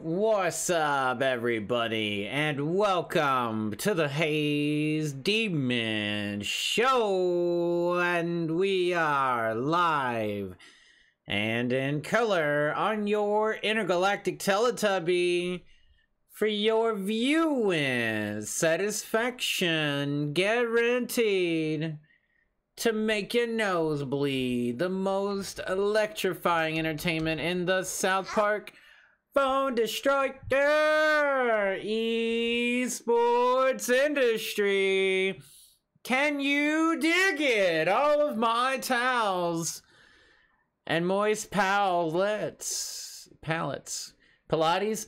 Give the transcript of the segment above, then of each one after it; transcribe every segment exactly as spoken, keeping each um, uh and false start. What's up, everybody, and welcome to the Haze Demon show, and we are live and in color on your intergalactic Teletubby for your viewing satisfaction, guaranteed to make your nose bleed. The most electrifying entertainment in the South Park Phone Destroyer esports industry. Can you dig it? All of my towels and moist palettes, palettes, Pilates.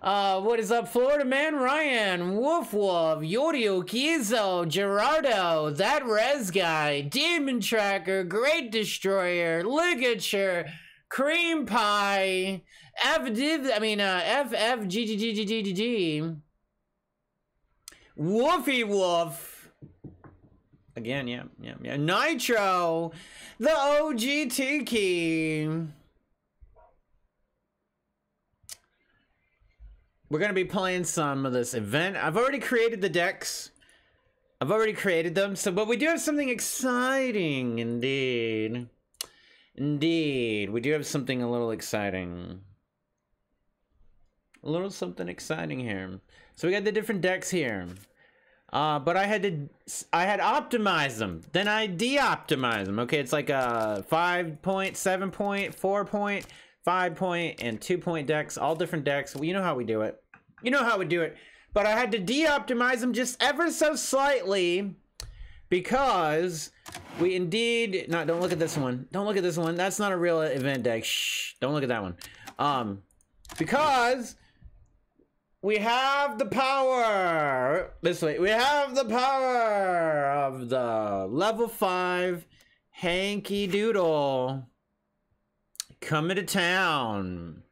Uh, what is up, Florida man? Ryan, Woof Woof, Yodio, Gizmo, Gerardo, that Res guy, Demon Tracker, Great Destroyer, Ligature, Cream Pie, F div I mean uh F F G G G G G G G Woofy Woof again, yeah, yeah, yeah. Nitro, the O G Tiki. We're gonna be playing some of this event. I've already created the decks. I've already created them, so but we do have something exciting indeed. Indeed, we do have something a little exciting. A little something exciting here. So we got the different decks here. Uh, but I had to, I had optimized them. Then I de-optimized them. Okay, it's like a five point, seven point, four point, five point, and two point decks. All different decks. Well, you know how we do it. You know how we do it. But I had to de-optimize them just ever so slightly, because we indeed not don't look at this one. Don't look at this one. That's not a real event deck. Shh. Don't look at that one. Um because we have the power this way. We have the power of the level five Hanky Doodle coming to town.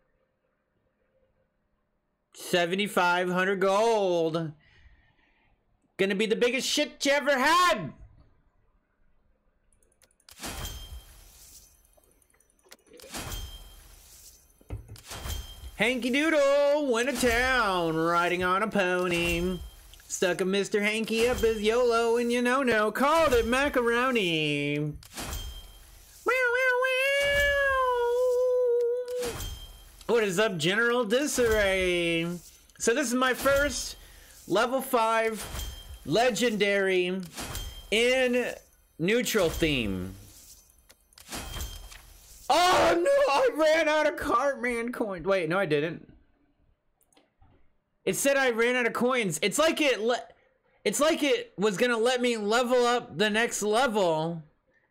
seventy-five hundred gold. Gonna be the biggest shit you ever had. Hanky Doodle went to town, riding on a pony. Stuck a Mister Hanky up his YOLO and you know no, called it macaroni. Wow, wow, wow. What is up, General Disarray? So this is my first level five legendary in neutral theme. Oh no, I ran out of Cartman coins. Wait, no I didn't. It said I ran out of coins. It's like it le- it's like it was gonna let me level up the next level,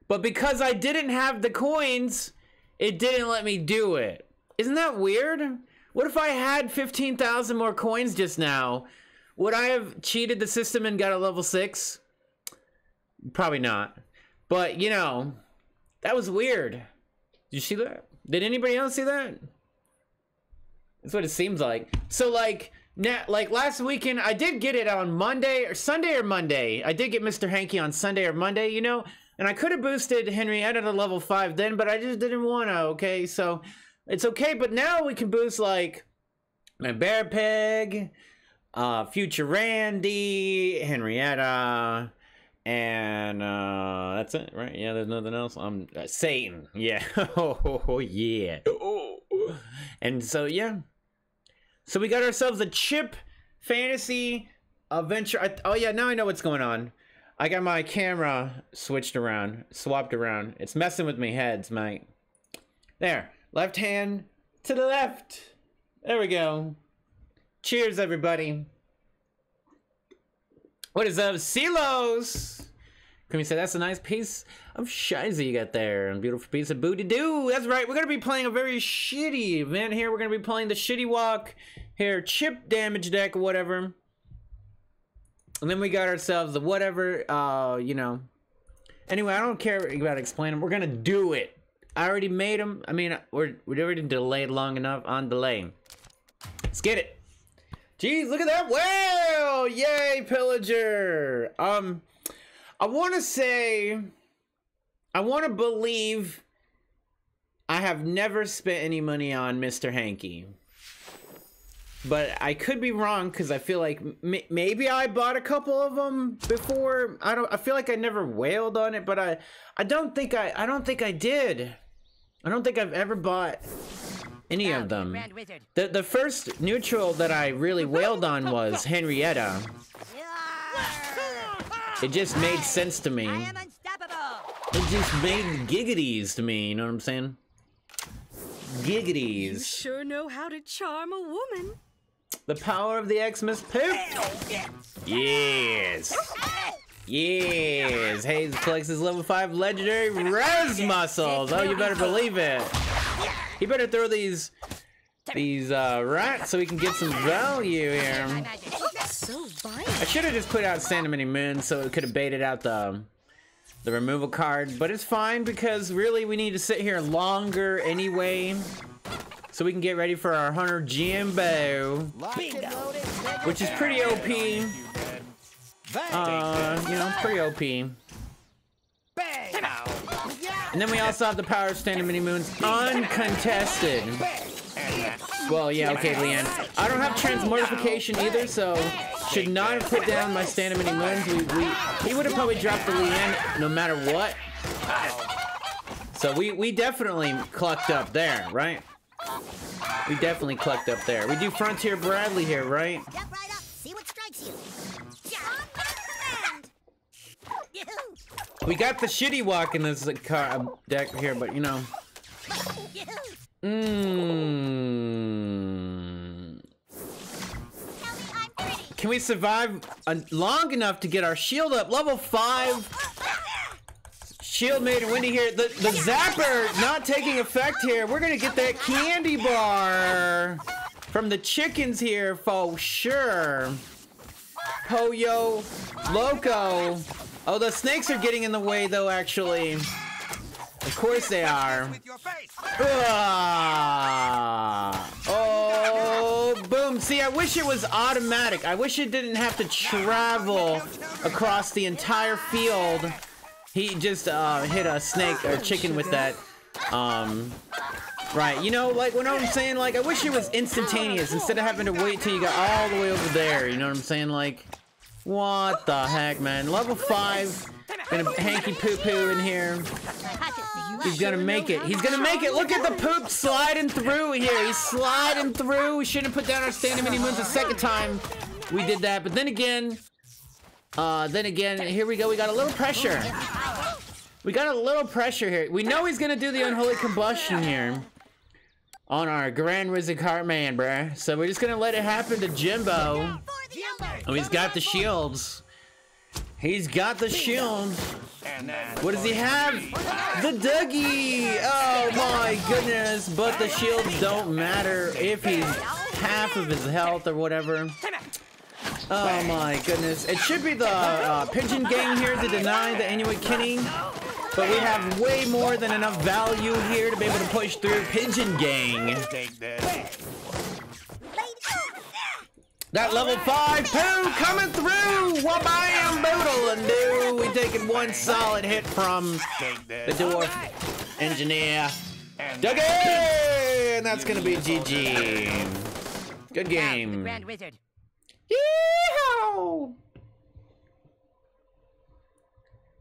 but because I didn't have the coins, it didn't let me do it. Isn't that weird? What if I had fifteen thousand more coins just now? Would I have cheated the system and got a level six? Probably not. But, you know, that was weird. Did you see that? Did anybody else see that? That's what it seems like. So, like, now, like last weekend, I did get it on Monday or Sunday or Monday. I did get Mister Hanky on Sunday or Monday, you know. And I could have boosted Henrietta to level five then, but I just didn't want to, okay? So, it's okay. But now we can boost, like, my Bear Pig, Uh, Future Randy, Henrietta, and uh, that's it, right? Yeah, there's nothing else. Um, uh, Satan, yeah, oh yeah, oh. And so yeah, so we got ourselves a chip fantasy adventure. I, oh yeah, now I know what's going on. I got my camera switched around, swapped around. It's messing with me heads, mate. There, left hand to the left. There we go. Cheers, everybody. What is up, Silos? Can we say that's a nice piece of shiza you got there? A beautiful piece of booty doo. That's right. We're going to be playing a very shitty event here. We're going to be playing the shitty walk here. Chip damage deck, whatever. And then we got ourselves the whatever, uh, you know. Anyway, I don't care about explaining them. We're going to do it. I already made them. I mean, we're, we're already delayed long enough on delay. Let's get it. Jeez, look at that whale! Yay, Pillager! Um, I want to say, I want to believe I have never spent any money on Mister Hanky. But I could be wrong, because I feel like m maybe I bought a couple of them before. I don't. I feel like I never wailed on it, but I, I don't think I. I don't think I did. I don't think I've ever bought any of them. The the first neutral that I really wailed on was Henrietta. It just made sense to me. It just made giggities to me. You know what I'm saying? Giggities. You sure know how to charm a woman. The power of the Xmas poop. Yes. Yes. Haze collects his level five legendary res muscles. Oh, you better believe it. He better throw these these uh, rats so we can get some value here. I should have just put out Santamini Moon so it could have baited out the the removal card, but it's fine because really we need to sit here longer anyway. So we can get ready for our Hunter Jimbo, which is pretty O P. Uh, you know, pretty O P. And then we also have the power of Standing Mini Moons uncontested. Well, yeah, okay, Leanne. I don't have Transmogrification either, so should not have put down my Standing Mini Moons. We, we, he would have probably dropped the Leanne no matter what. So we, we definitely clucked up there, right? We definitely clucked up there. We do Frontier Bradley here, right? Jump right up, see what strikes you. We got the shitty walk in this car deck here, but you know. Mmm. Can we survive long enough to get our shield up? Level five. Shield Maiden Wendy here. The, the zapper not taking effect here. We're gonna get that candy bar from the chickens here for sure. Pollo Loco. Oh, the snakes are getting in the way though, actually. Of course they are. Ah. Oh, boom. See, I wish it was automatic. I wish it didn't have to travel across the entire field. He just uh, hit a snake or chicken with that. Um, right, you know, like, what I'm saying? Like, I wish it was instantaneous instead of having to wait till you got all the way over there. You know what I'm saying? Like, what the heck, man? Level five. Gonna hanky poo poo in here. He's gonna make it. He's gonna make it. Look at the poop sliding through here. He's sliding through. We shouldn't have put down our Standing Mini Moons the second time we did that. But then again. Uh, then again, here we go. We got a little pressure. We got a little pressure here. We know he's gonna do the Unholy Combustion here on our Grand Wizard Cartman, bruh. So we're just gonna let it happen to Jimbo. Oh, he's got the shields. He's got the shields. What does he have? The Dougie! Oh my goodness. But the shields don't matter if he's half of his health or whatever. Oh my goodness. It should be the uh, Pigeon Gang here to deny the Inuit Kenny. But we have way more than enough value here to be able to push through Pigeon Gang. That level five poo coming through! Wabam boodle and do! We taking one solid hit from the dwarf engineer. Dougie! And that's gonna be G G. Good game. Yeehaw!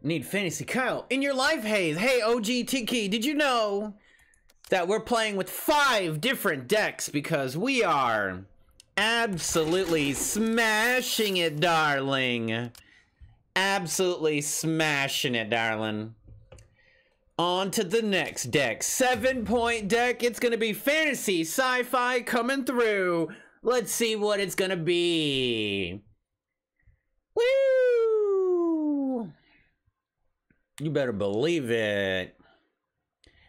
Need fantasy Kyle in your life, Haze. Hey, O G Tiki, did you know that we're playing with five different decks because we are absolutely smashing it, darling. Absolutely smashing it, darling. On to the next deck, seven point deck. It's gonna be fantasy sci-fi coming through. Let's see what it's gonna be. Woo! You better believe it.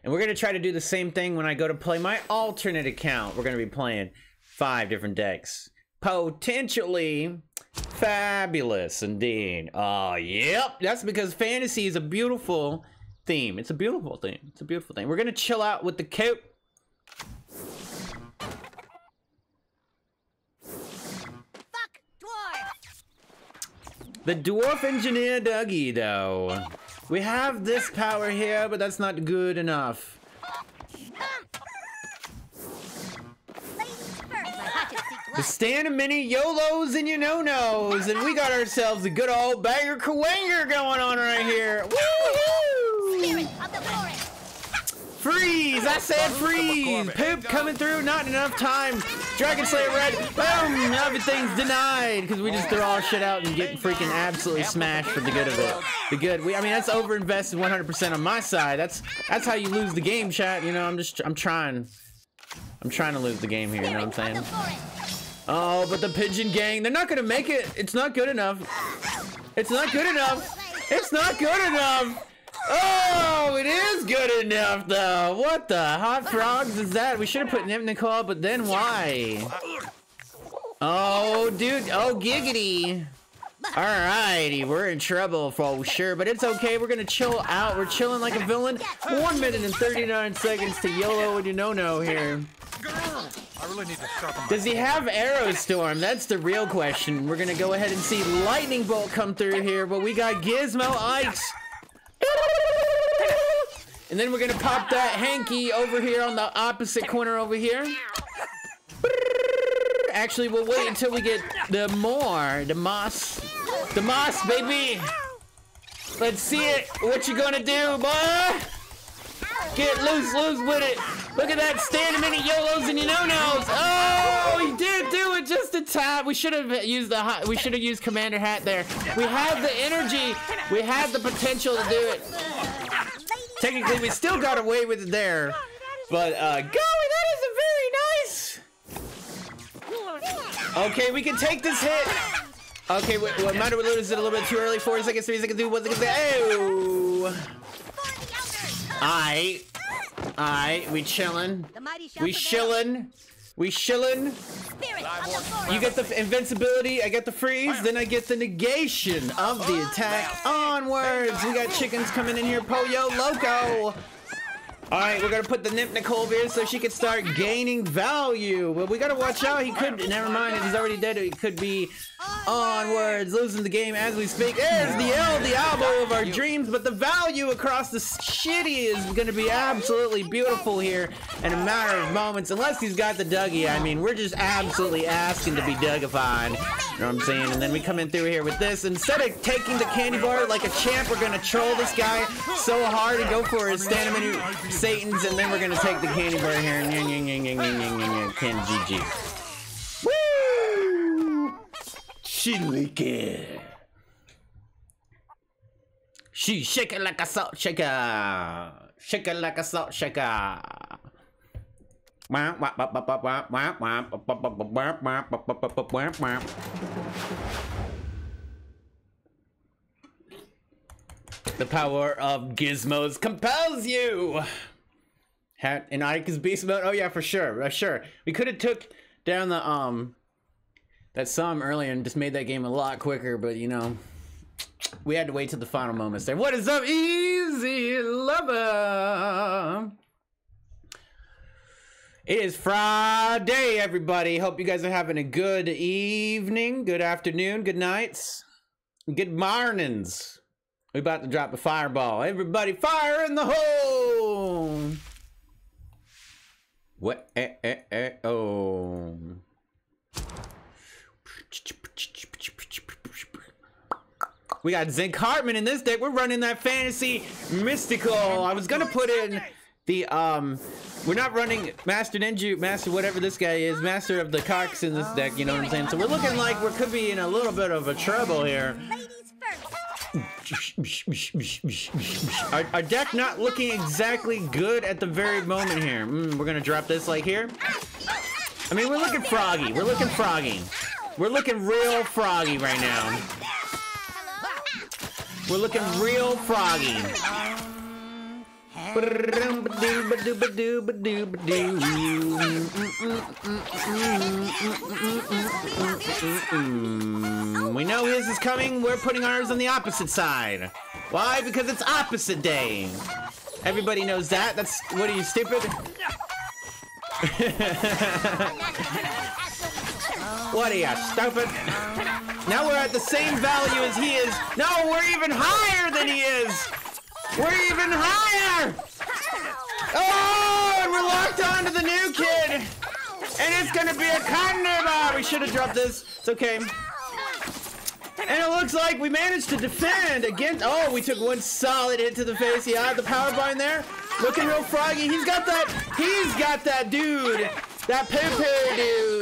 And we're gonna try to do the same thing when I go to play my alternate account. We're gonna be playing five different decks. Potentially fabulous indeed. Oh, yep. That's because fantasy is a beautiful theme. It's a beautiful thing. It's a beautiful thing. We're gonna chill out with the coat. The Dwarf Engineer Dougie, though. We have this power here, but that's not good enough. The Stan and Minnie YOLOs and you no-nos, and we got ourselves a good old banger kawanger going on right here. Woo-hoo! Spirit of the forest. Freeze! I said freeze! Poop coming through, not enough time. Dragon Slayer Red, boom! Everything's denied because we just throw all shit out and get freaking absolutely smashed for the good of it. The good. We, I mean, that's overinvested one hundred percent on my side. That's that's how you lose the game, chat. You know, I'm just I'm trying. I'm trying to lose the game here, you know what I'm saying? Oh, but the Pigeon Gang, they're not gonna make it. It's not good enough. It's not good enough. It's not good enough. Oh, it is good enough though. What the hot frogs is that? We should have put Nip Nicole, but then why? Oh, dude. Oh, giggity. Alrighty, we're in trouble for sure, but it's okay. We're gonna chill out. We're chilling like a villain. One minute and thirty-nine seconds to YOLO and you no-no here. I really need to stop him. Does he have Aerostorm? That's the real question. We're gonna go ahead and see Lightning Bolt come through here, but we got Gizmo Ice. And then we're gonna pop that Hanky over here on the opposite corner over here. Actually, we'll wait until we get the more, the moss, the moss, baby. Let's see it. What you gonna do, boy? Get loose, loose with it. Look at that, Stan and Minnie YOLOs and you no-nos. Oh, he did do it just in time. We should have used the hot, we should have used Commander Hat there. We had the energy. We had the potential to do it. Technically, we still got away with it there. But uh, go, that is a very nice. Okay, we can take this hit. Okay, we, we might have loaded it a little bit too early. Four seconds, three seconds, two, one second. Oh. Aight, aight, we chillin', we chillin', we chillin'. You get the invincibility, I get the freeze, then I get the negation of the attack. Onwards, we got chickens coming in here, Pollo Loco. Alright, we're gonna put the Nymph Nicole over here so she can start gaining value. But we gotta watch out, he could, never mind, if he's already dead, he could be onwards, losing the game as we speak. There's the El Diablo of our dreams, but the value across the shitty is gonna be absolutely beautiful here in a matter of moments, unless he's got the Dougie. I mean, we're just absolutely asking to be Dougified, you know what I'm saying? And then we come in through here with this. Instead of taking the candy bar like a champ, we're gonna troll this guy so hard and go for his stamina Satan's, and then we're gonna take the candy bar here. Ken G G. She She shake it like a salt shaker. Shake it like a salt shaker. The power of gizmos compels you. Hat in Ika's beast mode. Oh yeah, for sure, for sure. We could have took down the um. That sum earlier and just made that game a lot quicker, but you know, we had to wait till the final moments there. What is up, Easy Lover? It is Friday, everybody. Hope you guys are having a good evening, good afternoon, good nights, good mornings. We about to drop a fireball. Everybody, fire in the hole! What? Eh, eh, eh, oh. We got Zinc Cartman in this deck. We're running that fantasy mystical. I was gonna put in the um we're not running Master Ninja, Master whatever this guy is, Master of the Cocks in this deck, you know what I'm saying? So we're looking like we could be in a little bit of a trouble here. Our, our deck not looking exactly good at the very moment here. Mm, we're gonna drop this like here. I mean, we're looking froggy. We're looking froggy. We're looking real froggy right now. We're looking real froggy. We know his is coming. We're putting ours on the opposite side. Why? Because it's opposite day. Everybody knows that. That's, what are you, stupid? What are you, stupid? Now we're at the same value as he is. No, we're even higher than he is. We're even higher. Oh, and we're locked on to the new kid. And it's gonna be a cotton herb. We should have dropped this. It's okay. And it looks like we managed to defend against. Oh, we took one solid hit to the face. Yeah, the power bind there. Looking real froggy. He's got that. He's got that dude. That poo-poo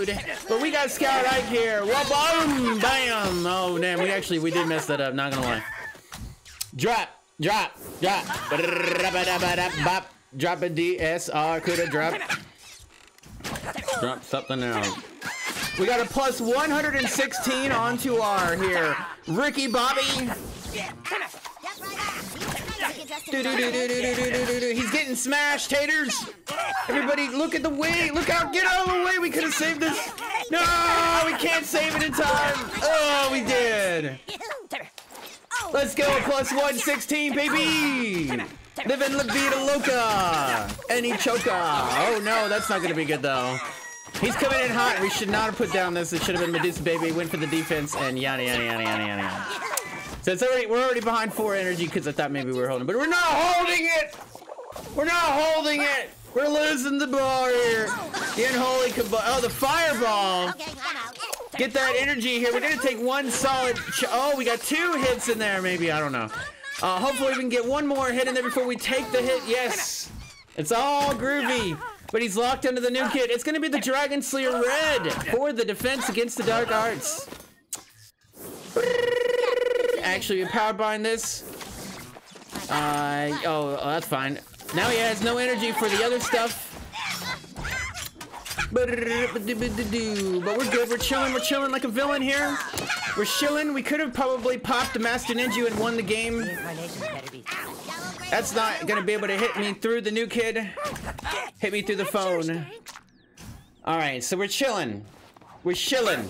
dude. But we got Scout Ike here. Wha-boom! Bam! Oh, damn. We actually, we did mess that up. Not gonna lie. Drop. Drop. Drop. Drop a D S R. Coulda dropped. Drop something else. We got a plus one hundred sixteen onto our here. Ricky Bobby. Do, do, do, do, do, do, do, do. He's getting smashed, taters. Everybody, look at the way. Look out. Get out of the way. We could have saved this. No, we can't save it in time. Oh, we did. Let's go. Plus one sixteen, baby. Living La Vida Loca. And he choka. Oh, no. That's not going to be good, though. He's coming in hot. We should not have put down this. It should have been Medusa, baby. Went for the defense. And yada, yada, yada, yada, yada. So it's already, we're already behind four energy because I thought maybe we were holding, but we're not holding it. We're not holding it. We're losing the ball here. The unholy combust. Oh, the fireball. Get that energy here. We're gonna take one solid. Ch oh, we got two hits in there. Maybe I don't know. Uh, hopefully we can get one more hit in there before we take the hit. Yes, it's all groovy. But he's locked under the new kid. It's gonna be the Dragon Slayer Red for the defense against the dark arts. Actually, we power bind this. Uh, oh, oh, that's fine. Now he has no energy for the other stuff. But we're good. We're chilling. We're chilling like a villain here. We're chilling. We could have probably popped the Master Ninja and won the game. That's not going to be able to hit me through the new kid. Hit me through the phone. All right, so we're chilling. We're chilling.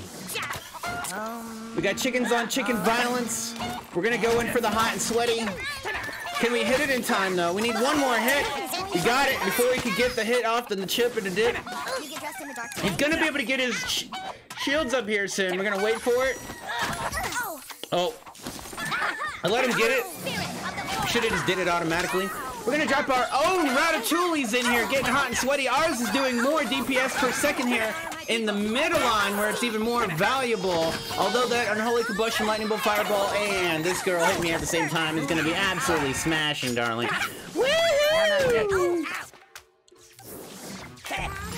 We got chickens on chicken violence. We're gonna go in for the hot and sweaty. Can we hit it in time though? We need one more hit. We got it before we could get the hit off and the chip and the dip. He's gonna be able to get his sh shields up here soon. We're gonna wait for it. Oh, I let him get it. Should have just did it automatically. We're gonna drop our own Ratatouilles in here, getting hot and sweaty. Ours is doing more D P S per second here in the middle line where it's even more valuable. Although that unholy combustion, lightning bolt, fireball, and this girl hit me at the same time is gonna be absolutely smashing, darling. Woohoo!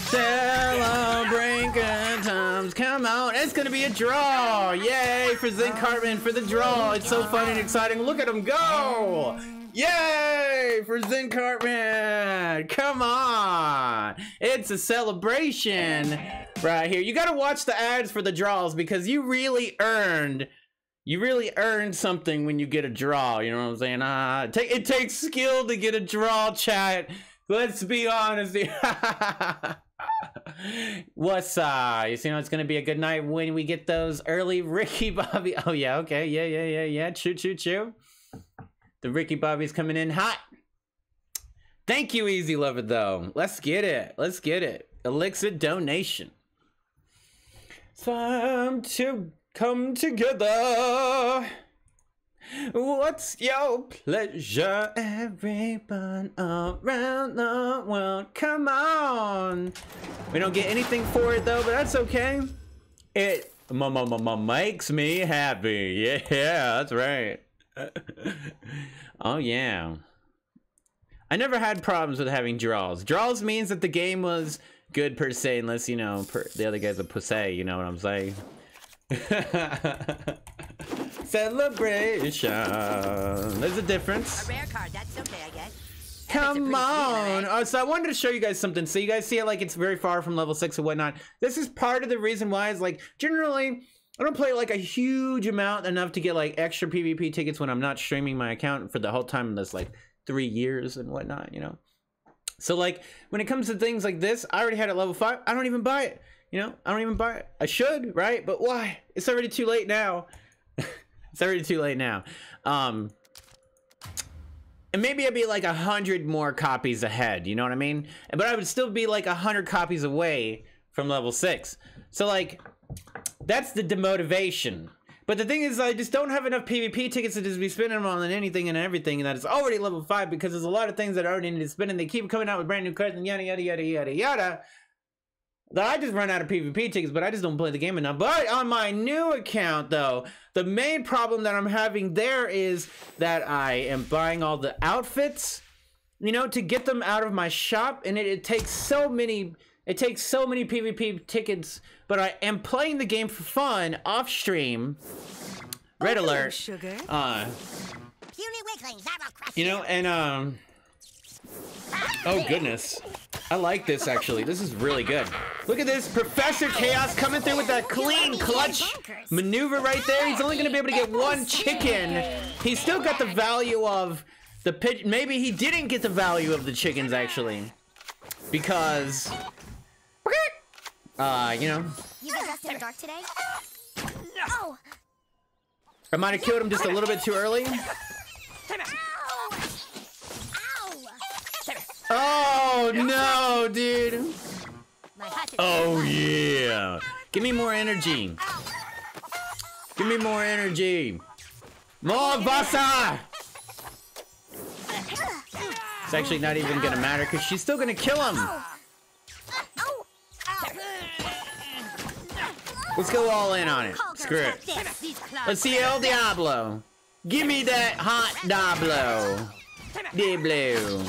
Celebrate good times, come out. It's gonna be a draw. Yay for Zen Cartman for the draw. It's so fun and exciting. Look at him go. Yay for Zen Cartman! Come on! It's a celebration right here. You gotta watch the ads for the draws because you really earned, you really earned something when you get a draw. You know what I'm saying? Uh, take, it takes skill to get a draw, chat. Let's be honest. What's uh? You see, it's gonna be a good night when we get those early Ricky Bobby. Oh yeah, okay, yeah, yeah, yeah, yeah. Choo, choo, choo. The Ricky Bobby's coming in hot. Thank you, Easy Lover, though. Let's get it. Let's get it. Elixir donation. Time to come together. What's your pleasure? Everyone around the world. Come on. We don't get anything for it, though, but that's okay. It makes me happy. Yeah, that's right. Oh yeah, I never had problems with having draws. Draws means that the game was good per se, unless, you know, per the other guy's a pussy, you know what I'm saying? Celebration. There's a difference. A rare card, that's okay, I guess. Come on! Oh, so I wanted to show you guys something. So you guys see it like it's very far from level six and whatnot. This is part of the reason why it's like generally I don't play like a huge amount enough to get like extra PvP tickets when I'm not streaming my account for the whole time that's like three years and whatnot, you know? So like when it comes to things like this, I already had it level five. I don't even buy it, you know? I don't even buy it. I should, right? But why? It's already too late now. It's already too late now. Um, and maybe I'd be like a hundred more copies ahead, you know what I mean? But I would still be like a hundred copies away from level six. So like, that's the demotivation. But the thing is, I just don't have enough PvP tickets to just be spending them on anything and everything, and that is already level five because there's a lot of things that I already need to spend, and they keep coming out with brand new cards and yada yada yada yada yada. I just run out of PvP tickets, but I just don't play the game enough. But on my new account, though, the main problem that I'm having there is that I am buying all the outfits, you know, to get them out of my shop, and it, it takes so many, it takes so many PvP tickets. But I am playing the game for fun off stream. Red oh, alert. Sugar. Uh, you know, and um. Oh goodness. I like this, actually. This is really good. Look at this. Professor Chaos coming through with that clean clutch maneuver right there. He's only going to be able to get one chicken. He's still got the value of the pigeon. Maybe he didn't get the value of the chickens, actually. Because... Uh, you know. I might have killed him just a little bit too early. Oh no, dude. Oh yeah. Give me more energy. Give me more energy. More Vasa! It's actually not even gonna matter because she's still gonna kill him. Let's go all in on it. Screw it. Let's see El Diablo. Give me that hot Diablo. Diablo.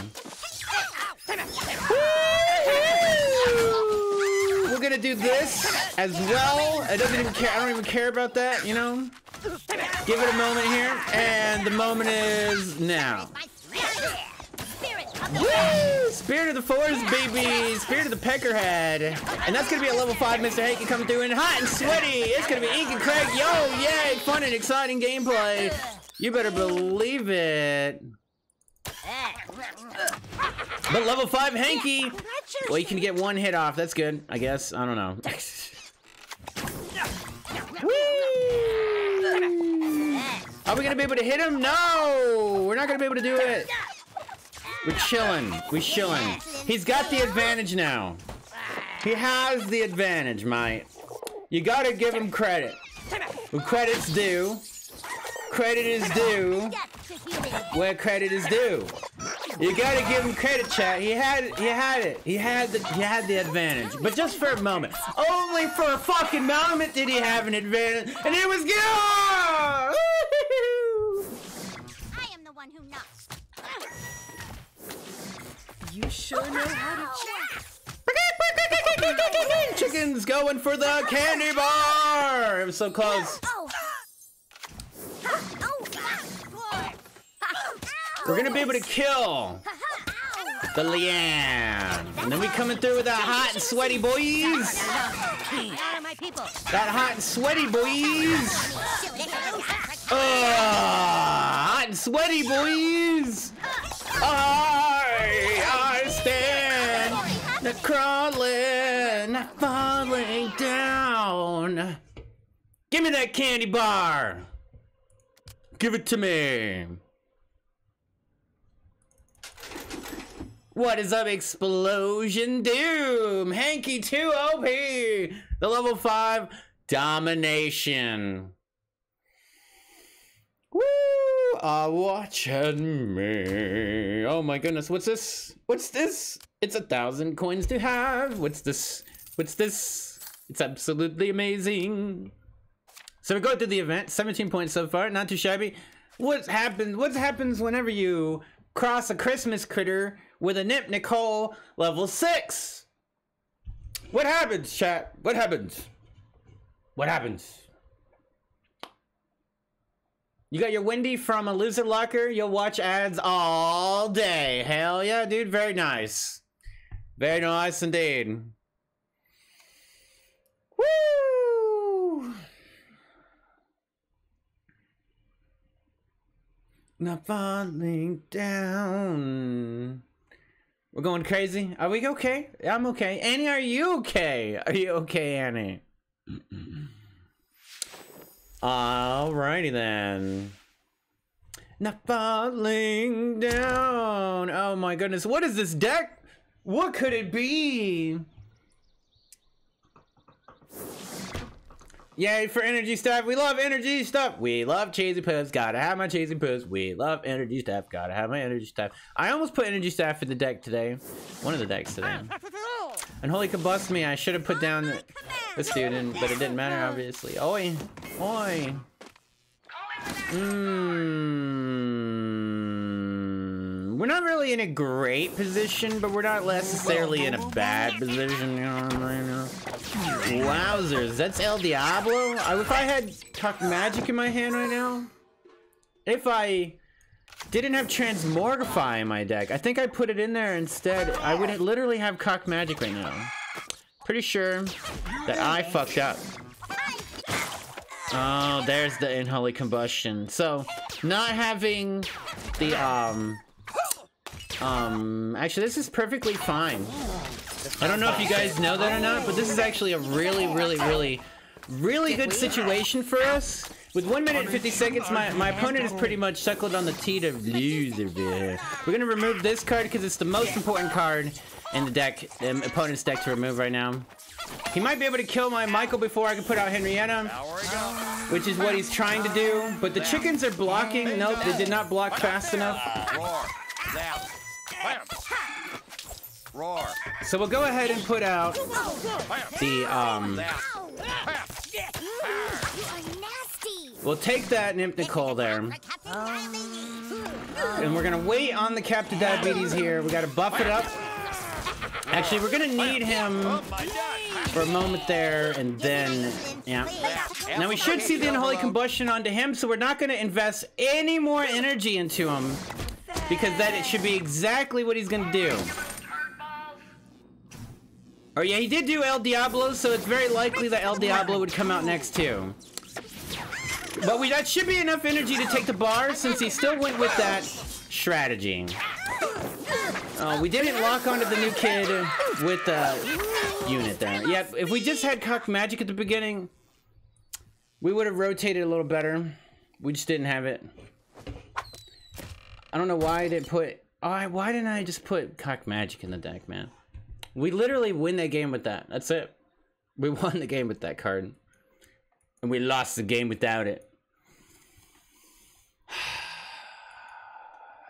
We're gonna do this as well. I don't even care. I don't even care about that, you know. Give it a moment here, and the moment is now. Woo! Spirit of the Forest, baby. Spirit of the Peckerhead, and that's gonna be a level five. Mister Hanky coming through and hot and sweaty. It's gonna be Ink and Craig. Yo, yay! Fun and exciting gameplay. You better believe it. But level five Hanky! Well, you can get one hit off. That's good, I guess. I don't know. Whee! Are we gonna be able to hit him? No! We're not gonna be able to do it. We're chilling. We're chilling. He's got the advantage now. He has the advantage, mate. You gotta give him credit. When credit's due. Credit is due. Where credit is due. You gotta give him credit, chat. He had it. He had it. He had the. He had the advantage, but just for a moment. Only for a fucking moment did he have an advantage, and it was good. I am the one who knocks. You sure know how to check. Chickens going for the candy bar. It was so close. We're gonna be able to kill the Leanne. And then we coming through with that hot and sweaty, boys. That hot and sweaty, boys. Uh, hot and sweaty, boys. I, I stand, not crawling, not falling down. Give me that candy bar. Give it to me. What is up, Explosion Doom? Hanky two O P! The level five domination. Woo! Are watching me. Oh my goodness, what's this? What's this? It's a thousand coins to have. What's this? What's this? It's absolutely amazing. So we're going through the event. seventeen points so far, not too shabby. What happens, what happens whenever you cross a Christmas critter with a Nip Nicole level six? What happens, chat? What happens? What happens? You got your Wendy from a loser locker. You'll watch ads all day. Hell yeah, dude. Very nice. Very nice indeed. Woo! Not falling down. We're going crazy. Are we okay? I'm okay. Annie, are you okay? Are you okay, Annie? Alrighty then. Not falling down. Oh my goodness. What is this deck? What could it be? Yay for energy stuff. We love energy stuff. We love cheesy puffs. Gotta have my cheesy puffs. We love energy stuff. Gotta have my energy stuff. I almost put energy stuff in the deck today. One of the decks today. Unholy Combust me. I should have put down the, this dude, in, but it didn't matter, obviously. Oi! Oi! Mmm. We're not really in a great position, but we're not necessarily in a bad position. Wowzers, that's El Diablo? If I had Cock Magic in my hand right now, if I didn't have Transmogrify in my deck, I think I put it in there instead, I would literally have Cock Magic right now. Pretty sure that I fucked up. Oh, there's the Unholy Combustion. So, not having the, um... Um... Actually, this is perfectly fine. I don't know if you guys know that or not, but this is actually a really, really, really, really good situation for us. With one minute and fifty seconds, my, my opponent is pretty much suckled on the tee to lose. We're gonna remove this card because it's the most important card in the deck, um, opponent's deck to remove right now. He might be able to kill my Michael before I can put out Henrietta, which is what he's trying to do. But the chickens are blocking. Nope, they did not block fast enough. So we'll go ahead and put out the, um... we'll take that Nymph Nicole there. And we're gonna wait on the Captain Diabetes here. We gotta buff it up. Actually, we're gonna need him for a moment there, and then, yeah. Now we should see the Unholy Combustion onto him, so we're not gonna invest any more energy into him, because that it should be exactly what he's gonna do. Oh yeah, he did do El Diablo, so it's very likely that El Diablo would come out next too. But we, that should be enough energy to take the bar, since he still went with that strategy. Uh, we didn't lock onto the new kid with the unit there. Yeah, if we just had Cock Magic at the beginning, we would have rotated a little better. We just didn't have it. I don't know why I didn't put... Oh, I, why didn't I just put Cock Magic in the deck, man? We literally win that game with that. That's it. We won the game with that card. And we lost the game without it.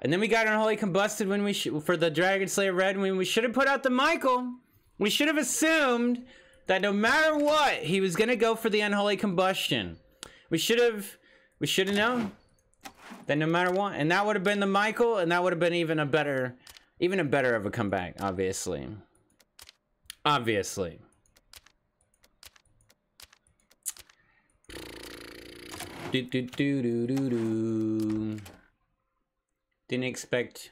And then we got Unholy Combusted when we for the Dragon Slayer Red, when we should have put out the Michael. We should have assumed that no matter what, he was gonna go for the Unholy Combustion. We should have, we should have known that no matter what, and that would have been the Michael, and that would have been even a better, even a better of a comeback, obviously. Obviously. Do do do do do do. Didn't expect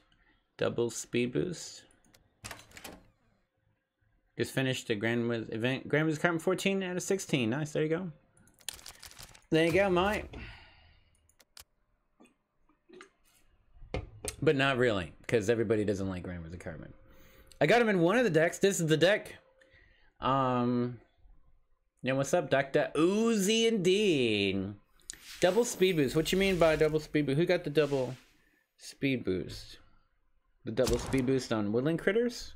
double speed boost. Just finished the Grandma's event. Grandma's Cartman fourteen out of sixteen. Nice, there you go. There you go, Mike. But not really, because everybody doesn't like Grandma's Cartman. I got him in one of the decks. This is the deck. Um, yeah, what's up, Doctor Uzi indeed. Double speed boost. What you mean by double speed boost? Who got the double... speed boost. The double speed boost on woodland critters?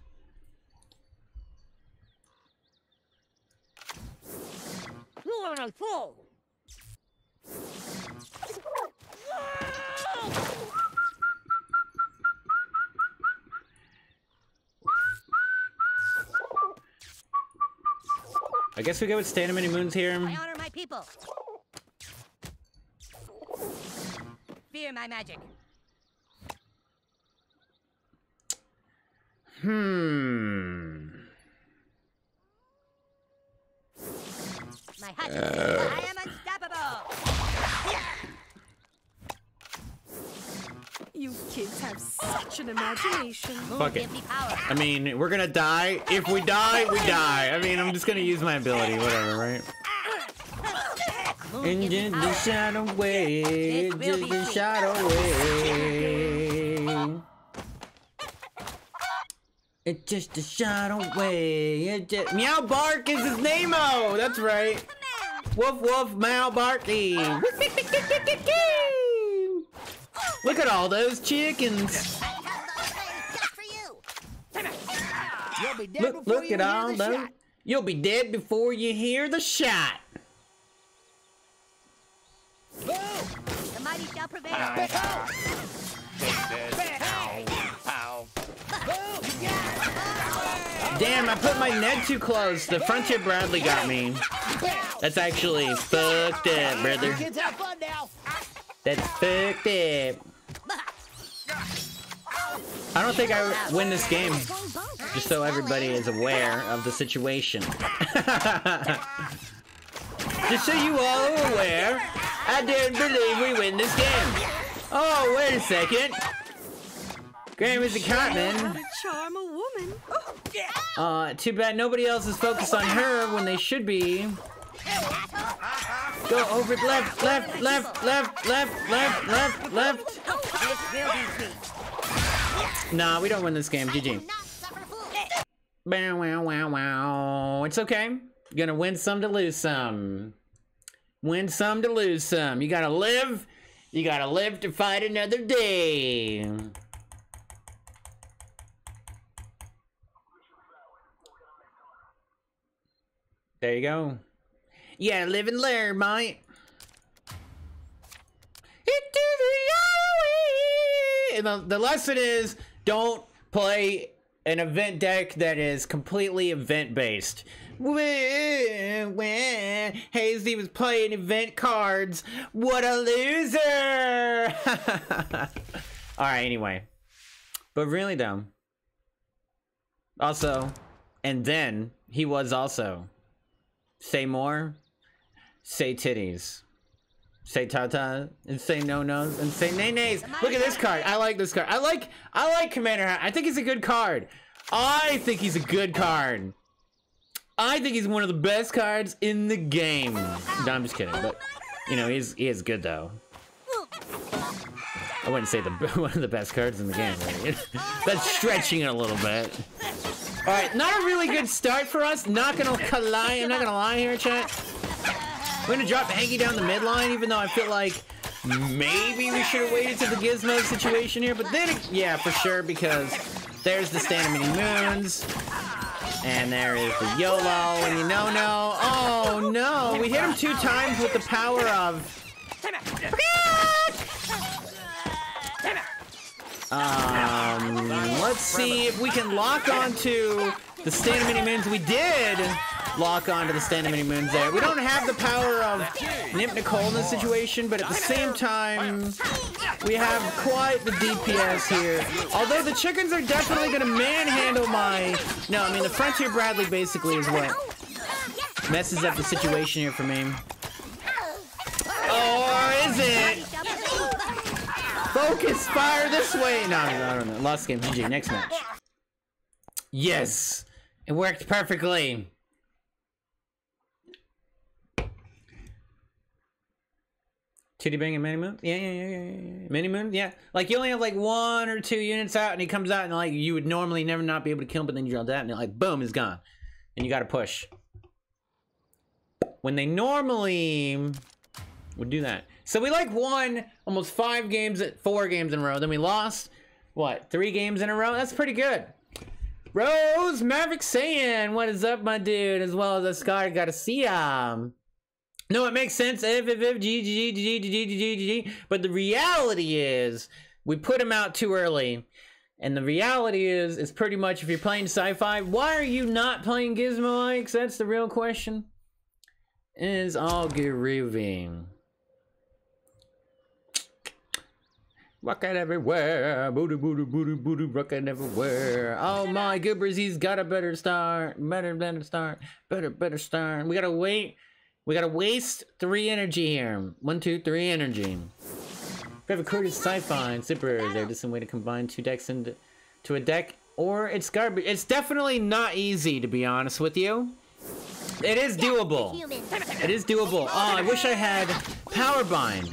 I guess we go with Stan and Mini Moons here. I honor my people. Fear my magic. Hmm. My husband, uh. I am unstoppable. You kids have such an imagination. Fuck it. I mean, we're gonna die. If we die, we die. I mean, I'm just gonna use my ability, whatever, right? And get the shadow away. Get the shadow away. It's just a shot away. It just... Meow Bark is his name-o! That's right. Woof woof, meow barky. Look at all those chickens. Look, look at all those. You'll be dead before you hear the shot. The mighty shall prevail. Boom! Damn, I put my neck too close. The Frontier Bradley got me. That's actually fucked up, brother. That's fucked up. I don't think I win this game. Just so everybody is aware of the situation. Just so you all are aware, I don't believe we win this game. Oh, wait a second. Grammy's a Cartman. Uh, too bad nobody else is focused on her when they should be. Go over left, left, left, left, left, left, left, left. Nah, we don't win this game. G G. Wow, wow, wow, wow. It's okay. You're gonna win some to lose some. Win some to lose some. You gotta live. You gotta live to fight another day. There you go. Yeah, live and learn, mate. And the, the lesson is, don't play an event deck that is completely event-based. When, when Hazy was playing event cards, what a loser! Alright, anyway. But really, though. Also, and then, he was also. Say more, say titties, say tata, and say no-nos, and say nay-nays. Look at this card. I like this card. I like I like Commander Hat. I think he's a good card. I think he's a good card. I think he's one of the best cards in the game. No, I'm just kidding. But, you know, he's, he is good, though. I wouldn't say the one of the best cards in the game. Right? That's stretching it a little bit. All right, not a really good start for us. Not gonna lie, I'm not gonna lie here, chat. We're gonna drop Hanky down the midline, even though I feel like maybe we should have waited to the Gizmo situation here. But then, yeah, for sure, because there's the Stan of Many Moons, and there is the YOLO, and you know, no, oh no, we hit him two times with the power of. Um, let's see if we can lock onto the Stand of Many Moons. We did lock onto the Stand of Many Moons there. We don't have the power of Nymph Nicole in this situation, but at the same time, we have quite the D P S here. Although the chickens are definitely going to manhandle my... No, I mean, the Frontier Bradley basically is what messes up the situation here for me. Or is it... Focus, fire this way! No, no, I don't know. Lost game, G G. Next match. Yes! It worked perfectly. Titty bang and many moons? Yeah, yeah, yeah, yeah, yeah. Many moons? Yeah. Like, you only have, like, one or two units out, and he comes out, and, like, you would normally never not be able to kill him, but then you draw that, and, like, boom, he's gone. And you gotta push. When they normally would do that. So we like won almost five games, four games in a row. Then we lost, what, three games in a row? That's pretty good. Rose Maverick saying, what is up, my dude? As well as Oscar Garcia. No, it makes sense. If, if, if, G, G, G, G, G, G, G, G. But the reality is, we put him out too early. And the reality is, is pretty much if you're playing sci-fi, why are you not playing Gizmo Ikes? That's the real question. It is all grooving. Rockin' everywhere, booty booty booty booty, rockin' everywhere. Oh my goobers, he's got a better start, better better start, better better start. We gotta wait, we gotta waste three energy here. One, two, three energy. We have a Curtis Sci-Fi and Zippers. There's some way to combine two decks into to a deck, or it's garbage. It's definitely not easy, to be honest with you. It is doable. It is doable. Oh, I wish I had Powerbind.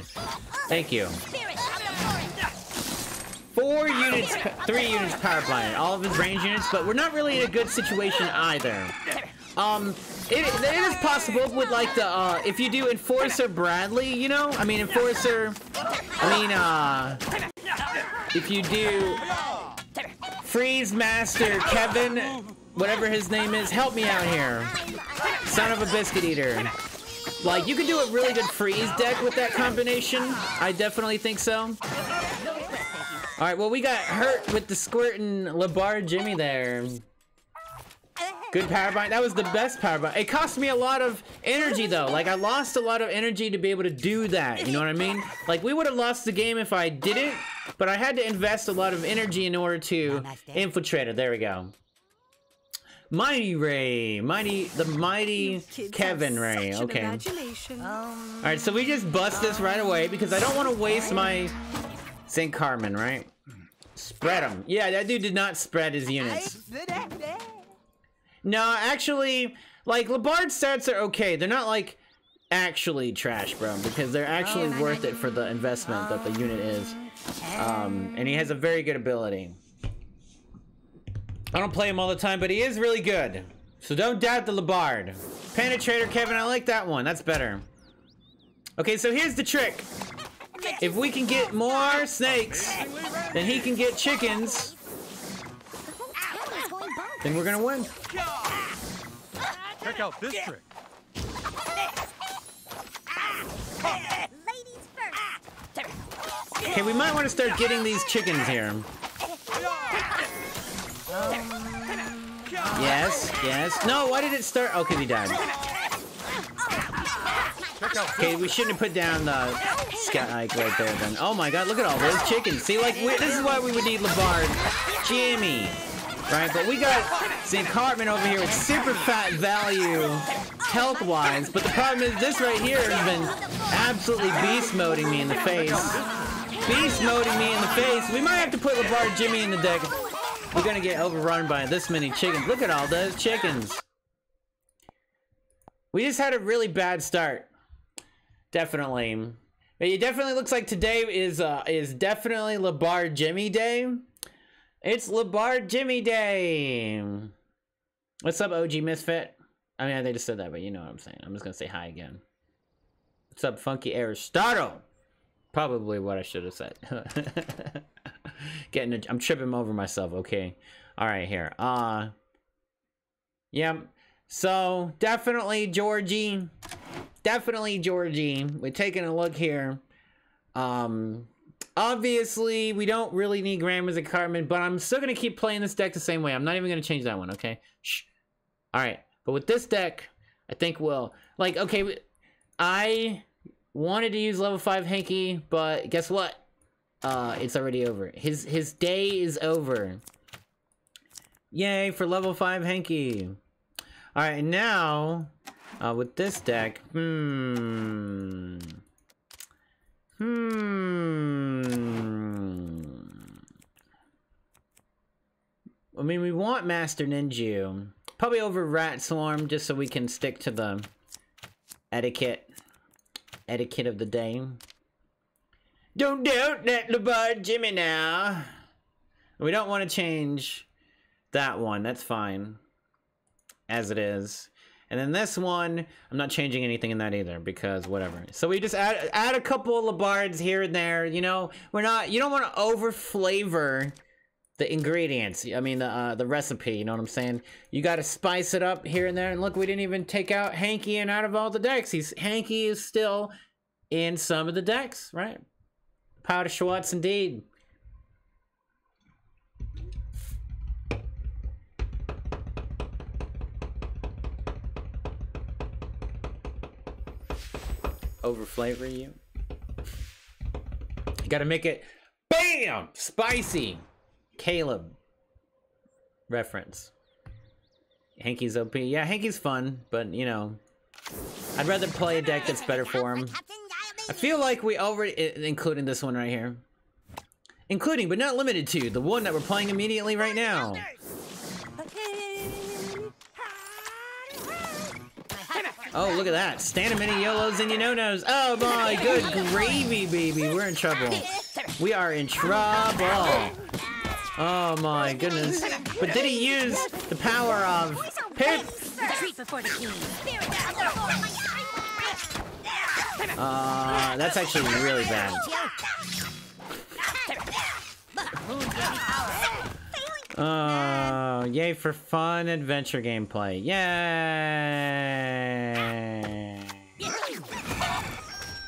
Thank you. Four units, three units power planet, all of his range units, but we're not really in a good situation either. Um, it, it is possible with like the, uh, if you do Enforcer Bradley, you know? I mean, Enforcer, I mean, uh, if you do Freeze Master Kevin, whatever his name is, help me out here. Son of a biscuit eater. Like, you can do a really good freeze deck with that combination. I definitely think so. All right, well, we got hurt with the squirting LeBard Jimmy there. Good Powerbind. That was the best Powerbind. It cost me a lot of energy, though. Like, I lost a lot of energy to be able to do that. You know what I mean? Like, we would have lost the game if I didn't, but I had to invest a lot of energy in order to infiltrate it. There we go. Mighty Ray. Mighty, the mighty Kevin Ray. Okay. Um, Alright, so we just bust this right away because I don't want to waste my Saint Cartman, right? Spread him. Yeah, that dude did not spread his units. No, actually, like, LeBard's stats are okay. They're not, like, actually trash, bro, because they're actually worth it for the investment that the unit is. Um, and he has a very good ability. I don't play him all the time, but he is really good. So don't doubt the LeBard. Penetrator, Kevin, I like that one. That's better. Okay, so here's the trick. If we can get more snakes than he can get chickens, then we're gonna win. Check out this trick. Okay, we might want to start getting these chickens here. Yes, yes. No, why did it start? Okay, we died. Okay, we shouldn't have put down the Scout Ike right there then. Oh my god, look at all those chickens. See, like, we, this is why we would need LeBard Jimmy, right? But we got Saint Cartman over here with super fat value health-wise, but the problem is this right here has been absolutely beast-moding me in the face. Beast-moding me in the face. We might have to put LeBard Jimmy in the deck. We're gonna get overrun by this many chickens. Look at all those chickens. We just had a really bad start. Definitely. It definitely looks like today is uh, is definitely LeBard Jimmy Day. It's LeBard Jimmy Day. What's up, O G Misfit? I mean, they just said that, but you know what I'm saying. I'm just gonna say hi again. What's up, Funky Aristotle? Probably what I should have said. Getting, a, I'm tripping over myself. Okay, all right here. Uh, yeah. So definitely Georgie. Definitely Georgie. We're taking a look here. Um, obviously, we don't really need Grandma's and Cartman, but I'm still going to keep playing this deck the same way. I'm not even going to change that one, okay? Shh. All right. But with this deck, I think we'll... Like, okay, I wanted to use level five Hanky, but guess what? Uh, it's already over. His, his day is over. Yay for level five Hanky. All right, and now... Uh, with this deck, hmm, hmm. I mean, we want Master Ninja, probably over Rat Swarm, just so we can stick to the etiquette, etiquette of the day. Don't doubt that LeBard Jimmy now. We don't want to change that one. That's fine, as it is. And then this one, I'm not changing anything in that either because whatever. So we just add add a couple of LeBards here and there. You know, we're not. You don't want to over flavor the ingredients. I mean the uh, the recipe. You know what I'm saying? You got to spice it up here and there. And look, we didn't even take out Hanky and out of all the decks. He's Hanky is still in some of the decks, right? Powder Schwartz, indeed. Overflavor you. You gotta make it BAM! Spicy! Caleb. Reference. Hanky's O P. Yeah, Hanky's fun, but you know. I'd rather play a deck that's better for him. I feel like we already, including this one right here. Including, but not limited to, the one that we're playing immediately right now. Oh, look at that. Stand a mini YOLOs and you no-nos. Oh my good gravy, baby. We're in trouble. We are in trouble. Oh my goodness. But did he use the power of Pip? Uh, that's actually really bad. Oh, yay for fun adventure gameplay. Yay!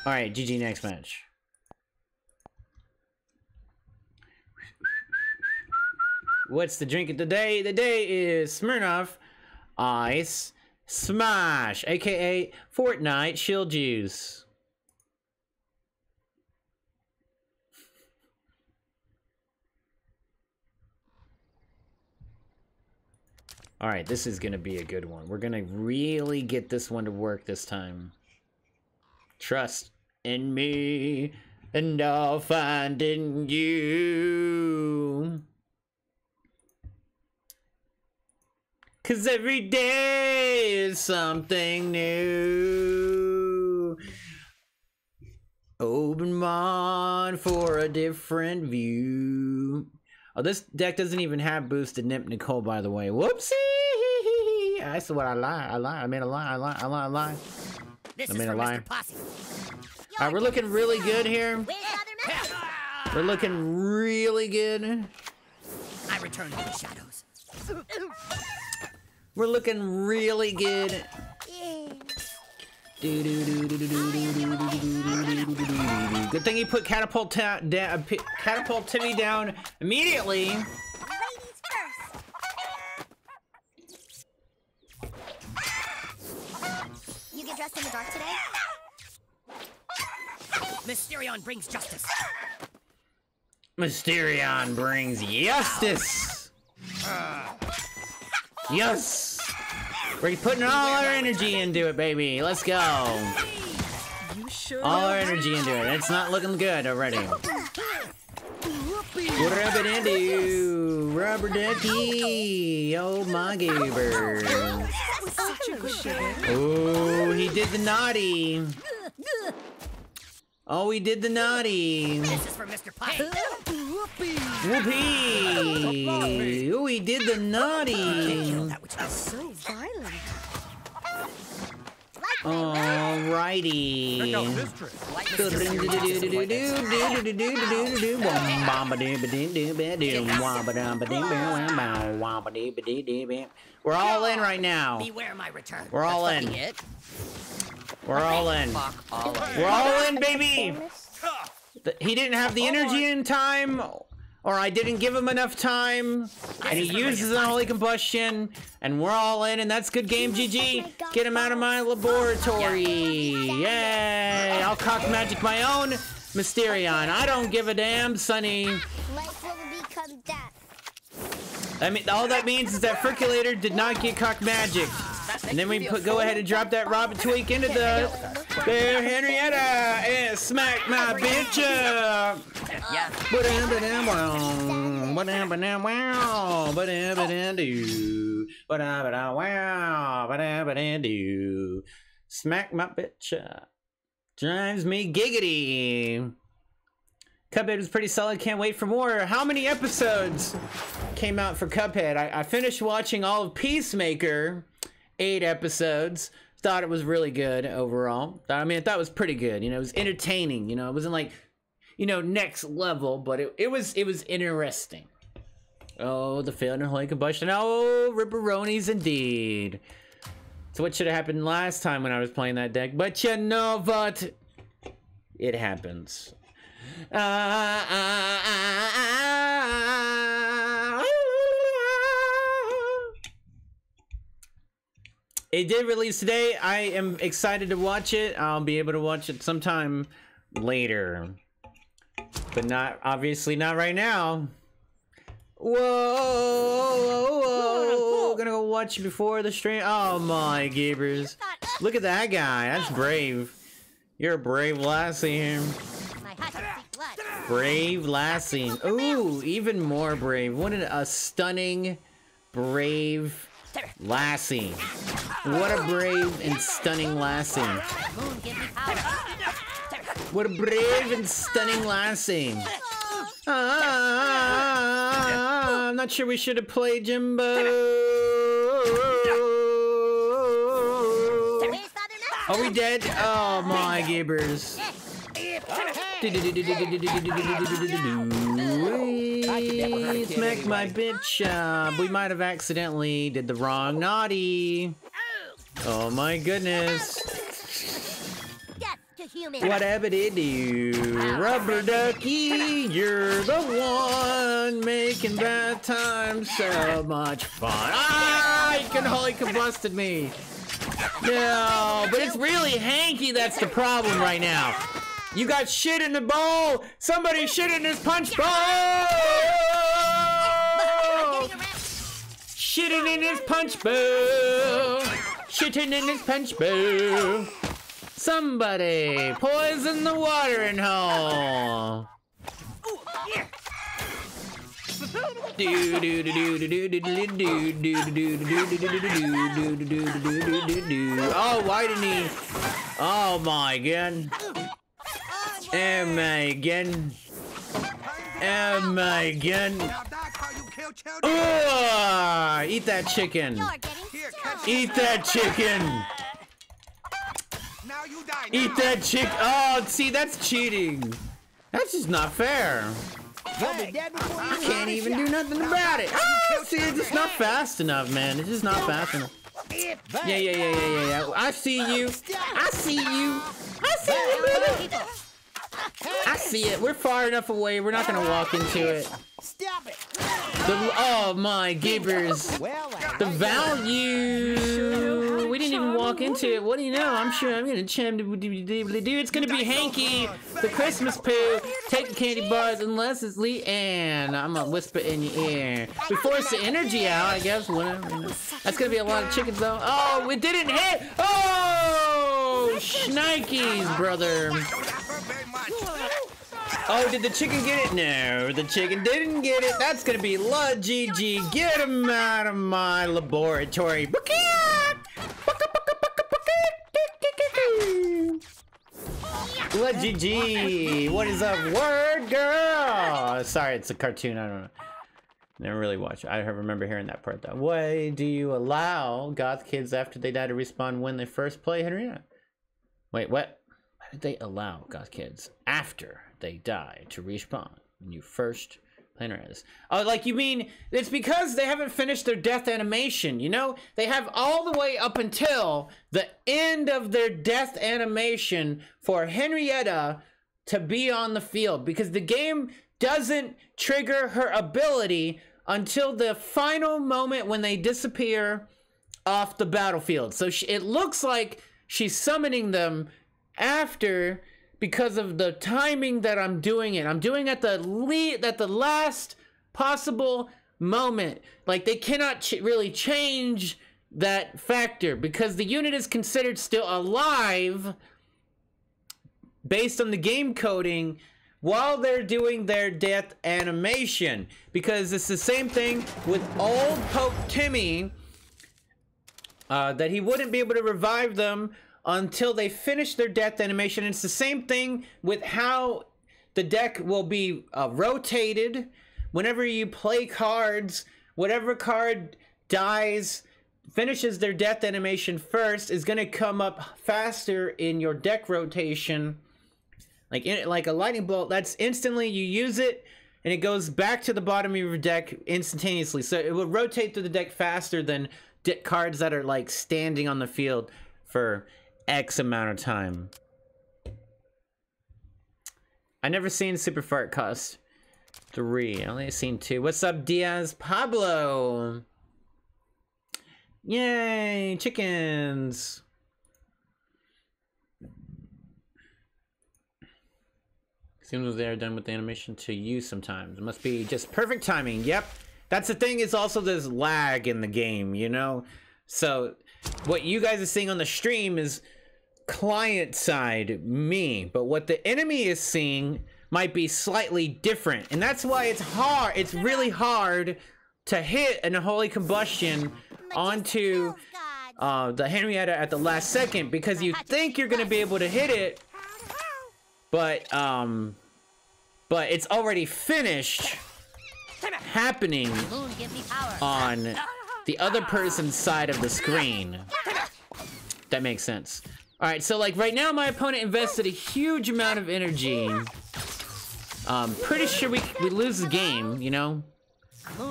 Alright, G G, next match. What's the drink of the day? The day is Smirnoff Ice Smash, aka Fortnite Shield Juice. All right, this is gonna be a good one. We're gonna really get this one to work this time. Trust in me, and I'll find in you. 'Cause every day is something new. Open mind for a different view. Oh, this deck doesn't even have boosted Nymph Nicole, by the way. Whoopsie! I said what I lie. I lie. I made a lie. I lie. I lie. I lie. This I made a lie. Alright, we're looking really good here. We're looking really good. I return to the shadows. We're looking really good. Good thing he put catapult ta da catapult Timmy down immediately. You get dressed in the dark today? Mysterion brings justice. Mysterion brings justice. Uh. Yes. We're putting all our energy into it, baby. Let's go. All our energy into it. It's not looking good already. Rub it into you, rubber ducky. Oh my gaber. Oh, he did the naughty. Oh, he did the naughty. This is for Mister Pie. Whoopee! Ooh, he did the naughty! So violent. Alrighty. We're all in right now. Beware my return. We're all in. We're all in. We're all in, baby! He didn't have the energy in time, or I didn't give him enough time, and he uses Unholy Combustion, and we're all in, and that's good game, G G. Get him out of my laboratory. Yay! I'll cock magic my own Mysterion. I don't give a damn, Sonny. I mean, all that means is that Friculator did not get cock magic. And then we put, go ahead and drop that Robin Tweak into the bear Henrietta and smack my bitch up. Yeah. Smack my bitch up. Drives me giggity. Cuphead was pretty solid. Can't wait for more. How many episodes came out for Cuphead? I, I finished watching all of Peacemaker. Eight episodes. Thought it was really good overall. I mean, I thought it was pretty good. You know, it was entertaining. You know, it wasn't like, you know, next level, but it, it was it was interesting. Oh, the failed Unholy Combustion. Oh, ripperonis indeed. So what should have happened last time when I was playing that deck? But you know what? It happens. Uh, uh, uh, uh, uh, It did release today. I am excited to watch it. I'll be able to watch it sometime later. But not, obviously not right now. Whoa, whoa, whoa. Gonna go watch it before the stream. Oh my Gabers. Look at that guy. That's brave. You're a brave lassie here. Brave lassie. Ooh, even more brave. What a stunning, brave lassie. What a brave and stunning lassie. What a brave and stunning lassie. Ah, I'm not sure we should have played Jimbo. Are we dead? Oh my Gabbers. Smack my bitch up. We might have accidentally did the wrong naughty. Oh my goodness. Whatever did you, rubber ducky, you're the one making bad time so much fun. I can Unholy Combusted me. No, but it's really Hanky that's the problem right now. You got shit in the bowl. Somebody shit in this punch bowl. Shitting in his punch bowl. Shitting in his punch bowl. Somebody poison the watering hole. Do do do do do do do do do do do do. Oh, why didn't he? Oh my god. Oh my god. Oh my god. Oh, eat that chicken. Eat that chicken. Eat that chick. Oh, see, that's cheating. That's just not fair. I can't even do nothing about it. Oh, see, it's just not fast enough, man. It's just not fast enough. Yeah, yeah, yeah, yeah, yeah, yeah. I see you. I see you. I see you, baby. I see it. We're far enough away. We're not gonna walk into it. Stop it. The, oh my gibbers. The value. We didn't even walk into it. What do you know? I'm sure I'm gonna chum. It's gonna be Hanky, the Christmas poo, taking candy bars unless it's Leanne. I'm gonna whisper in your ear. We forced the energy out, I guess. Whatever. That's gonna be a lot of chickens though. Oh, it didn't hit. Oh, shnikes, brother. Oh, did the chicken get it? No, the chicken didn't get it. That's gonna be La G G. Get him out of my laboratory. La G G. What is up, word girl? Sorry, it's a cartoon. I don't know. Never really watched it. I remember hearing that part though. Why do you allow goth kids after they die to respawn when they first play Henrietta? Wait, what? Why did they allow goth kids after they die to respawn when you first play Henrietta? Oh, like you mean it's because they haven't finished their death animation, you know? They have all the way up until the end of their death animation for Henrietta to be on the field, because the game doesn't trigger her ability until the final moment when they disappear off the battlefield. So she, it looks like she's summoning them after, because of the timing that I'm doing it. I'm doing at the lead, at the last possible moment. Like they cannot ch really change that factor because the unit is considered still alive based on the game coding while they're doing their death animation. Because it's the same thing with old Pope Timmy, uh, that he wouldn't be able to revive them until they finish their death animation. It's the same thing with how the deck will be uh, rotated whenever you play cards. Whatever card dies, finishes their death animation first, is gonna come up faster in your deck rotation. Like in, like a lightning bolt, that's instantly, you use it and it goes back to the bottom of your deck instantaneously. So it will rotate through the deck faster than deck cards that are like standing on the field for X amount of time. I never seen Super Fart cost three. I only seen two. What's up, Diaz Pablo? Yay, chickens. Seems they're done with the animation to you sometimes. It must be just perfect timing. Yep. That's the thing. It's also this lag in the game, you know? So what you guys are seeing on the stream is client side me, but what the enemy is seeing might be slightly different, and that's why it's hard, it's really hard to hit an Unholy Combustion onto uh, the Henrietta at the last second, because you think you're gonna be able to hit it, but um but it's already finished happening on the other person's side of the screen. That makes sense. All right, so like right now my opponent invested a huge amount of energy. Um, pretty sure we, we lose the game, you know?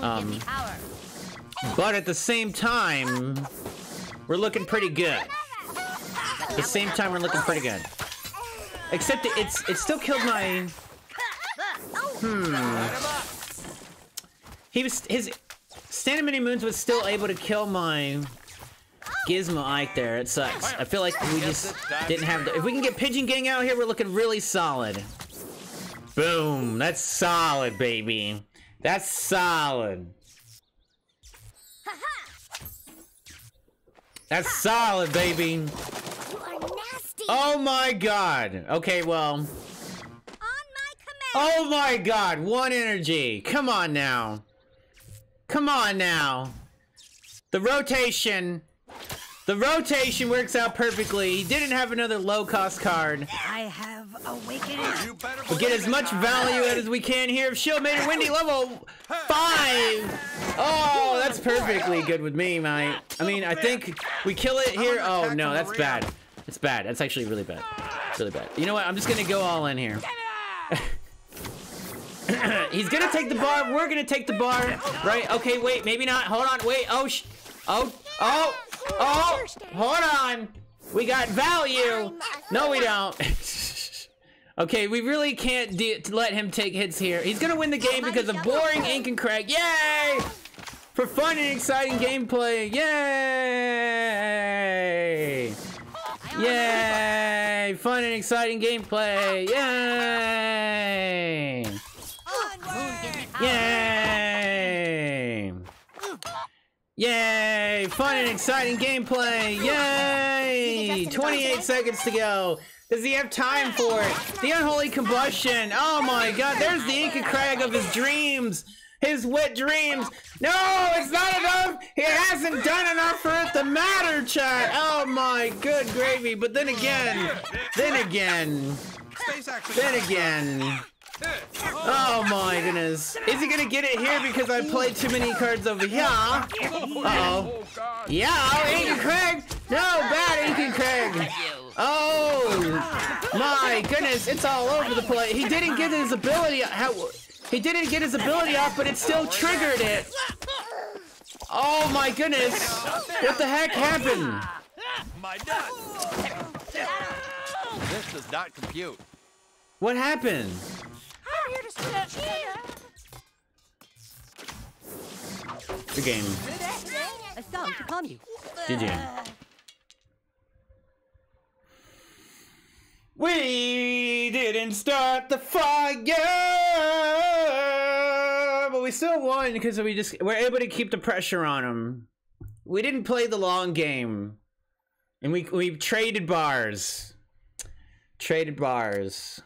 Um, but at the same time, we're looking pretty good. At the same time, we're looking pretty good. Except it, it's, it still killed my... Hmm. He was... his. Stan and Mini Moons was still able to kill my Gizmo Ike there. It sucks. I feel like we just didn't have the... If we can get Pigeon Gang out here, we're looking really solid. Boom. That's solid, baby. That's solid. That's solid, baby. You are nasty. Oh my god. Okay, well. On my command. Oh my god. One energy. Come on now. Come on now. The rotation. The rotation works out perfectly. He didn't have another low-cost card. I have awakened. We'll get as much value out as we can here. If Shield made it, Windy level five. Oh, that's perfectly good with me, mate. I mean, I think we kill it here. Oh no, that's bad. It's bad. That's actually really bad. Really bad. You know what? I'm just gonna go all in here. He's gonna take the bar. We're gonna take the bar, right? Okay, wait, maybe not. Hold on, wait. Oh, sh oh, oh. Oh, hold on. We got value. No, we don't. Okay, we really can't de let him take hits here. He's going to win the game because of boring Ink and Craig. Yay! For fun and exciting gameplay. Yay! Yay! Fun and exciting gameplay. Yay! Yay! Yay! Fun and exciting gameplay! Yay! twenty-eight seconds to go. Does he have time for it? The Unholy Combustion! Oh my god, there's the Ink and Craig of his dreams! His wet dreams! No! It's not enough! He hasn't done enough for it to matter, chat! Oh my good gravy, but then again... Then again... Then again... Oh my goodness. Is he gonna get it here because I played too many cards over here? Uh oh. Yeah, oh, Ink and Craig! No, bad Ink and Craig! Oh my goodness, it's all over the place. He didn't get his ability how he didn't get his ability off, but it still triggered it. Oh my goodness! What the heck happened? My dad. This does not compute. What happened? The game. A song to calm you. G G. We didn't start the fire, but we still won because we just were able to keep the pressure on him. We didn't play the long game, and we we traded bars. Traded bars.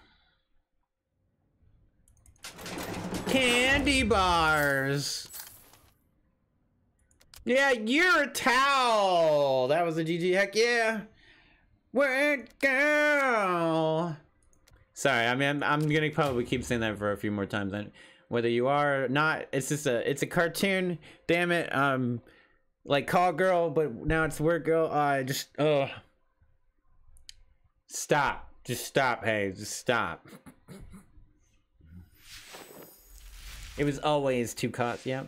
Candy bars. Yeah, you're a towel. That was a G G. Heck yeah. Where go? Sorry, I mean, I'm, I'm gonna probably keep saying that for a few more times. And whether you are or not, it's just a, it's a cartoon. Damn it. Um, like Call Girl, but now it's Word Girl. I uh, just, oh, stop. Just stop. Hey, just stop. It was always two cots, yeah.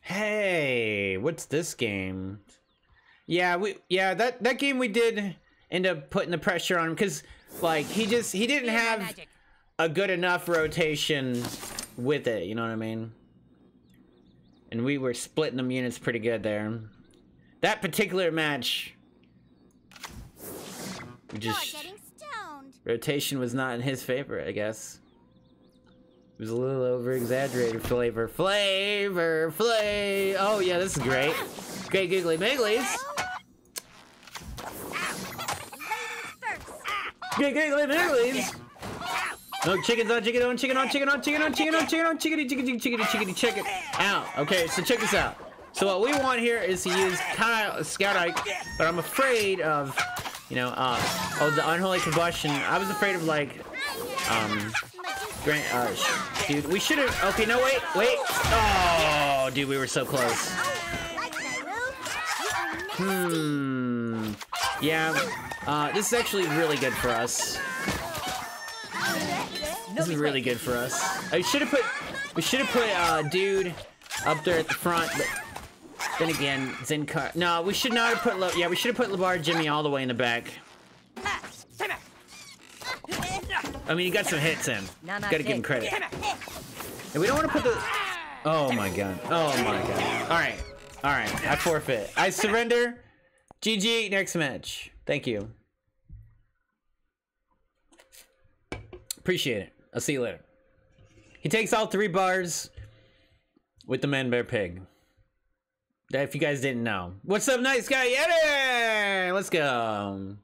Hey, what's this game? Yeah, we yeah, that that game we did end up putting the pressure on him cuz like he just he didn't have a good enough rotation with it, you know what I mean? And we were splitting them units pretty good there. That particular match we just rotation was not in his favor, I guess. It was a little over-exaggerated. Flavor, flavor, flavor. Oh, yeah, this is great. Great Googly Miglies. Great Googly Miglies. No, chickens on chicken on chicken on chicken on chicken on chicken on chicken on chickity chickity chickity chickity chicken out. Okay, so check this out. So what we want here is to use Kyle, Scout Ike, but I'm afraid of... You know, uh, oh, the Unholy Combustion. I was afraid of, like, um, Grant, uh, dude, we should've, okay, no, wait, wait. Oh, dude, we were so close. Hmm, yeah, uh, this is actually really good for us. This is really good for us. I should've put, we should've put, uh, dude up there at the front, but... Then again, Zincar. No, we should not have put. Le yeah, we should have put LeBard Jimmy all the way in the back. I mean, he got some hits in. Gotta give him credit. And we don't want to put the. Oh my god. Oh my god. Alright. Alright. I forfeit. I surrender. G G. Next match. Thank you. Appreciate it. I'll see you later. He takes all three bars with the Man Bear Pig. If you guys didn't know. What's up, Nice Guy Eddie? Let's go.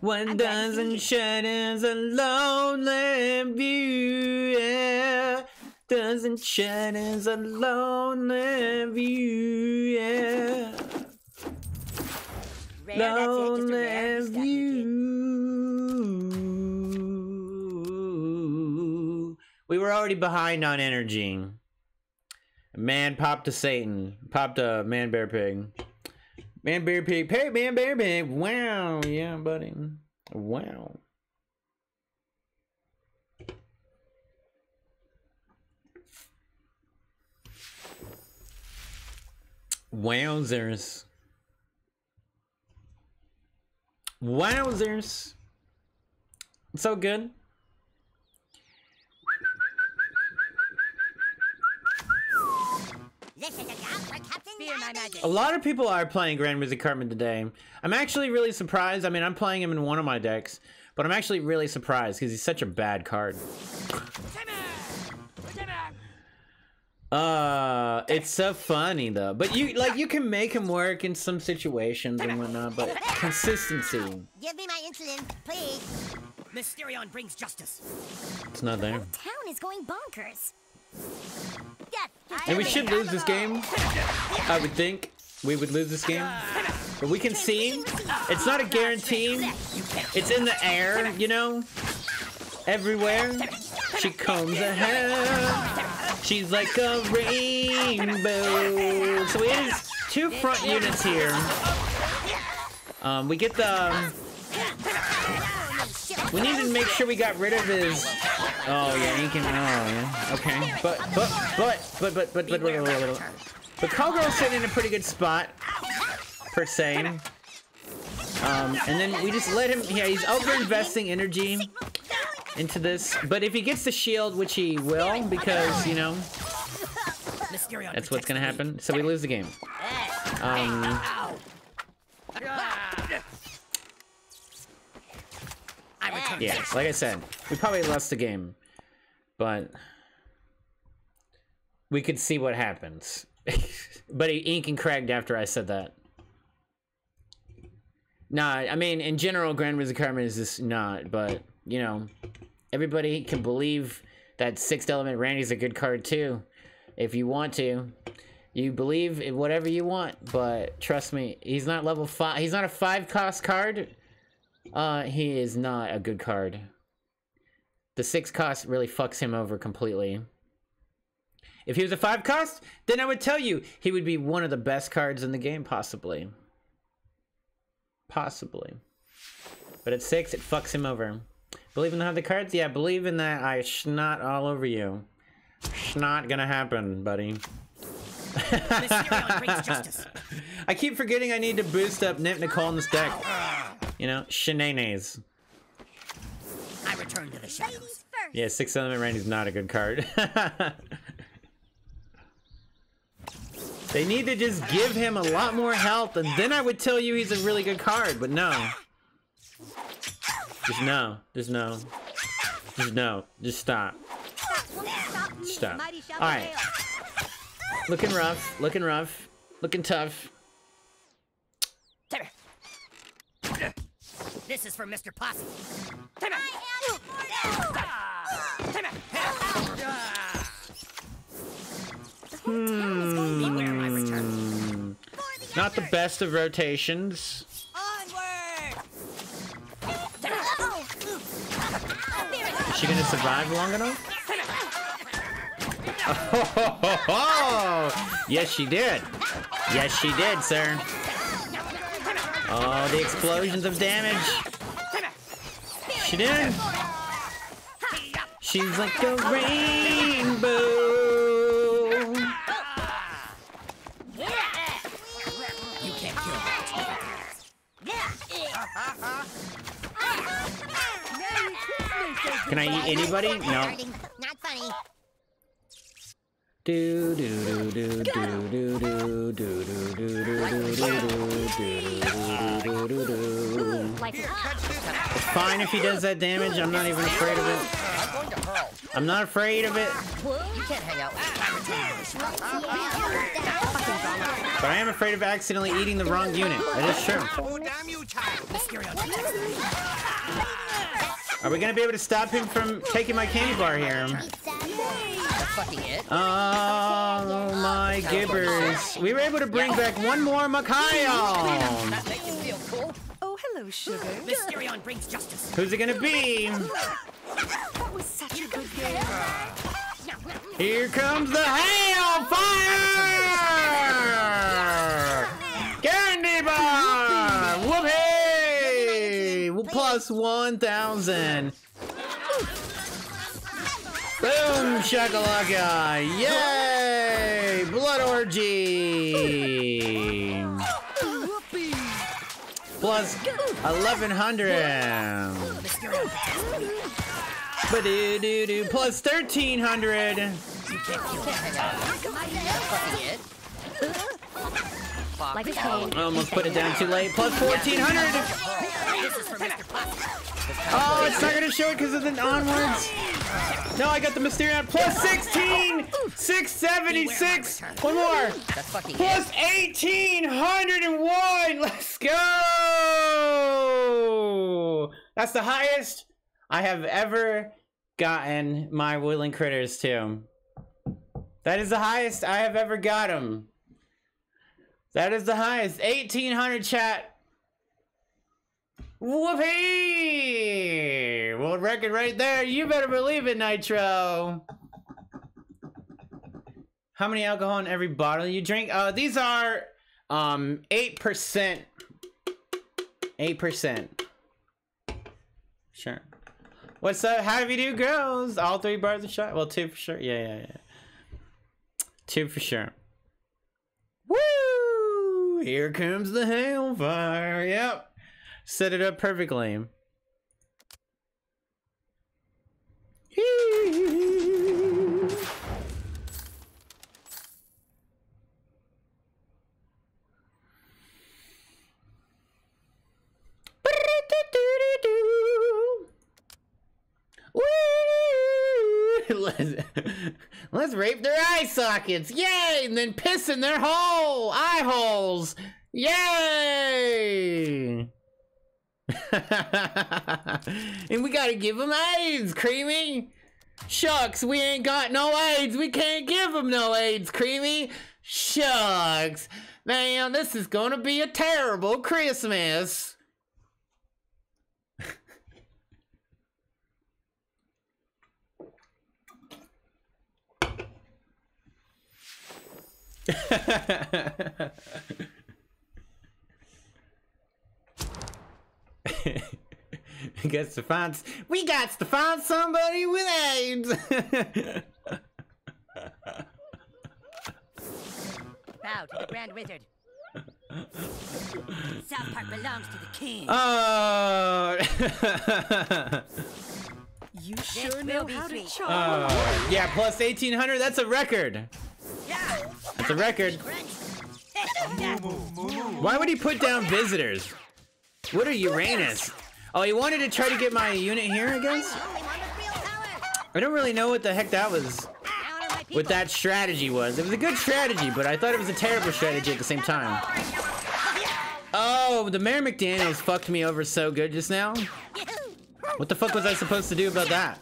One dozen shadows a lonely view. Yeah. Dozen shadows a lonely view. Yeah. Lonely view. We were already behind on energy. Man popped to Satan. Popped a Man Bear Pig. Man Bear Pig, hey Man Bear Pig, wow, yeah buddy, wow. Wowzers. Wowzers. So good. This is a A lot of people are playing Grand Wizard Cartman today. I'm actually really surprised. I mean, I'm playing him in one of my decks, but I'm actually really surprised because he's such a bad card. Uh, it's so funny though. But you like you can make him work in some situations and whatnot. But consistency. Give me my insulin, please. Mysterion brings justice. It's not there. The town is going bonkers. And we should lose this game. I would think we would lose this game, but we can see it's not a guarantee. It's in the air, you know, everywhere. She combs her hair, she's like a rainbow. So it is two front units here. Um, we get the we need to make sure we got rid of his. Oh yeah, Ink and... Oh yeah, okay. But, but, but, but, but, but, but, but, but, but, but, but Callgirl's sitting in a pretty good spot, per se. Um, and then we just let him... Yeah, he's over-investing energy into this. But if he gets the shield, which he will, because, you know, that's what's gonna happen. So we lose the game. Um... Yeah, like I said, we probably lost the game, but we could see what happens. But he Ink and Craig after I said that. Nah, I mean, in general, Grand Wizard Cartman is just not, but, you know, everybody can believe that Sixth Element Randy's a good card, too, if you want to. You believe in whatever you want, but trust me, he's not level five. He's not a five-cost card. Uh, he is not a good card. The six cost really fucks him over completely. If he was a five cost, then I would tell you he would be one of the best cards in the game, possibly. Possibly. But at six, it fucks him over. Believe in the other cards? Yeah, believe in that. I snot all over you. Snot gonna happen, buddy. I keep forgetting I need to boost up Nip Nicole in this deck. You know, shenanes. I return to the shadows. Yeah, Sixth Element Randy's not a good card. They need to just give him a lot more health, and then I would tell you he's a really good card, but no. Just no. Just no. Just no. Just stop. Stop. Alright. Looking rough. Looking rough. Looking tough. This is for Mister Posse. Hmm. Not the best of rotations. Onward. Is she gonna survive long enough? Oh, ho, ho, ho. Yes, she did. Yes, she did, sir. Oh, the explosions of damage. She did. She's like a rainbow. You can't kill her. Can I eat anybody? No. Not funny. Do do do do do do do do do do do do do. It's fine if he does that damage. I'm not even afraid of it. I'm not afraid of it. You can't hang out with. But I am afraid of accidentally eating the wrong unit. That is true. Are we gonna be able to stop him from taking my candy bar here? Oh my gibbers. We were able to bring back one more Macayon! Oh, hello, sugar. Mysterion brings justice. Who's it gonna be? That was such a good game. Here comes the hail fire! Candy bar! Whoopee! Plus one thousand. Boom, shakalaka. Yay! Blood orgy. Plus eleven hundred. Ba-do-do-do. Plus thirteen hundred. Like I almost put it down too late. Plus fourteen hundred. Oh, it's not gonna show it because of the onwards. No, I got the Mysterion. Plus sixteen, six seventy-six. One more. Plus eighteen hundred and one. Let's go. That's the highest I have ever gotten my woodland critters to. That is the highest I have ever got them. That is the highest. Eighteen hundred, chat. Whoopee! World record right there. You better believe it, Nitro. How many alcohol in every bottle you drink? Uh, these are um eight percent. Eight percent. Sure. What's up? How do you do, girls? All three bars of shot. Well, two for sure. Yeah, yeah, yeah. Two for sure. Woo! Here comes the hailfire. Yep. Set it up perfectly. let's, let's rape their eye sockets. Yay! And then piss in their hole eye holes. Yay! And we gotta give them AIDS, Creamy. Shucks, we ain't got no AIDS. We can't give them no AIDS, Creamy. Shucks. Man, this is gonna be a terrible Christmas. I guess to find we got to find somebody with AIDS. Bow to the Grand Wizard. South Park belongs to the king. Oh. You sure know how to charm. Oh. Yeah, plus eighteen hundred. That's a record. Yeah. That's a record. Why would he put down visitors? What are Uranus? Oh, he wanted to try to get my unit here, I guess? I don't really know what the heck that was. What that strategy was. It was a good strategy, but I thought it was a terrible strategy at the same time. Oh, the Mayor McDaniels fucked me over so good just now. What the fuck was I supposed to do about that?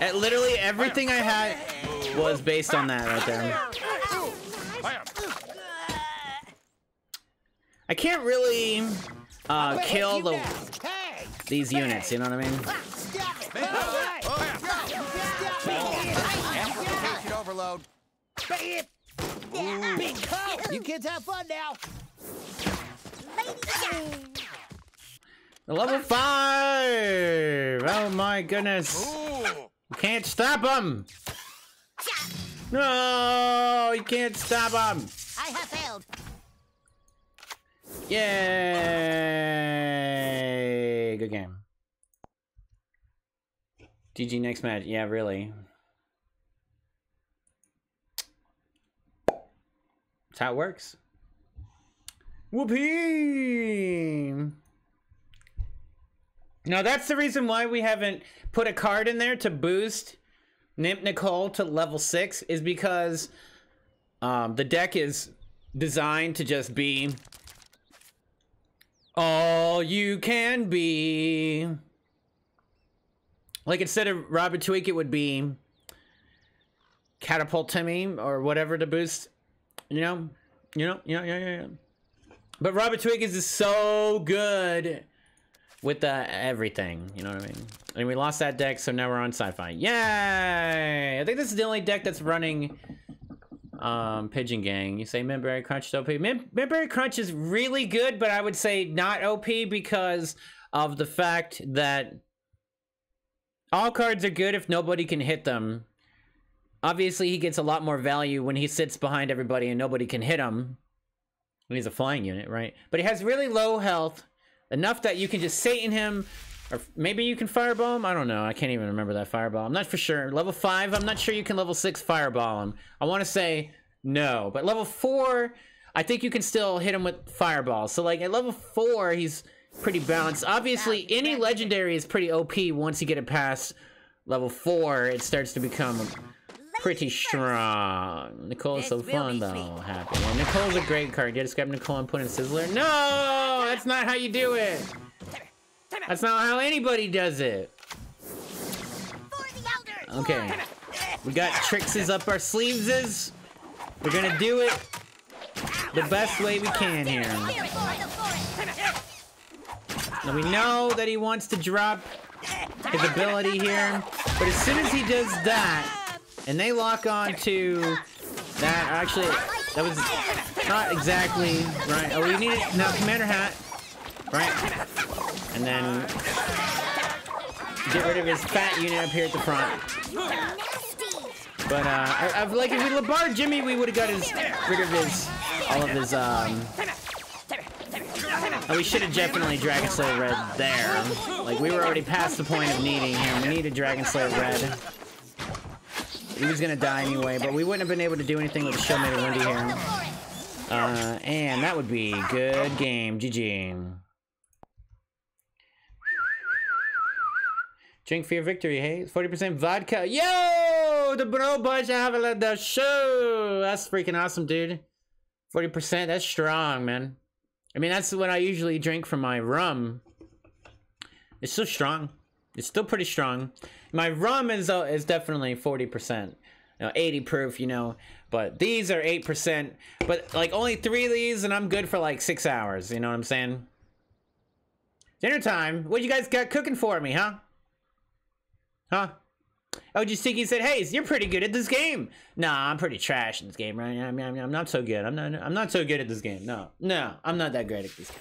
At literally everything I had was based on that right there. I can't really uh, kill the, these units, you know what I mean? You kids have fun now. Level five! Oh my goodness. You can't stop them! No, you can't stop them! I have failed. Yay! Good game. G G, next match. Yeah, really. That's how it works. Whoopee! Now, that's the reason why we haven't put a card in there to boost Nymph Nicole to level six, is because um, the deck is designed to just be all you can be. Like, instead of Robin Tweak, it would be Catapult Timmy or whatever to boost, you know? You know? Yeah, yeah, yeah, yeah. But Robin Tweak is just so good with the everything, you know what I mean? And we lost that deck, so now we're on sci-fi. Yay! I think this is the only deck that's running um, Pigeon Gang. You say Mintberry Crunch is O P? Mint, Mintberry Crunch is really good, but I would say not O P because of the fact that all cards are good if nobody can hit them. Obviously, he gets a lot more value when he sits behind everybody and nobody can hit him. When he's a flying unit, right? But he has really low health. Enough that you can just Satan him, or maybe you can fireball him. I don't know. I can't even remember that fireball. I'm not for sure. Level five, I'm not sure you can level six fireball him. I want to say no. But level four, I think you can still hit him with fireball. So, like, at level four, he's pretty balanced. Obviously, any legendary is pretty O P. Once you get it past level four, it starts to become pretty strong. Nicole's so fun, though. Happy. Well, Nicole's a great card. You just grab Nicole and put in Sizzler. No! That's not how you do it. That's not how anybody does it. Okay. We got Trixes up our sleeves. We're gonna do it the best way we can here. Now we know that he wants to drop his ability here, but as soon as he does that, and they lock on to that, actually, that was not exactly right. Oh, we need it now. Commander Hat, right? And then get rid of his fat unit up here at the front. But uh, I, I like if we LeBard Jimmy, we would have got his rid of his all of his. Um... Oh, we should have definitely Dragon Slayer Red there. Like we were already past the point of needing him. We needed Dragon Slayer Red. He was gonna die anyway, but we wouldn't have been able to do anything with the Shell Made of Windy here. Uh, and that would be good game. G G. Drink for your victory, hey? forty percent vodka. Yo! The bro bunch have a the show. That's freaking awesome, dude. forty percent, that's strong, man. I mean, that's what I usually drink for my rum. It's still strong. It's still pretty strong. My rum is uh, is definitely forty percent. You know, eighty proof, you know. But these are eight percent. But, like, only three of these, and I'm good for, like, six hours. You know what I'm saying? Dinner time. What you guys got cooking for me, huh? Huh? Oh, just think he said, hey, you're pretty good at this game. Nah, I'm pretty trash in this game, right? I mean, I mean, I'm not so good. I'm not, I'm not so good at this game. No. No, I'm not that great at this game.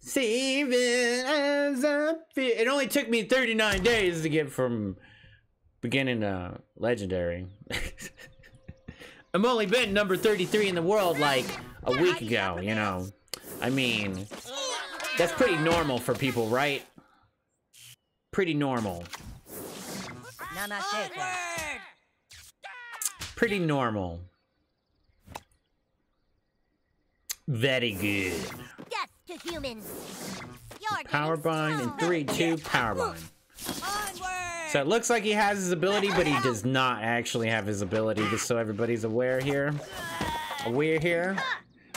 Save it as I feel. It only took me thirty-nine days to get from beginning to legendary. I'm only been number thirty-three in the world like a week ago, you know. I mean, that's pretty normal for people, right? Pretty normal. Pretty normal. Very good. Powerbind and three two Powerbind. So it looks like he has his ability, but he does not actually have his ability, just so everybody's aware here. Aware here.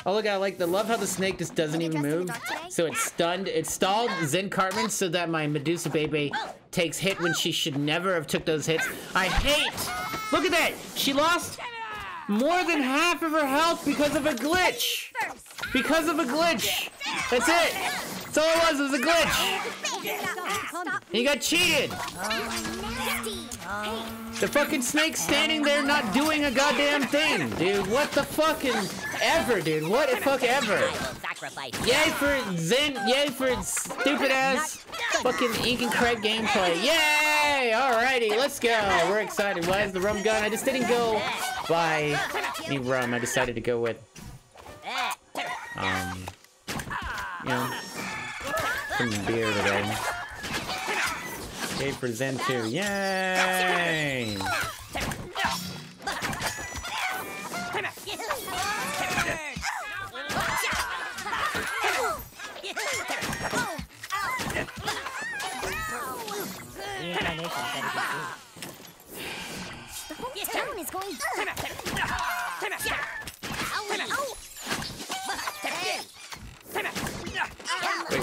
Oh, look, I like the love how the snake just doesn't even move. So it's stunned. It stalled Zen Cartman so that my Medusa baby takes hit when she should never have took those hits. I hate. Look at that. She lost more than half of her health because of a glitch. Because of a glitch. That's it. That's all it was. It was a glitch. And you got cheated. The fucking snake standing there not doing a goddamn thing, dude. What the fucking ever, dude. What the fuck ever. Yay for Zen. Yay for stupid ass fucking Ink and Craig gameplay. Yay. Alrighty. Let's go. We're excited. Why is the rum gun? I just didn't go by any rum. I decided to go with Um, you know, some beer today. They present here. Yay! Wait,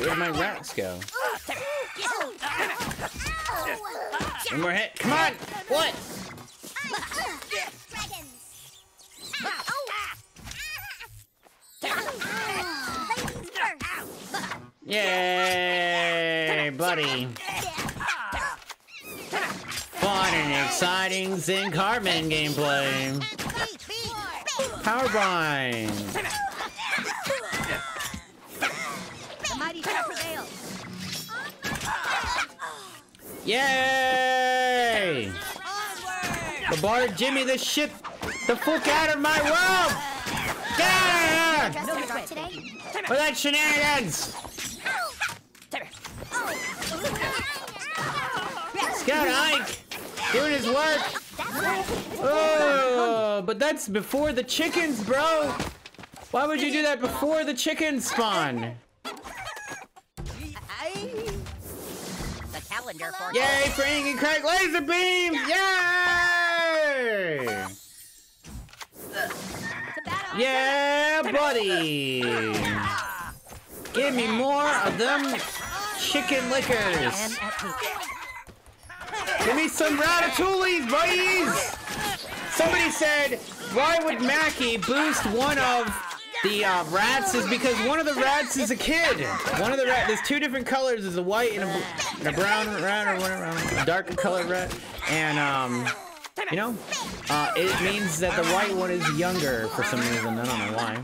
where'd my rats go? One more hit. Come on! What? Yay! Bloody. Fun and exciting Zing Cartman gameplay. Powerbind. Yay! LeBard Jimmy, the shit the fuck out of my world! Get out of here! For that shenanigans! Scout Ike! Doing his work! Oh, but that's before the chickens, bro! Why would you do that before the chickens spawn? For Yay for Ink and Craig laser beams! Yay! Yeah, buddy! Give me more of them chicken lickers! Give me some ratatouilles, buddies! Somebody said, why would Mackie boost one of the uh, rats is because one of the rats is a kid. One of the rats, there's two different colors. There's a white and a, and a brown rat or whatever, a darker colored rat. And, um, you know, uh, it means that the white one is younger for some reason. I don't know why.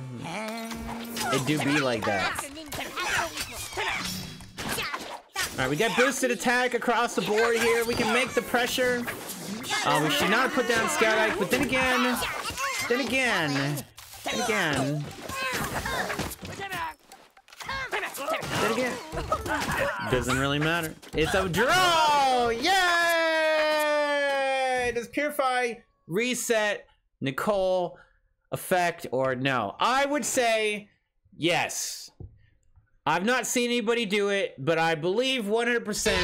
It do be like that. All right, we got boosted attack across the board here. We can make the pressure. Uh, we should not put down Scout Ike, but then again, then again, Then again. Then again. Doesn't really matter. It's a draw! Yay! Does Purify reset Nicole effect or no? I would say yes. I've not seen anybody do it, but I believe one hundred percent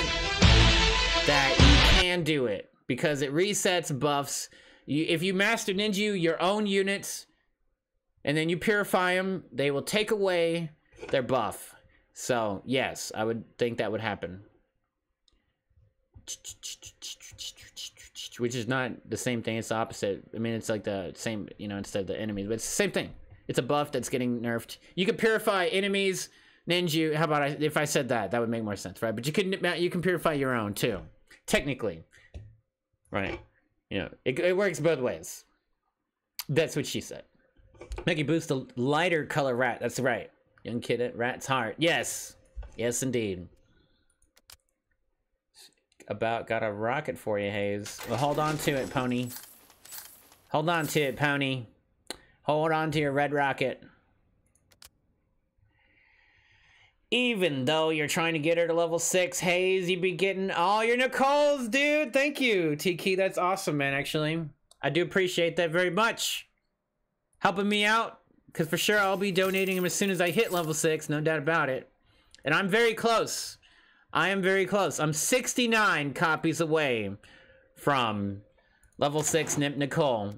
that you can do it because it resets buffs. You, if you Master Ninja your own units, and then you purify them, they will take away their buff. So, yes, I would think that would happen. Which is not the same thing, it's the opposite. I mean, it's like the same, you know, instead of the enemies, but it's the same thing. It's a buff that's getting nerfed. You can purify enemies, ninja, how about I, if I said that? That would make more sense, right? But you can, you can purify your own, too. Technically. Right. You know, it, it works both ways. That's what she said. Mickey boosts the lighter color rat. That's right. Young kid at rat's heart. Yes. Yes, indeed. About got a rocket for you, Haze. Well, hold on to it, Pony. Hold on to it, Pony. Hold on to your red rocket. Even though you're trying to get her to level six, Haze, you'd be getting all your Nicoles, dude. Thank you, Tiki. That's awesome, man, actually. I do appreciate that very much. Helping me out, because for sure I'll be donating them as soon as I hit level six, no doubt about it. And I'm very close. I am very close. I'm sixty-nine copies away from level six Nymph Nicole.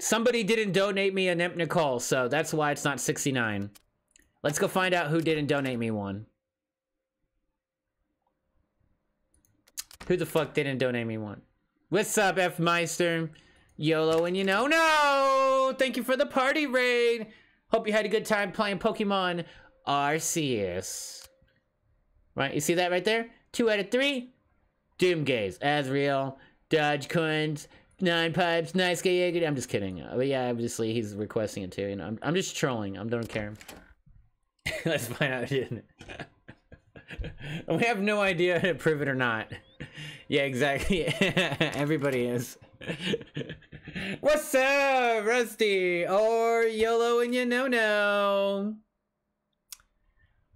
Somebody didn't donate me a Nymph Nicole, so that's why it's not sixty-nine. Let's go find out who didn't donate me one. Who the fuck didn't donate me one? What's up, F Meister? YOLO and you know no! Thank you for the party raid! Hope you had a good time playing Pokemon Arceus. Right, you see that right there? Two out of three. Doomgaze, Azreal, Dodge Coins, Nine Pipes, Nice Gay. I'm just kidding. But yeah, obviously he's requesting it too. You know, I'm, I'm just trolling. I don't care. Let's find out. We have no idea to prove it or not. Yeah, exactly. Everybody is. What's up, Rusty? Or YOLO and you know no.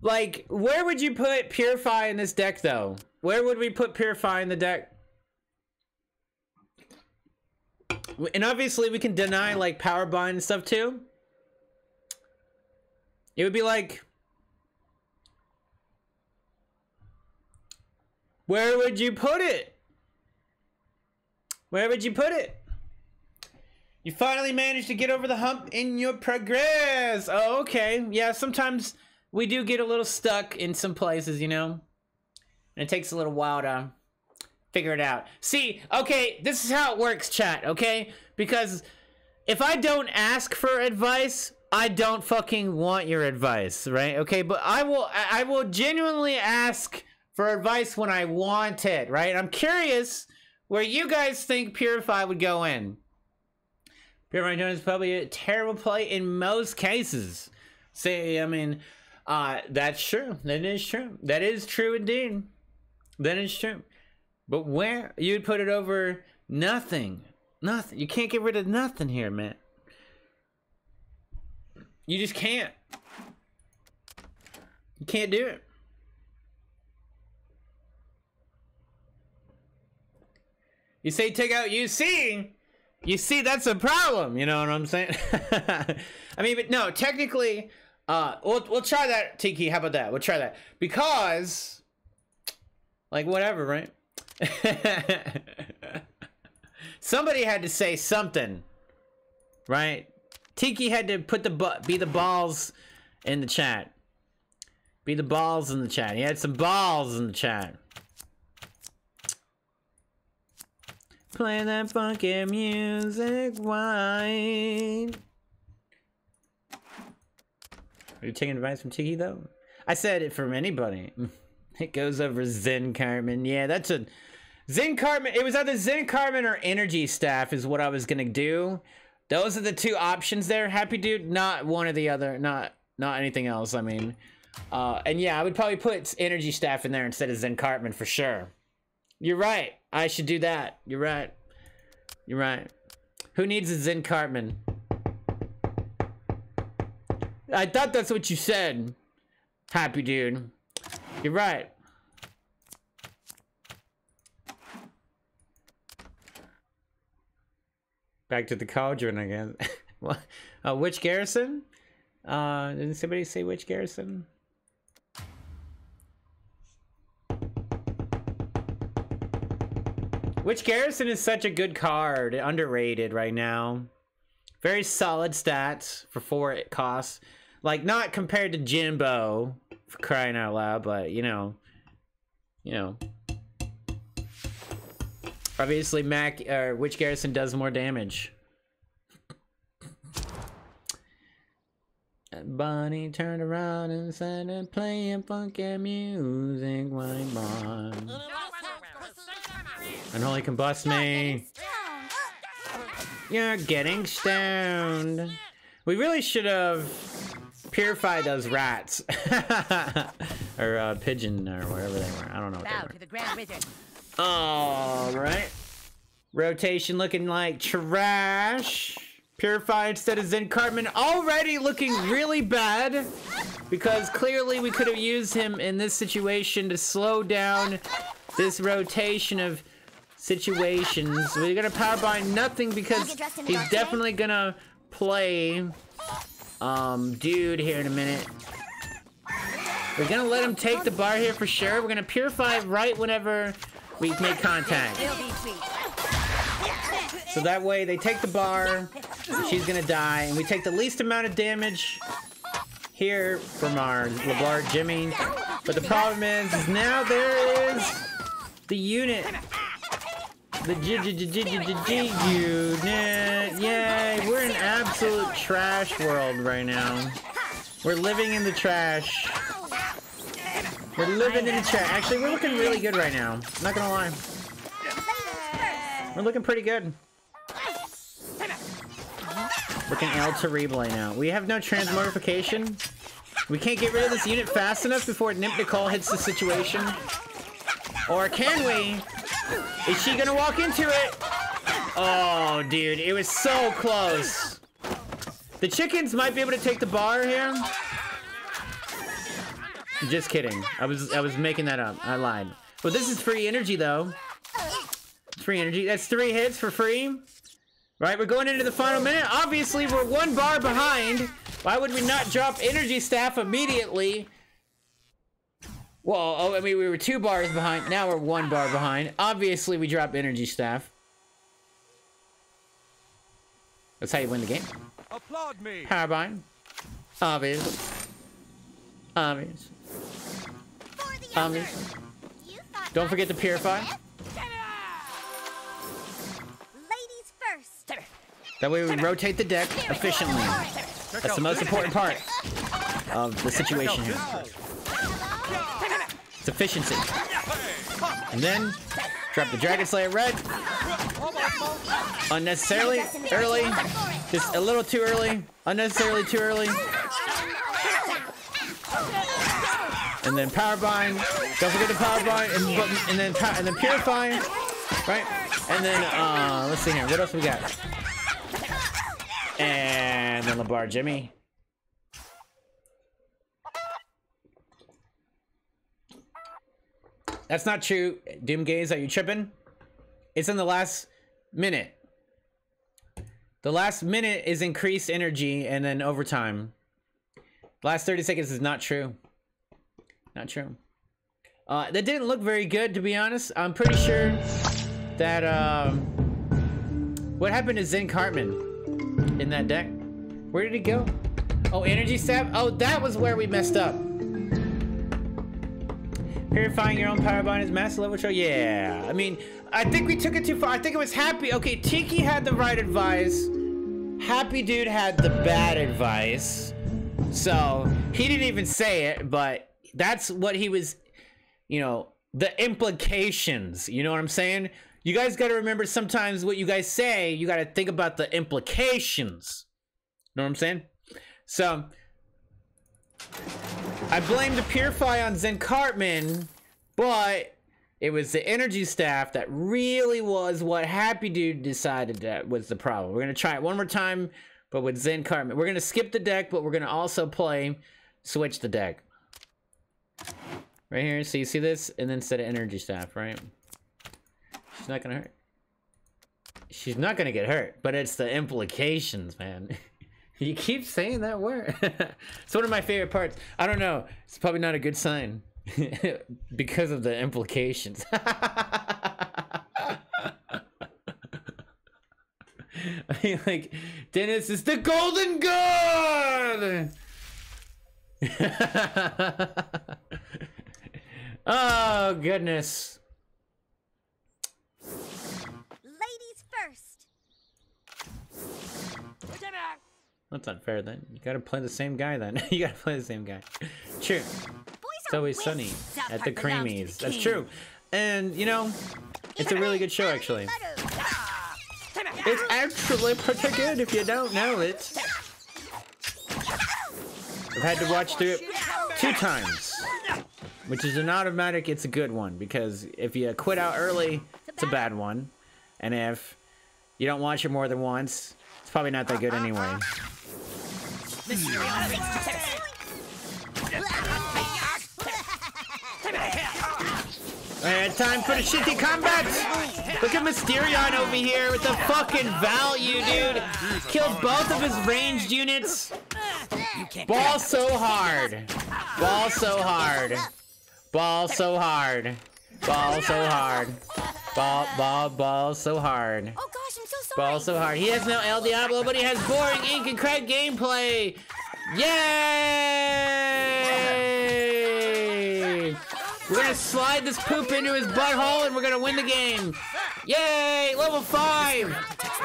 Like, where would you put Purify in this deck, though? Where would we put Purify in the deck? And obviously we can deny like Powerbind and stuff too. It would be like, where would you put it? Where would you put it? You finally managed to get over the hump in your progress. Oh, okay. Yeah, sometimes we do get a little stuck in some places, you know? And it takes a little while to figure it out. See, okay, this is how it works, chat, okay? Because if I don't ask for advice, I don't fucking want your advice, right? Okay, but I will I will genuinely ask for advice when I want it, right? I'm curious where you guys think Purify would go in. Purify is probably a terrible play in most cases. See, I mean, uh, that's true. That is true. That is true indeed. That is true. But where? You'd put it over nothing. Nothing. You can't get rid of nothing here, man. You just can't. You can't do it. You say take out U C. You see, that's a problem. You know what I'm saying? I mean, but no, technically, uh, we'll, we'll try that, Tiki. How about that? We'll try that. Because, like, whatever, right? Somebody had to say something, right? Tiki had to put the bu- be the balls in the chat. Be the balls in the chat. He had some balls in the chat. Play that fucking music wide. Are you taking advice from Tiki though? I said it from anybody. It goes over Zen Cartman. Yeah, that's a Zen Cartman. It was either Zen Cartman or Energy Staff is what I was gonna do. Those are the two options there, Happy Dude. Not one or the other. Not not anything else, I mean. Uh, and yeah, I would probably put Energy Staff in there instead of Zen Cartman for sure. You're right. I should do that. You're right. You're right. Who needs a Zen Cartman? I thought that's what you said, Happy Dude. You're right. Back to the cauldron, I guess. What? Uh, Witch Garrison? Uh, didn't somebody say Witch Garrison? Witch Garrison is such a good card. Underrated right now. Very solid stats for four it costs. Like, not compared to Jimbo, for crying out loud, but, you know. You know. Obviously, Mac or uh, Witch Garrison does more damage. Bonnie turned around and started playing funky music. Why, Bon? Unholy Combust me. You're getting stoned. We really should have purified those rats. Or uh, pigeon or wherever they were. I don't know what they were. To the Grand Wizard. All right, rotation looking like trash. Purify instead of Zen Cartman already looking really bad because clearly we could have used him in this situation to slow down this rotation of situations. We're gonna Powerbind nothing because he's definitely gonna play um dude here in a minute. We're gonna let him take the bar here for sure. We're gonna Purify right whenever we make contact. So that way they take the bar, she's gonna die, and we take the least amount of damage here from our LeBard Jimmy. But the problem is, is now there is the unit. The G G G G G unit. Yay, we're in absolute trash world right now. We're living in the trash. We're living in a chair. Actually, we're looking really good right now. I'm not gonna lie. We're looking pretty good. Looking El Terrible now. We have no Transmogrification. We can't get rid of this unit fast enough before Nymph Nicole hits the situation. Or can we? Is she gonna walk into it? Oh, dude, it was so close. The chickens might be able to take the bar here. Just kidding. I was I was making that up. I lied. But this is free energy, though. It's free energy. That's three hits for free. Right, we're going into the final minute. Obviously, we're one bar behind. Why would we not drop energy staff immediately? Well, oh, I mean, we were two bars behind. Now we're one bar behind. Obviously, we dropped energy staff. That's how you win the game. Applaud me. Powerbind. Obviously. Obviously. Obviously. Don't forget to purify. That way we rotate the deck efficiently. That's the most important part of the situation here. It's efficiency. And then drop the Dragon Slayer Red. Unnecessarily early. Just a little too early. Unnecessarily too early. And then Powerbind. Don't forget the Powerbind. And, and then and then Purify. Right? And then uh, let's see here. What else we got? And then LeBard Jimmy. That's not true. Doom Gaze, are you tripping? It's in the last minute. The last minute is increased energy and then overtime. Last thirty seconds is not true. Not true. Uh, that didn't look very good, to be honest. I'm pretty sure that um, what happened to Zen Cartman in that deck? Where did he go? Oh, energy stab? Oh, that was where we messed up. Purifying your own Powerbind is master level show? Yeah. I mean, I think we took it too far. I think it was Happy. Okay, Tiki had the right advice. Happy Dude had the bad advice. So, he didn't even say it, but that's what he was, you know, the implications. You know what I'm saying? You guys got to remember sometimes what you guys say, you got to think about the implications. Know what I'm saying? So, I blame the Purify on Zen Cartman, but it was the energy staff that really was what Happy Dude decided that was the problem. We're going to try it one more time, but with Zen Cartman. We're going to skip the deck, but we're going to also play switch the deck. Right here, so you see this, and then instead of energy staff, right? She's not gonna hurt. She's not gonna get hurt, but it's the implications, man. You keep saying that word. It's one of my favorite parts. I don't know. It's probably not a good sign because of the implications. I mean, like, Dennis is the golden god. Oh, goodness. That's unfair then. You gotta play the same guy then. You gotta play the same guy. True. It's always sunny at the Creamies. That's true. And, you know, it's a really good show actually. It's actually pretty good if you don't know it. I've had to watch through it two times. Which is an automatic, it's a good one. Because if you quit out early, it's a bad one. And if you don't watch it more than once, it's probably not that good anyway. Alright, time for the shitty combat! Look at Mysterion over here with the fucking value, dude! Killed both of his ranged units! Ball so hard! Ball so hard! Ball so hard! Ball so hard! Ball, ball, ball so hard! Ball so hard. He has no El Diablo, but he has boring Ink and Craig gameplay. Yay! We're gonna slide this poop into his butthole and we're gonna win the game. Yay! Level five.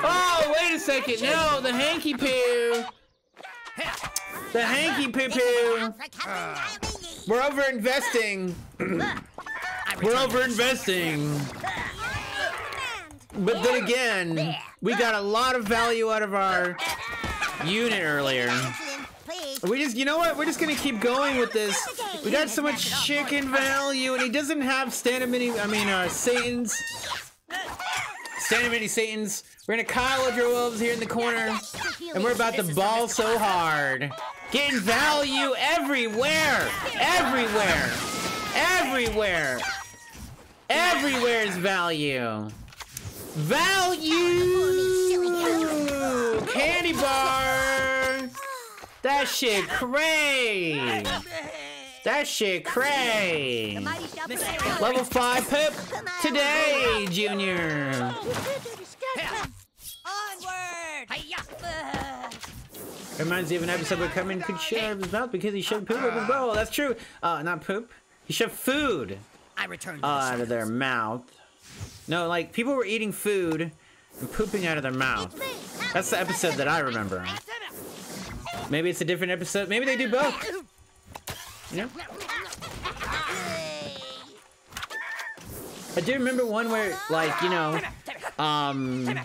Oh, wait a second. No, the hanky poo. The hanky poo poo. We're over investing. We're over investing. But then again, we got a lot of value out of our unit earlier. We just, you know what? We're just gonna keep going with this. We got so much chicken value, and he doesn't have Stan and Mini, I mean, uh, Satan's. Stan and Mini Satan's. We're gonna Kyle your wolves here in the corner, and we're about to ball so hard. Getting value everywhere! Everywhere! Everywhere! Everywhere is value. Value! Candy bar! That shit cray! That shit cray! Level five pip today, Junior! Reminds me of an episode where Cartman could shit out of his mouth because he shoved poop up his bowl. That's true. Uh, not poop. He shoved food I returned uh, out of their mouth. No, like, people were eating food and pooping out of their mouth. That's the episode that I remember. Maybe it's a different episode. Maybe they do both. You know? I do remember one where, like, you know, um...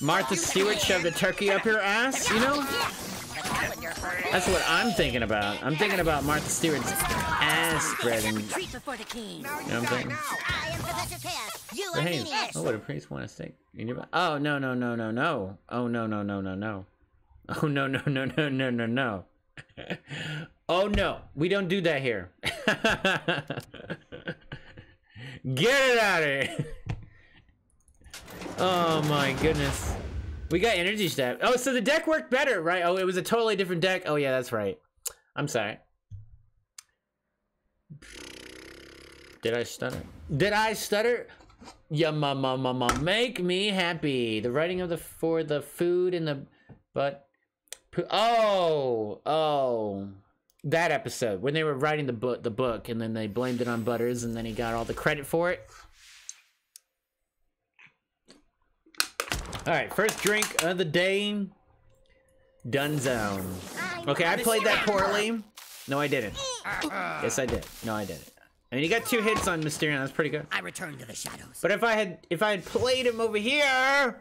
Martha Stewart shoved a turkey up her ass, you know? That's what I'm thinking about. I'm thinking about Martha Stewart's ass spreading. You know what I'm thinking? But hey, oh, what a priest want a steak. Oh, no, no, no, no, no. Oh, no, no, no, no, no. Oh, no, no, no, no, no, no, no. Oh, no. We don't do that here. Get it out of here. Oh my goodness. We got energy stab. Oh, so the deck worked better, right? Oh, it was a totally different deck. Oh yeah, that's right. I'm sorry. Did I stutter? Did I stutter? Yeah, ma ma ma ma. Make me happy. The writing of the for the food and the butt. Oh, oh. That episode when they were writing the book, the book, and then they blamed it on Butters, and then he got all the credit for it. All right, first drink of the day, Dunzone. Okay, I played that poorly. No, I didn't. Yes, I did. No, I didn't. I mean, he got two hits on Mysterion. That's pretty good. I returned to the shadows. But if I had, if I had played him over here.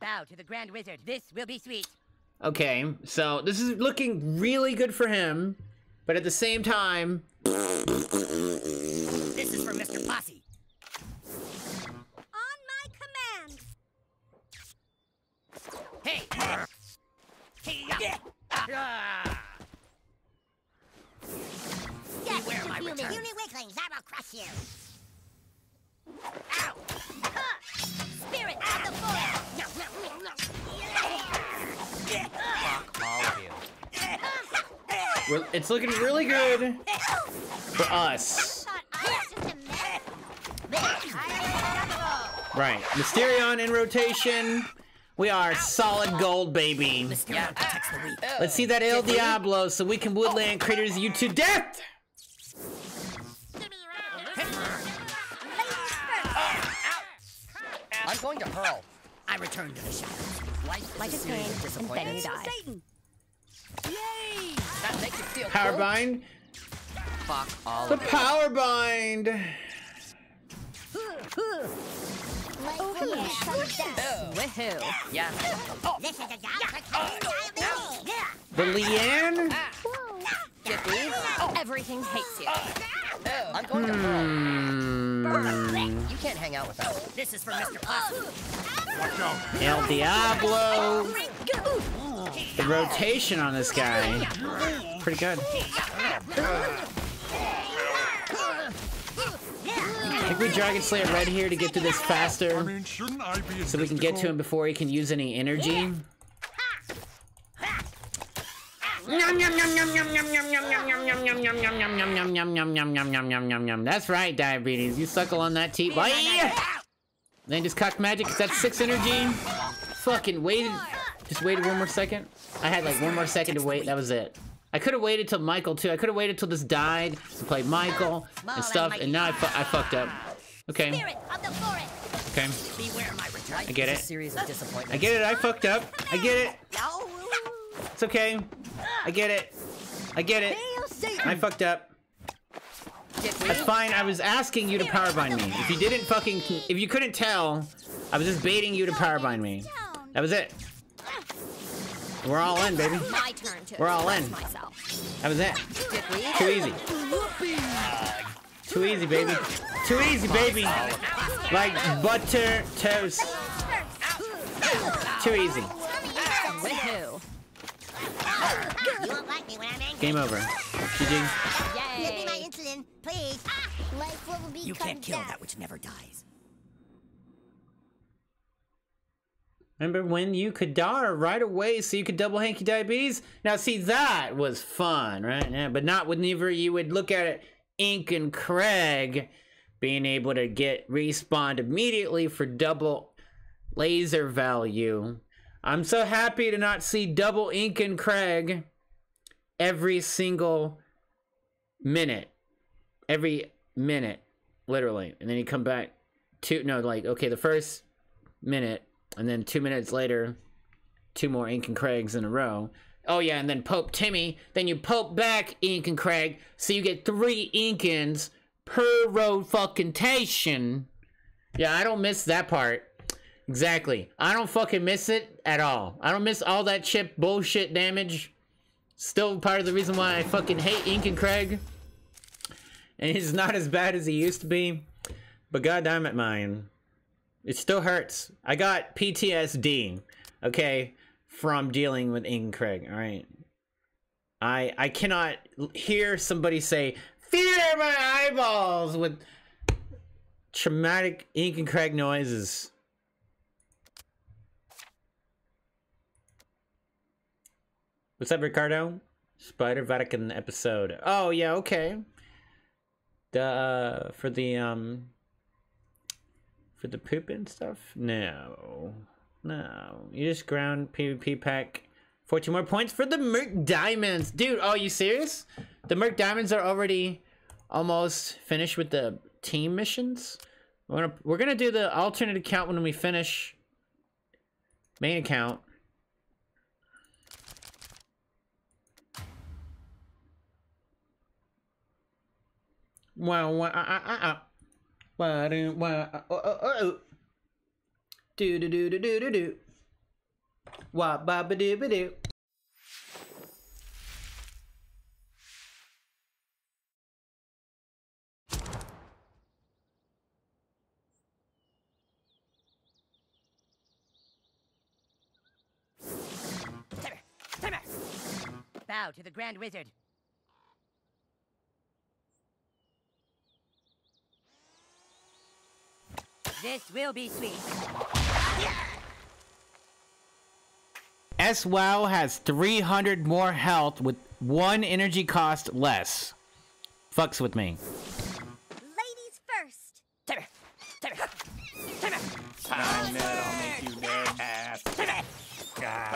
Bow to the Grand Wizard. This will be sweet. Okay, so this is looking really good for him, but at the same time. This is for Mister Posse. Hey! Hey! Yeah! Ah! Beware my return. Puny weaklings, I will crush you. Ow! Ha! Spirit of the void! Fuck all of you. Well, it's looking really good for us. Right, Mysterion in rotation. We are solid gold, baby. Yeah. Let's see that El Diablo so we can woodland critters you to death! I'm going to hurl. I return to the shadows. Like a pain, and then you die. Yay! That makes you feel Powerbind. Fuck all the Powerbind! Oh, hello. Oh, woohoo. Yeah. Oh. This is a yeah. The Leanne? Oh. Everything hates you. Oh. I'm going to hmm. You can't hang out with us. This is for Mister Pop. Watch out. El Diablo. The rotation on this guy. Pretty good. I think we Dragon Slayer Red here to get to this faster, I mean, shouldn't I be so we can get to him before he can use any energy. That's right, diabetes. You suckle on that teat. Then just cock magic. That's six energy. Fucking waited. Just waited one more second. I had like one more second to wait. That was it. I could have waited till Michael too. I could have waited till this died to play Michael and stuff, and now I, fu I fucked up. Okay. Okay. I get it. I get it. I fucked up. I get it. It's okay. I get it. I get it. I fucked up. That's fine. I was asking you to powerbind me. If you didn't fucking, if you couldn't tell, I was just baiting you to powerbind me. That was it. We're all in, baby. My turn to We're all in. Myself. That was it. Too easy. Too easy, baby. Too easy, baby. Like butter toast. Too easy. Game over. G G. Warden, please. Ah! Life will become You can't kill death. that which never dies. Remember when you could die right away so you could double hanky diabetes? Now see, that was fun, right? Yeah, but not whenever you would look at it, Ink and Craig being able to get respawned immediately for double laser value. I'm so happy to not see double Ink and Craig every single minute. Every minute, literally. And then you come back to, no, like, okay, the first minute. And then two minutes later, two more Ink and Craigs in a row. Oh yeah, and then Pope Timmy. Then you Pope back Ink and Craig, so you get three Inkins per road fucking tation. Yeah, I don't miss that part. Exactly. I don't fucking miss it at all. I don't miss all that chip bullshit damage. Still part of the reason why I fucking hate Ink and Craig. And he's not as bad as he used to be. But goddamn it, mine. It still hurts. I got P T S D, okay, from dealing with Ink and Craig, alright? I I cannot hear somebody say, "Fear my eyeballs" with traumatic Ink and Craig noises. What's up, Ricardo? Spider Vatican episode. Oh, yeah, okay. The, uh, for the, um... For the poop and stuff? No. No. You just ground PvP pack. fourteen more points for the Merc Diamonds. Dude, are you serious? The Merc Diamonds are already almost finished with the team missions? We're gonna, we're gonna do the alternate account when we finish main account. Wow, wow, ah, ah, ah. Why do why oh oh oh do do do do do do do wah ba ba do ba do. Come here, come here. Bow to the Grand Wizard. This will be sweet. Yeah. S W O W has three hundred more health with one energy cost less. Fucks with me. Ladies first. Come here. Come here. Come here. I know I'll make you mad ass. Come here.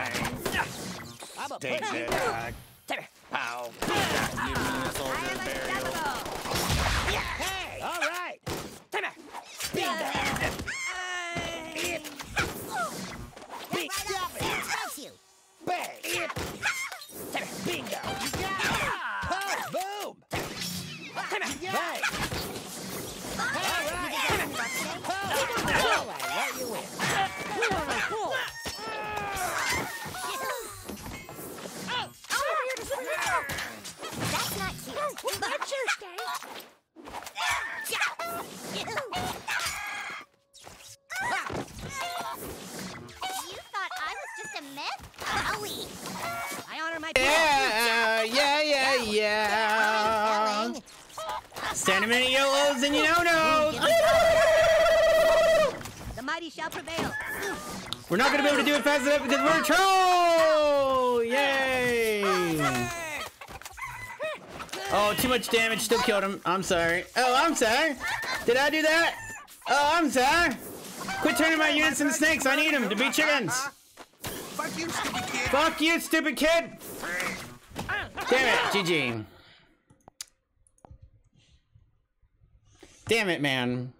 I'm a big dog. Come here. Pow. You mean this old bear? Hey, all right. Come here. Big uh, it. Big stop it. It. You. Bang. It. Bingo. You got it. Ah. Oh, boom. Come on. You got it. All right. Come on. Oh, I let you in. You are a fool. Oh, oh, you're just a little. That's not cute. That's your day. You thought I was just a myth? I honor my yeah, yeah, yeah, yeah, yeah. Stand a minute, YOLOs and you don't know. The mighty shall prevail. We're not gonna be able to do it fast enough because we're a troll. Yay! Oh, too much damage. Still killed him. I'm sorry. Oh, I'm sorry. Did I do that? Oh, I'm sorry. Quit turning my units into snakes. I need them to be chickens. Fuck you, stupid kid. Fuck you, stupid kid. Damn it. G G. Damn it, man.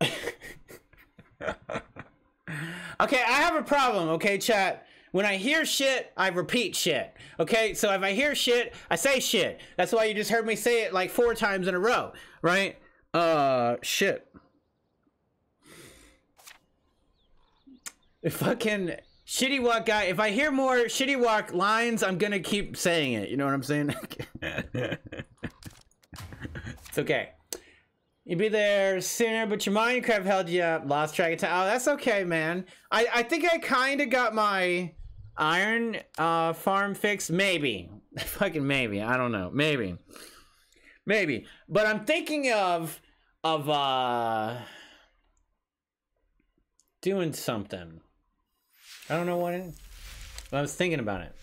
Okay, I have a problem. Okay, chat. When I hear shit, I repeat shit, okay? So if I hear shit, I say shit. That's why you just heard me say it like four times in a row, right? Uh, shit. Fucking Shitty Walk guy. If I hear more Shitty Walk lines, I'm gonna keep saying it. You know what I'm saying? It's okay. You'd be there sooner, but your Minecraft held you up. Lost track of time. Oh, that's okay, man. I, I think I kind of got my... Iron uh farm fix, maybe. Fucking maybe. I don't know. Maybe. Maybe. But I'm thinking of of uh doing something. I don't know what it, but I was thinking about it.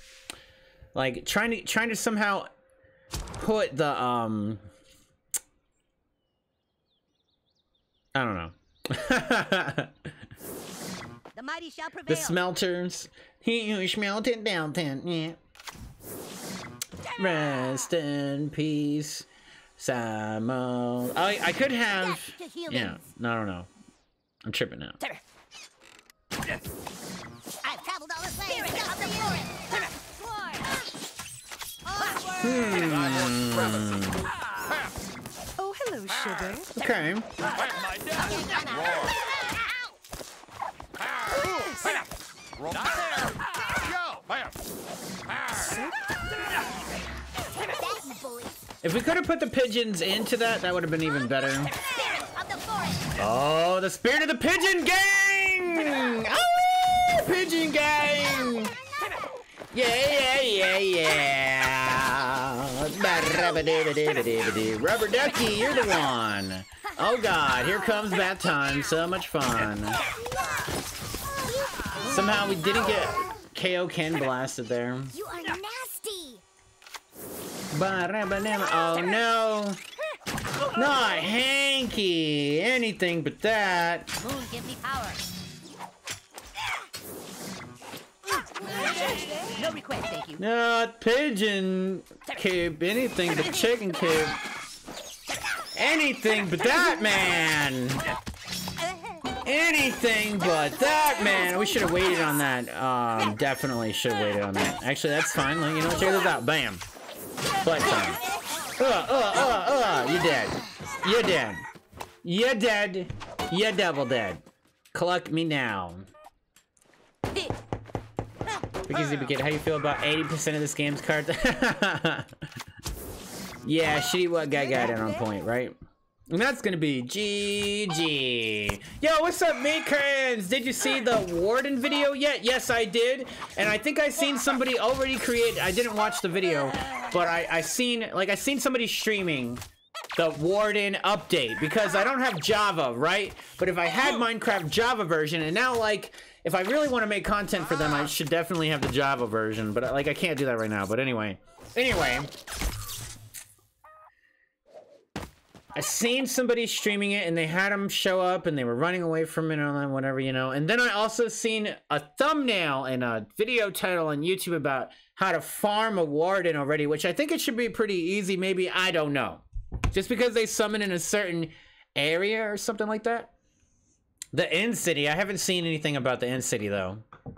Like trying to trying to somehow put the um I don't know. The mighty shall prevail. The smelters. He smelted down ten. Yeah. Rest in peace, Samo. I I could have. Yeah. No, I don't know. I'm tripping now. I've traveled all this way. Here it comes to you. Hmm. Oh, hello, sugar. Okay. If we could have put the pigeons into that, that would have been even better. Oh, the spirit of the Pigeon Gang! Oh, Pigeon Gang! Yeah, yeah, yeah, yeah. Rubber ducky, you're the one. Oh God, here comes that time. So much fun. Somehow we didn't get K O Ken blasted there. You are nasty. Oh no. Not Hanky. Anything but that. Moon, give me power. No request, thank you. Not pigeon cube. Anything but chicken cube. Anything but that, man. Anything but that, man. We should have waited on that. Um, definitely should have waited on that. Actually, that's fine. Like, you know, check this out. Bam. Play time. Uh, uh, uh, uh. You're dead. You're dead. You're dead. You're double dead. Cluck me now. How you feel about eighty percent of this game's cards? Yeah, shitty what guy got it on point, right? And that's gonna be G G. Yo, what's up, Matrons? Did you see the Warden video yet? Yes, I did. And I think I seen somebody already create. I didn't watch the video, but I, I seen, like, I seen somebody streaming the Warden update because I don't have Java, right? But if I had Minecraft Java version, and now, like, if I really want to make content for them, I should definitely have the Java version, but like I can't do that right now. But anyway, anyway, I seen somebody streaming it and they had them show up and they were running away from it and whatever, you know. And then I also seen a thumbnail and a video title on YouTube about how to farm a warden already, which I think it should be pretty easy. Maybe, I don't know, just because they summon in a certain area or something like that. The End City. I haven't seen anything about the End City, though. You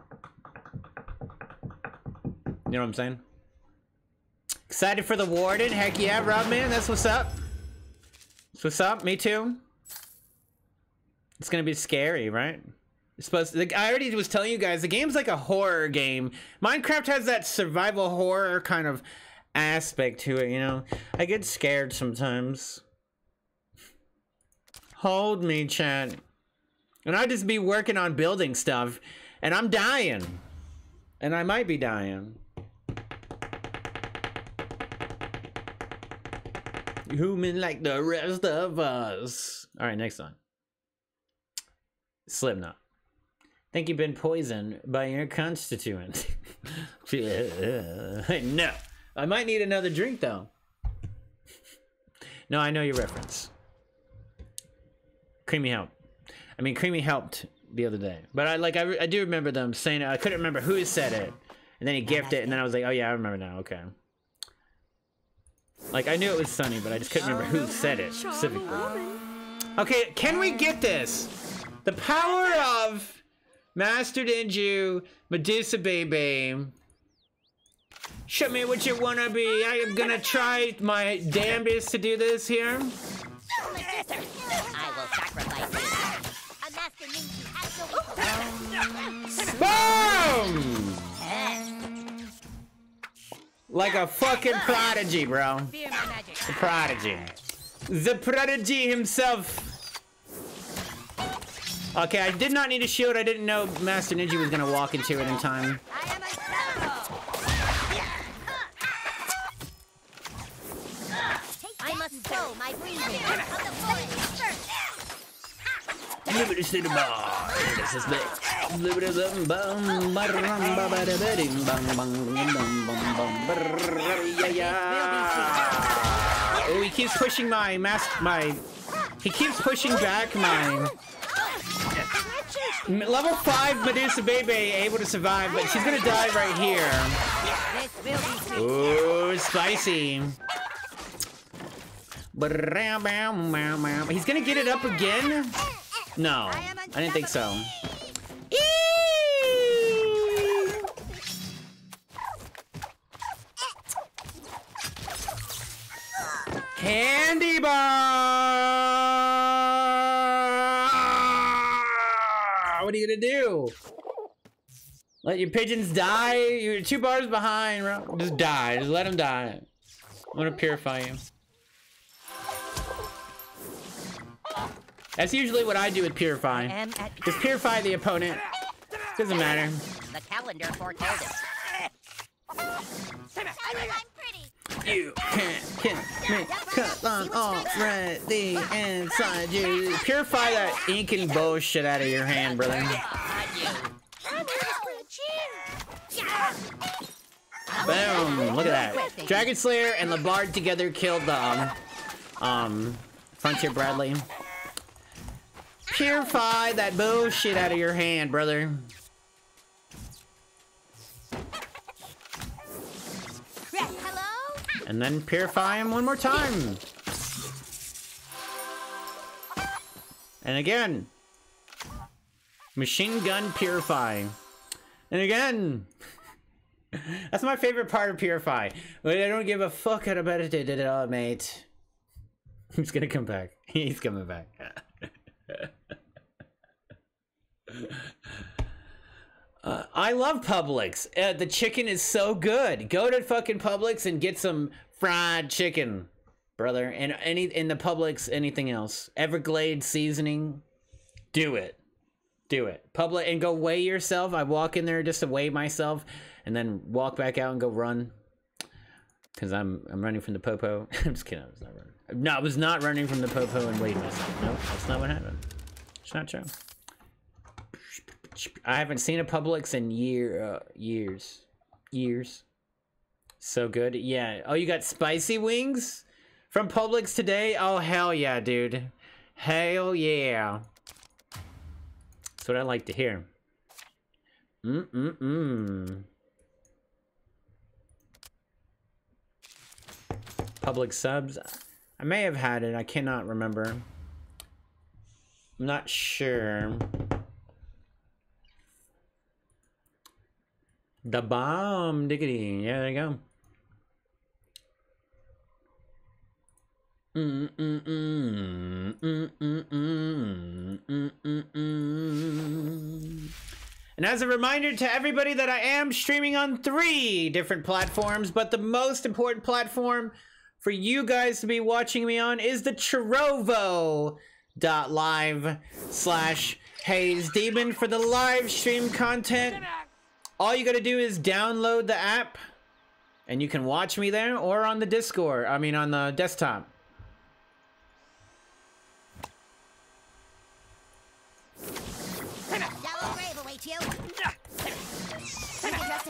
know what I'm saying? Excited for the Warden? Heck yeah, Rob, man. That's what's up. That's what's up. Me too. It's going to be scary, right? It's supposed to, like, I already was telling you guys, the game's like a horror game. Minecraft has that survival horror kind of aspect to it, you know? I get scared sometimes. Hold me, chat. And I just be working on building stuff, and I'm dying. And I might be dying. Human like the rest of us. All right, next one. Slipknot. Think you've been poisoned by your constituent. No. I might need another drink, though. No, I know your reference. Creamy help. I mean, Creamy helped the other day, but I like I, I do remember them saying it. I couldn't remember who said it, and then he gifted it, and then I was like, oh yeah, I remember now. Okay, like I knew it was Sunny, but I just couldn't remember who said it specifically. Okay, can we get this? The power of Master Ninja, Medusa baby. Show me what you wanna be. I am gonna try my damnedest to do this here. I will sacrifice. Boom! Like a fucking prodigy, bro. The prodigy. The prodigy himself. Okay, I did not need a shield. I didn't know Master Ninja was gonna walk into it in time. I must Oh, he keeps pushing my mask, my... He keeps pushing back mine. Level five Medusa Bebe able to survive, but she's gonna die right here. Ooh, spicy. He's gonna get it up again? No, I didn't think so. Candy bar! What are you gonna do? Let your pigeons die? You're two bars behind. Just die. Just let them die. I'm gonna purify you. That's usually what I do with Purify. Just purify the opponent. Doesn't matter. The calendar foretold it. You can't get me, 'cause I'm already inside you. Purify that ink and bullshit out of your hand, brother. Boom! Look at that. Dragon Slayer and LeBard together killed the um, um Frontier Bradley. Purify that bullshit out of your hand, brother. Hello? And then purify him one more time. And again. Machine gun purify. And again. That's my favorite part of Purify. But I don't give a fuck how about it did it all, mate. He's gonna come back. He's coming back. uh, I love Publix. Uh, the chicken is so good. Go to fucking Publix and get some fried chicken, brother. And any in the Publix, anything else, Everglades seasoning. Do it, do it. Publix and go weigh yourself. I walk in there just to weigh myself, and then walk back out and go run. Cause I'm I'm running from the popo. I'm just kidding. I was not running. No, I was not running from the popo and waiting myself. No, that's not what happened. It's not true. I haven't seen a Publix in year uh, years, years. So good, yeah. Oh, you got spicy wings from Publix today? Oh hell yeah, dude! Hell yeah. That's what I like to hear. Mm mm mm. Public subs. I may have had it. I cannot remember. I'm not sure. The bomb diggity. Yeah, there you go. Mm mm mm mm mm mm mm mm mm. And as a reminder to everybody that I am streaming on three different platforms, but the most important platform for you guys to be watching me on is the Trovo.live slash Haze Demon for the live stream content. All you gotta do is download the app and you can watch me there or on the Discord, I mean on the desktop.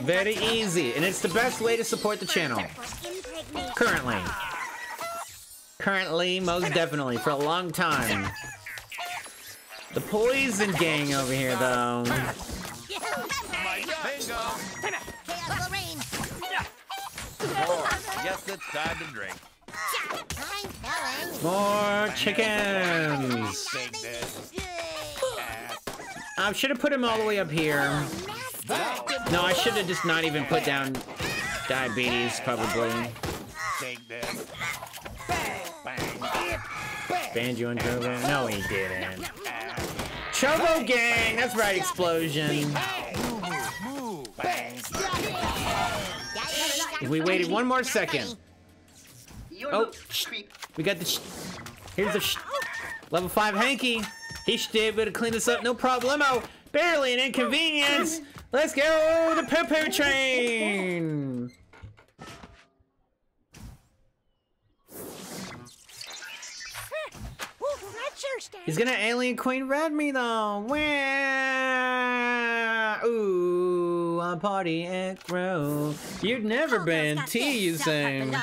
Very easy, and it's the best way to support the channel. Currently. Currently, most definitely, for a long time. The Poison Gang over here, though. Yes, it's time to drink. More chickens! I should have put him all the way up here. No, I should have just not even put down diabetes, probably. Banned you on Trovo? No, he didn't. Trovo gang! That's right, explosion. If we waited one more second. Oh, we got the. Here's the level five Hanky. He should be able to clean this up, no problemo. Barely an inconvenience. Let's go, the poo-poo train! That's your Stan. He's gonna Alien Queen Red me though. Wah! Ooh, I'm party aggro. You'd never been T, you saying?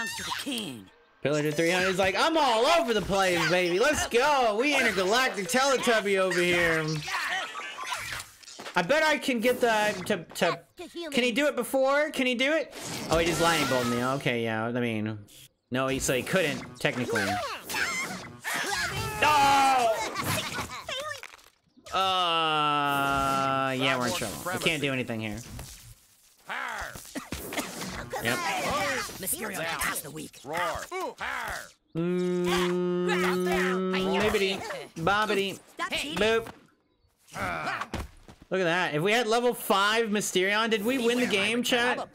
Pillar to three hundred. He's like, I'm all over the place, baby. Let's go. We intergalactic Teletubby over here. I bet I can get the to, to can he do it before? Can he do it? Oh, he just lightning bolted me. Okay, yeah. I mean, no, he so he couldn't technically. No. Uh, yeah, we're in trouble. We can't do anything here. Yep. Mysterion has the weak. Roar. Boobity, bobbity, boop. Look at that. If we had level five Mysterion, did we win the game, chat?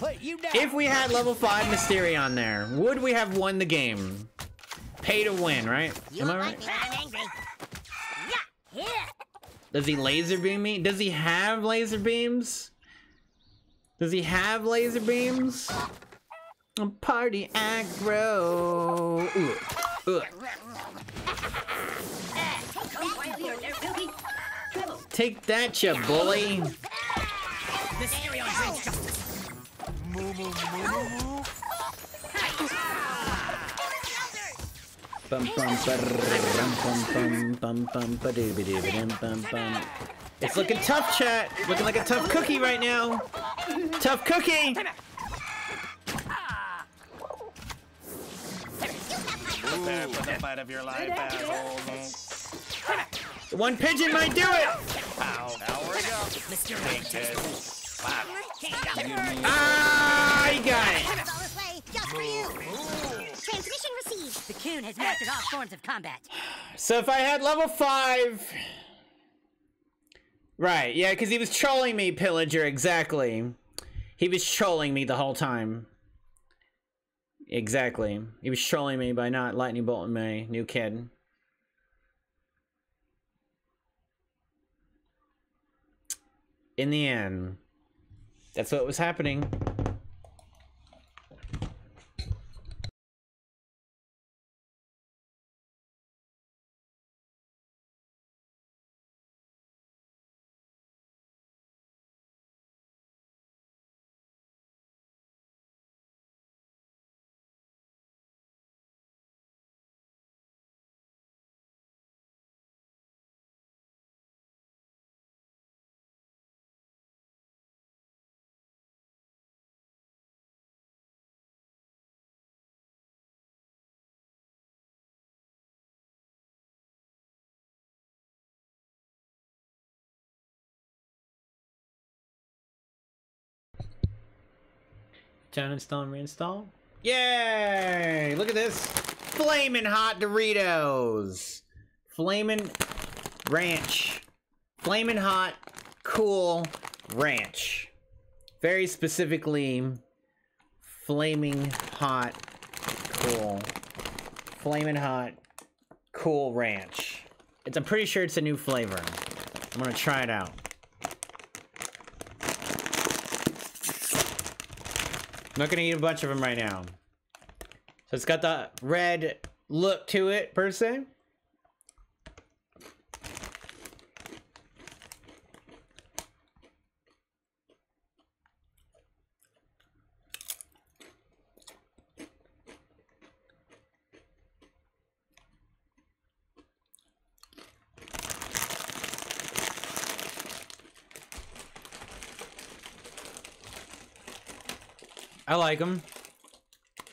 If we had level five Mysterion there, would we have won the game? Pay to win, right? Am I right? Does he laser beam me? Does he have laser beams? Does he have laser beams? Party aggro. Ooh. Ooh. Take that, you bully. It's looking tough, chat. Looking like a tough cookie right now. Tough cookie. There for the fight of your life, assholes. One pigeon might do it. Ow, hour ago. Ah, you got it. Transmission received. The coon has mastered all forms of combat. So if I had level five, right? Yeah, because he was trolling me, Pillager. Exactly. He was trolling me the whole time. Exactly. He was trolling me by not lightning bolting my new kid. In the end, that's what was happening. Uninstall and reinstall. Yay! Look at this. Flamin' hot Doritos. Flamin' ranch. Flamin' hot, cool ranch. Very specifically, flaming hot, cool. Flamin' hot, cool ranch. It's, I'm pretty sure it's a new flavor. I'm gonna try it out. I'm not gonna eat a bunch of them right now. So it's got the red look to it, per se. I like them.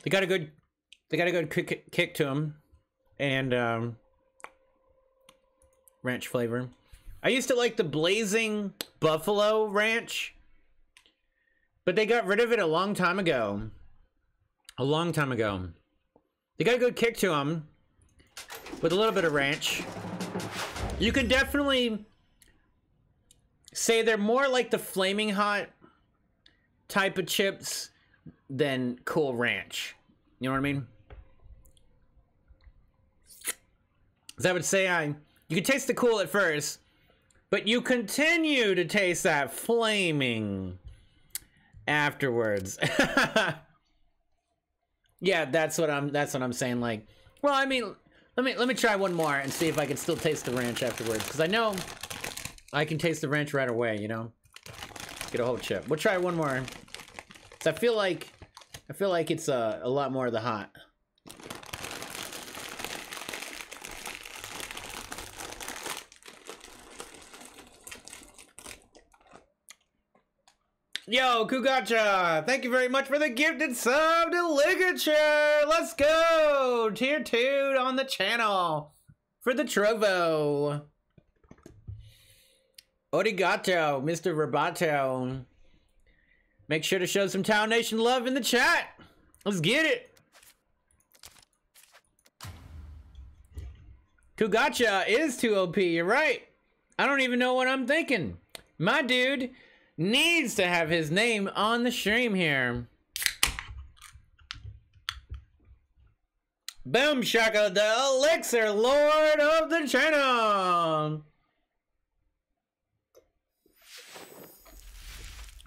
They got a good, they got a good kick, kick to them, and um, ranch flavor. I used to like the blazing buffalo ranch, but they got rid of it a long time ago. A long time ago. They got a good kick to them, with a little bit of ranch. You can definitely say they're more like the flaming hot type of chips than cool ranch. You know what I mean? Because I would say I... You can taste the cool at first, but you continue to taste that flaming afterwards. Yeah, that's what I'm... That's what I'm saying. Like, well, I mean, Let me let me try one more and see if I can still taste the ranch afterwards, because I know I can taste the ranch right away, you know? Get a whole chip. We'll try one more. So I feel like I feel like it's uh, a lot more of the hot. Yo, Kugacha! Thank you very much for the gifted sub to Ligature! Let's go! Tier two on the channel for the Trovo. Origato, Mister Roboto. Make sure to show some Town Nation love in the chat. Let's get it. Kugacha is too O P, you're right. I don't even know what I'm thinking. My dude needs to have his name on the stream here. Boom Shaka, the elixir lord of the channel.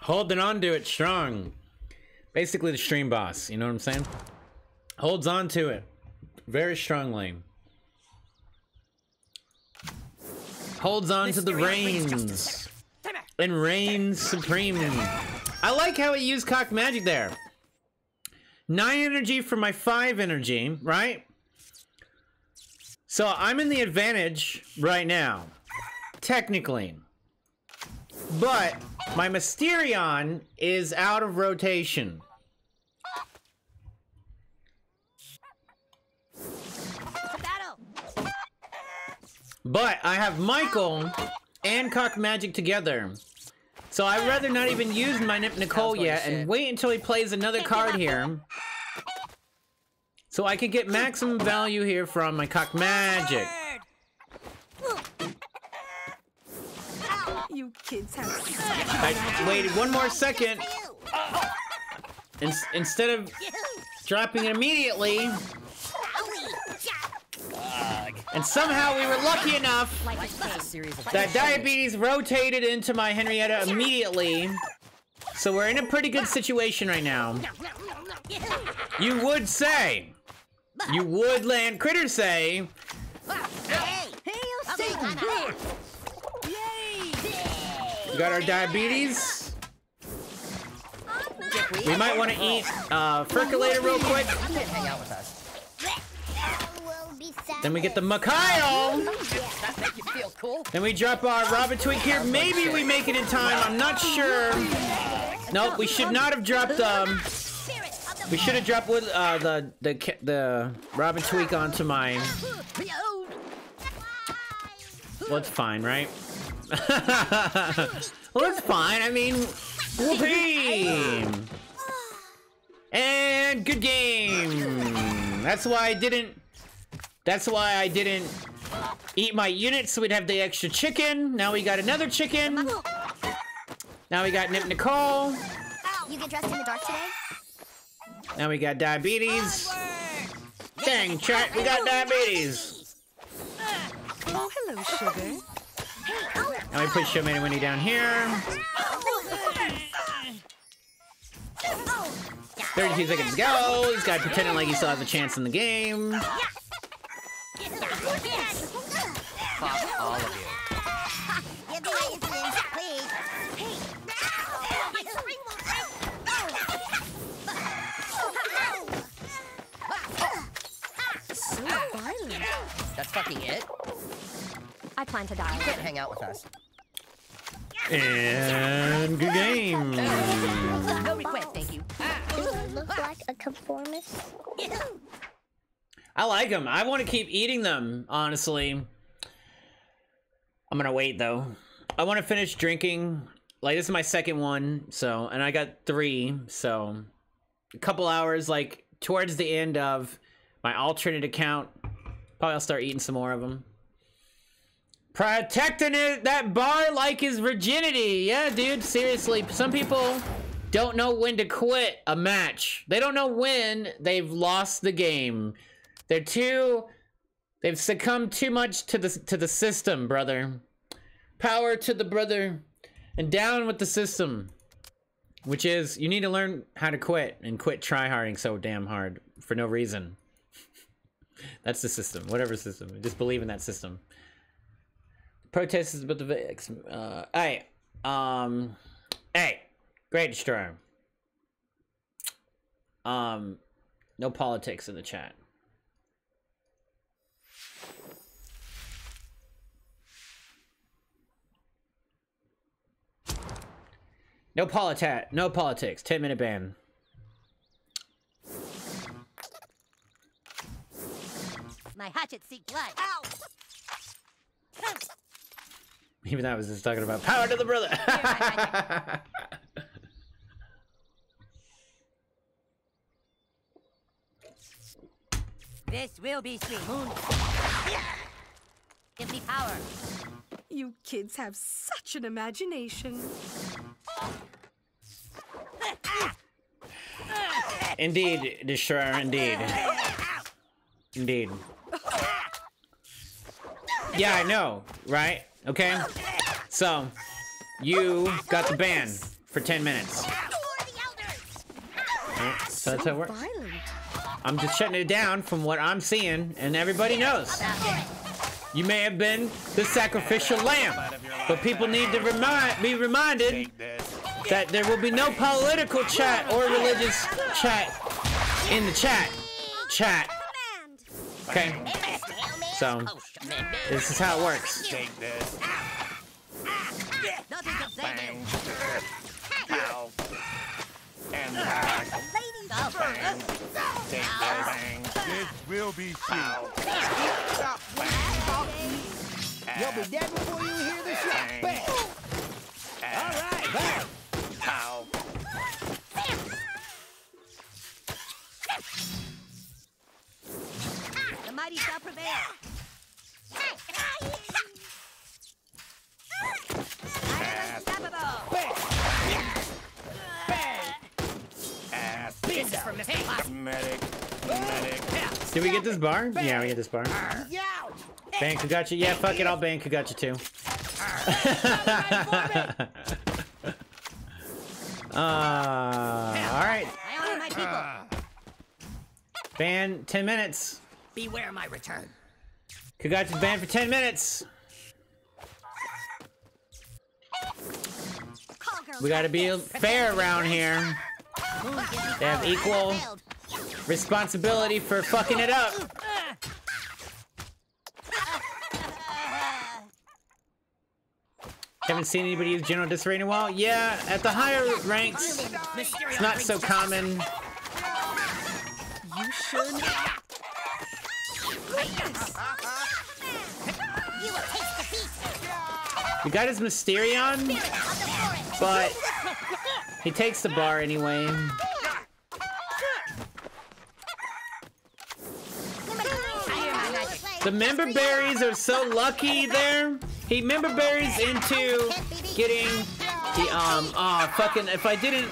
Holding on to it strong. Basically the stream boss, you know what I'm saying? Holds on to it very strongly. Holds on to the reins. And reigns supreme. I like how he used Cock Magic there. Nine energy for my five energy, right? So I'm in the advantage right now, technically. But my Mysterion is out of rotation. But I have Michael and Cock Magic together. So I'd rather not even use my Nip Nicole yet and wait until he plays another card here. So I could get maximum value here from my Cock Magic. You kids have I waited one more second. In instead of dropping it immediately. And somehow we were lucky enough that diabetes rotated into my Henrietta immediately. So we're in a pretty good situation right now. You would say, you would land critter say, we got our diabetes. We might want to eat uh, Fercolator real quick. Then we get the Mikhail. Then we drop our Rabbitoink here. Maybe we make it in time. I'm not sure. Nope, we should not have dropped um we should have dropped with uh the the the Rabbitoink onto mine. Well, it's fine, right? Well, it's fine. I mean, whoopee! And good game. That's why I didn't. That's why I didn't eat my units, so we'd have the extra chicken. Now we got another chicken. Now we got Nip Nicole. You get dressed in the dark today? Now we got diabetes. Dang, chat, we got diabetes. Oh, hello, sugar. Now we put Showman and Winnie down here. thirty-two seconds to go. This guy pretending like he still has a chance in the game. Fuck all of you. So violent. That's fucking it? I plan to die. You can't hang out with us. And good game. No request, thank you. Does he look like a conformist? I like them. I want to keep eating them, honestly. I'm going to wait, though. I want to finish drinking. Like, this is my second one, so... And I got three, so... A couple hours, like, towards the end of my alternate account. Probably I'll start eating some more of them. Protecting it, that bar like his virginity. Yeah, dude, seriously. Some people don't know when to quit a match. They don't know when they've lost the game. They're too... They've succumbed too much to the, to the system, brother. Power to the brother. And down with the system. Which is, you need to learn how to quit. And quit tryharding so damn hard. For no reason. That's the system. Whatever system. Just believe in that system. Protesters, but the uh, hey, um, hey, Great Destroyer. Um, no politics in the chat. No politat, no politics. Ten minute ban. My hatchet seek blood. Ow! Even that was just talking about power to the brother. This will be sweet. Moon. Give me power. You kids have such an imagination. Indeed, Destroyer, indeed. Indeed. Yeah, I know, right? Okay, so you got the ban for ten minutes. Right, so that's how it works. I'm just shutting it down from what I'm seeing, and everybody knows. You may have been the sacrificial lamb, but people need to remind, be reminded that there will be no political chat or religious chat in the chat. Chat. Okay. So, this is how it works. You'll be dead before you hear the shot. All right, bang. The mighty shall prevail. Did we get this bar? Yeah, we get this bar. Bank who got you? Yeah, fuck it, I'll bank who got you too. uh, Alright. Ban ten minutes. Beware my return. Kugachi's banned for ten minutes. We gotta be fair around here. They have equal responsibility for fucking it up. Haven't seen anybody use general disarray in a while? Yeah, at the higher ranks, it's not so common. You should. We got his Mysterion, but he takes the bar anyway. The member berries are so lucky there. He member berries into getting the um ah oh, fucking. If I didn't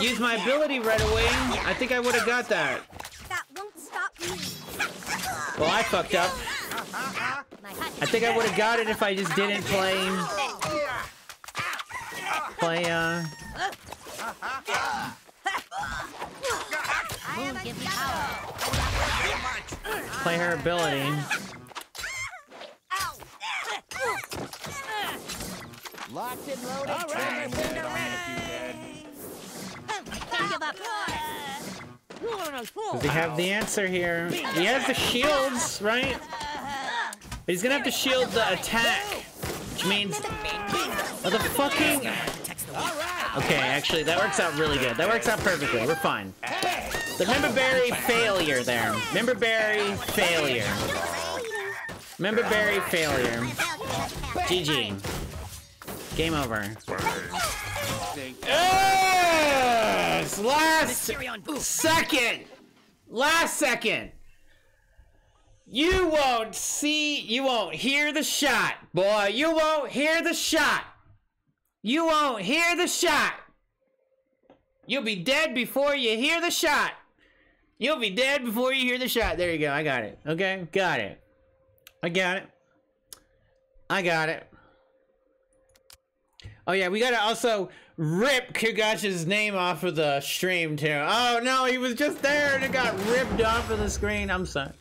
use my ability right away, I think I would have got that. Well, I fucked up. I think I would have got it if I just didn't play... Play, uh... Play her ability. Locked and loaded. All right. Does he have the answer here? He has the shields, right? But he's gonna have to shield the attack, which means motherfucking. Okay, actually that works out really good. That works out perfectly. We're fine. The member berry failure there. Member berry failure. Member berry failure. G G. Game over. Yes! Last second. Last second. You won't see, you won't hear the shot, boy. You won't hear the shot. You won't hear the shot. You'll be dead before you hear the shot. You'll be dead before you hear the shot. There you go. I got it. Okay, got it. I got it. I got it. Oh yeah, we gotta also rip Kugachi's name off of the stream too. Oh no, he was just there and it got ripped off of the screen. I'm sorry.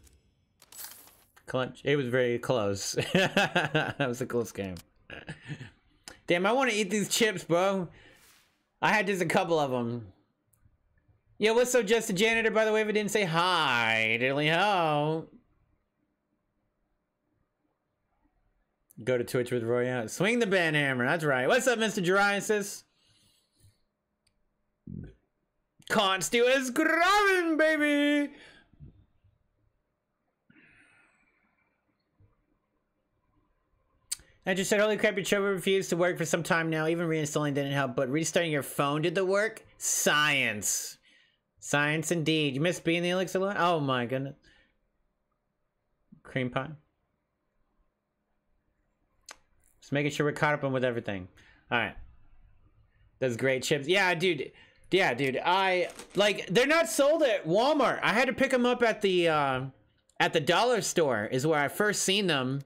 Clutch. It was very close. That was a close game. Damn, I want to eat these chips, bro. I had just a couple of them. Yeah, what's so just a janitor, by the way, if it didn't say hi, diddly ho. Go to Twitch with Royale. Swing the band hammer. That's right. What's up, Mister Jariasis? Constu is grabbing, baby. I just said, holy crap, your Trovo refused to work for some time now. Even reinstalling didn't help, but restarting your phone did the work? Science. Science indeed. You miss being the elixir line? Oh my goodness. Cream pie. Just making sure we're caught up on with everything. Alright. Those great chips. Yeah, dude. Yeah, dude. I, like, they're not sold at Walmart. I had to pick them up at the, uh, at the dollar store is where I first seen them.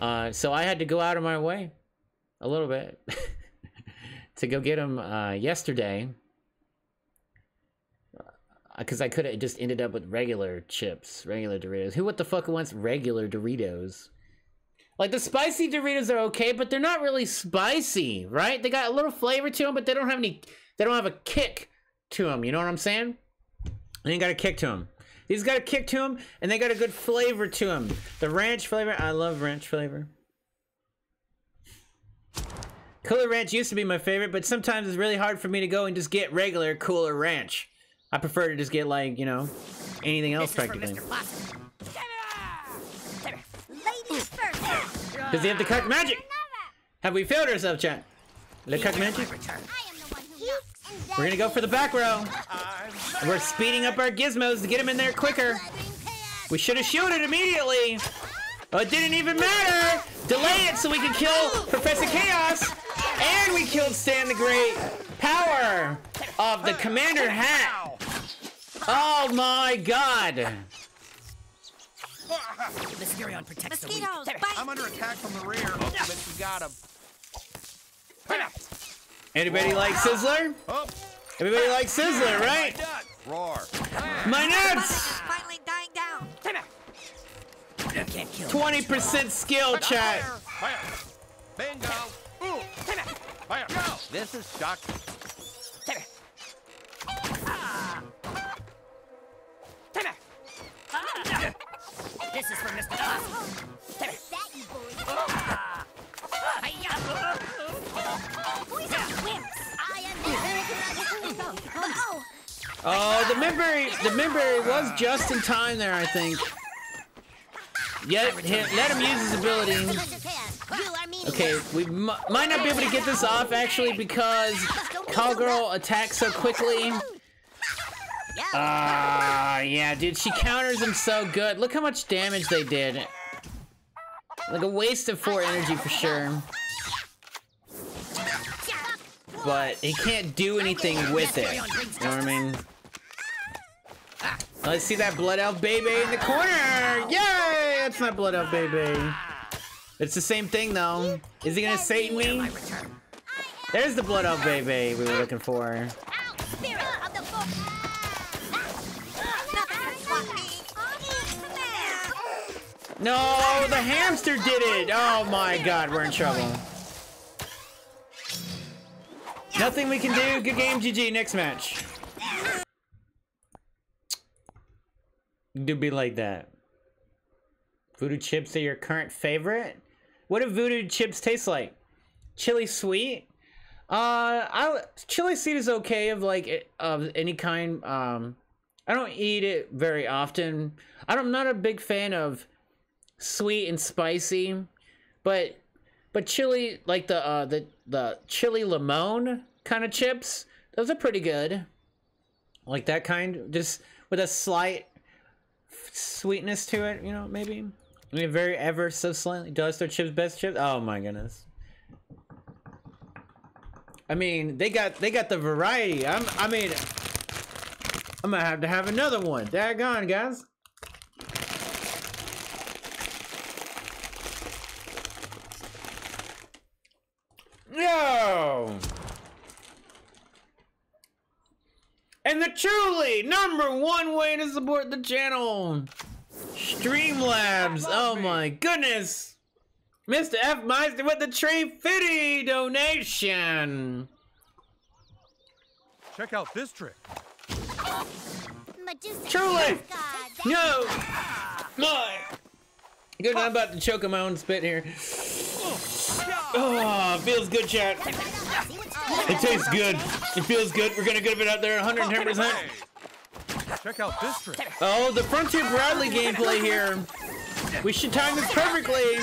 Uh, so I had to go out of my way a little bit to go get them uh, yesterday, because I could have just ended up with regular chips, regular Doritos. Who what the fuck wants regular Doritos? Like, the spicy Doritos are okay, but they're not really spicy, right? They got a little flavor to them, but they don't have any. They don't have a kick to them. You know what I'm saying? They ain't got a kick to them. These got a kick to them, and they got a good flavor to them. The ranch flavor. I love ranch flavor. Cooler Ranch used to be my favorite, but sometimes it's really hard for me to go and just get regular Cooler Ranch. I prefer to just get, like, you know, anything else practically. Does he have the Cock Magic? Have we failed ourselves, chat? The Cock Magic? We're gonna go for the back row. We're speeding up our gizmos to get him in there quicker. We should have shielded immediately. Oh, it didn't even matter. Delay it so we could kill Professor Chaos. And we killed Stan the Great. Power of the Commander Hat. Oh my god. Mysterion protects the weak. I'm under attack from the rear, but you got him. Anybody like Sizzler? Everybody likes Sizzler, right? Roar. My nuts! Finally dying down. twenty percent skill, chat. Bingo. This is shocking. This is for Mister Awesome. That you boy. Oh, the memory, the memory was just in time there, I think. Yet, him, let him use his ability. Okay, we m might not be able to get this off, actually, because Cowgirl attacks so quickly. Ah, uh, yeah, dude, she counters him so good. Look how much damage they did. Like a waste of four energy for sure. But he can't do anything with it. You know what I mean? Let's see that Blood Elf baby in the corner! Yay! That's not Blood Elf baby. It's the same thing though. Is he gonna Satan me? There's the Blood Elf baby we were looking for. No! The hamster did it! Oh my god, we're in trouble. Nothing we can do. Good game, G G. Next match. Do be like that. Voodoo chips are your current favorite? What do voodoo chips taste like? Chili sweet? Uh, I chili sweet is okay of like of any kind. Um, I don't eat it very often. I don't, I'm not a big fan of sweet and spicy, but. But chili, like the uh, the the chili limon kind of chips, those are pretty good. Like that kind, just with a slight sweetness to it, you know, maybe. I mean, very ever so slightly. Dollar Store chips, best chips. Oh my goodness. I mean, they got they got the variety. I'm I mean, I'm gonna have to have another one. Daggone, guys. No! And the truly number one way to support the channel. Streamlabs! Oh my goodness! Mister F. Meister with the Tree Fitty donation! Check out this trick. Medusa. Truly! God, no! My! Good, I'm about to choke on my own spit here. Oh, feels good, chat. It tastes good. It feels good. We're gonna give it out there one hundred ten percent. Check out this trick. Oh, the Frontier Bradley gameplay here. We should time this perfectly.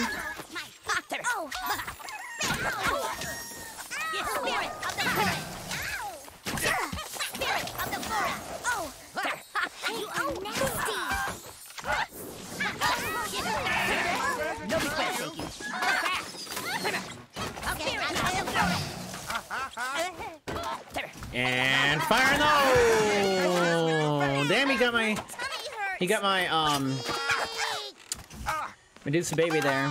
And fire in the hole! Damn, he got my... He got my, um... Medusa baby there.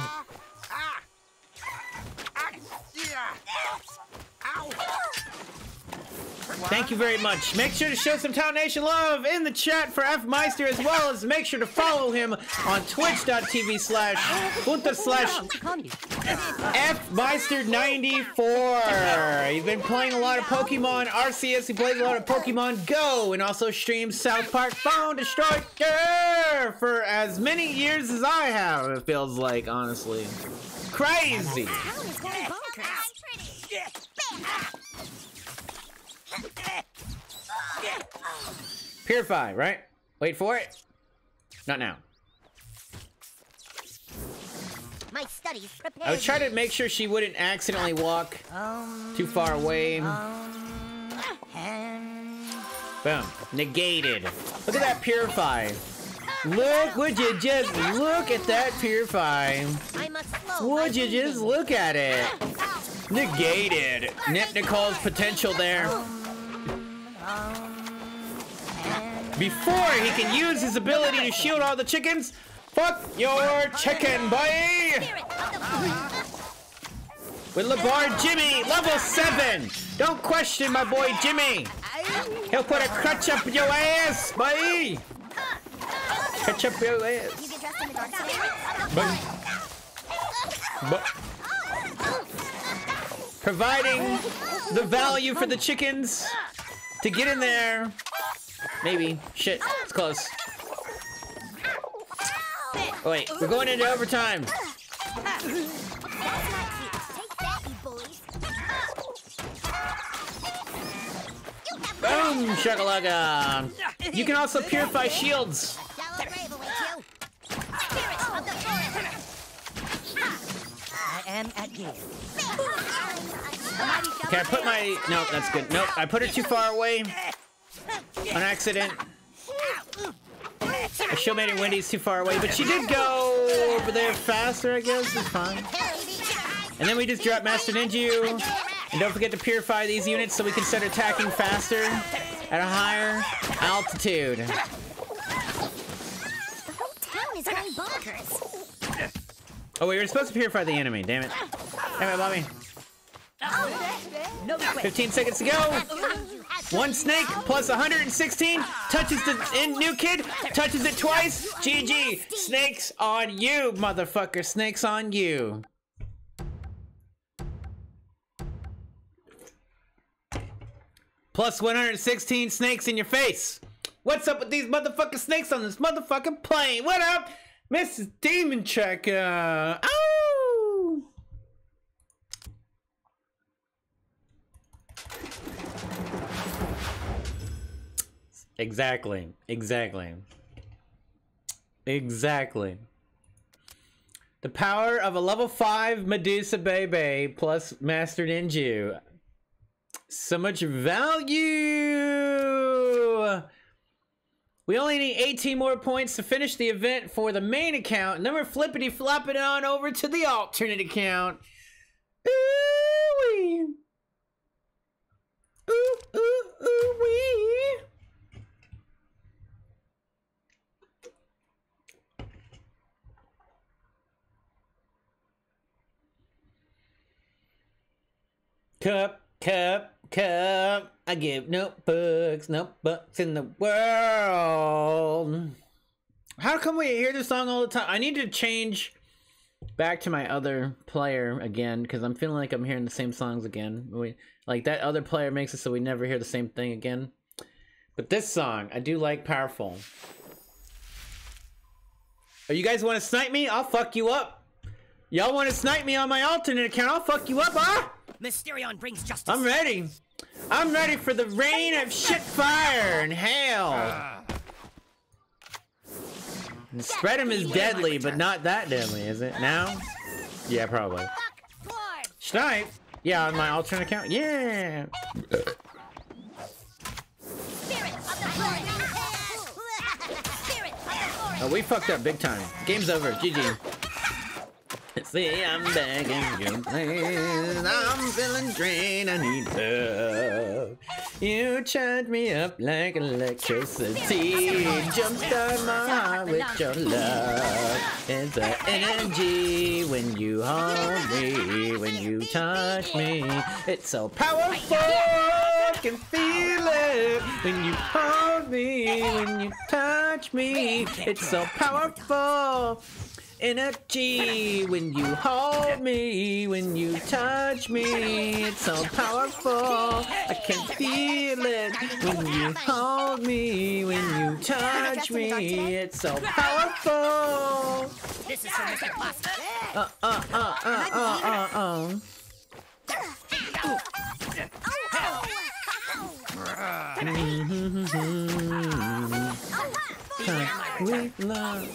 Thank you very much. Make sure to show some Town Nation love in the chat for F. Meister, as well as make sure to follow him on twitch.tv slash Punta slash F Meister ninety-four. He's been playing a lot of Pokemon R C S. He plays a lot of Pokemon Go and also streams South Park Phone Destroyer for as many years as I have, it feels like, honestly. Crazy. Purify, right? Wait for it. Not now. My studies prepared. I would try to make sure she wouldn't accidentally walk um, too far away. Um, Boom. Negated. Look at that Purify. Look, would you just look at that Purify? Would you just look at it? Negated. Nip Nicole's potential there. Before he can use his ability to shield all the chickens, fuck your chicken, boy! With LeBard Jimmy, level seven! Don't question my boy Jimmy! He'll put a crutch up your ass, boy! Crutch up your ass. But, but, providing the value for the chickens to get in there. Maybe. Shit. It's close. Oh, wait. We're going into overtime. Boom! Shakalaga! You can also purify shields. I am at game. Can I put my... Nope, that's good. Nope, I put her too far away. On accident. I showmate and Wendy's too far away, but she did go over there faster, I guess. It's fine. And then we just dropped Master Ninja. And don't forget to purify these units so we can start attacking faster at a higher altitude. The whole town is going bonkers. Oh, we were supposed to purify the enemy. Damn it. Damn it, Bobby. fifteen seconds to go. One snake plus one hundred sixteen touches the in, new kid, touches it twice. G G. Snakes on you, motherfucker. Snakes on you. Plus one hundred sixteen snakes in your face. What's up with these motherfucking snakes on this motherfucking plane? What up, Missus Demon Checker? Oh! Exactly. Exactly. Exactly. The power of a level five Medusa Bebe plus Master Ninja. So much value! We only need eighteen more points to finish the event for the main account. And then we're flippity-flopping on over to the alternate account. Ooh-wee! Ooh-ooh-ooh-wee! Cup, cup, cup. I give notebooks, notebooks in the world. How come we hear this song all the time? I need to change back to my other player again, because I'm feeling like I'm hearing the same songs again. We, like, that other player makes it so we never hear the same thing again. But this song, I do like Powerful. Oh, you guys want to snipe me? I'll fuck you up. Y'all want to snipe me on my alternate account? I'll fuck you up, huh? Mysterion brings justice. I'm ready. I'm ready for the rain of shit, fire, and hail. And spread him is deadly, but not that deadly, is it? Now? Yeah, probably. Snipe? Yeah, on my alternate account? Yeah. Oh, we fucked up big time. Game's over. G G. See, I'm begging you, please. I'm feeling drained. I need love. You charge me up like electricity. Jumpstart my heart with your love. It's the energy when you hold me, when you touch me. It's so powerful. I can feel it when you hold me, when you touch me. It's so powerful. Energy when you hold me, when you touch me. It's so powerful. I can feel it when you hold me, when you touch me. It's so powerful. This is uh uh uh uh uh uh We love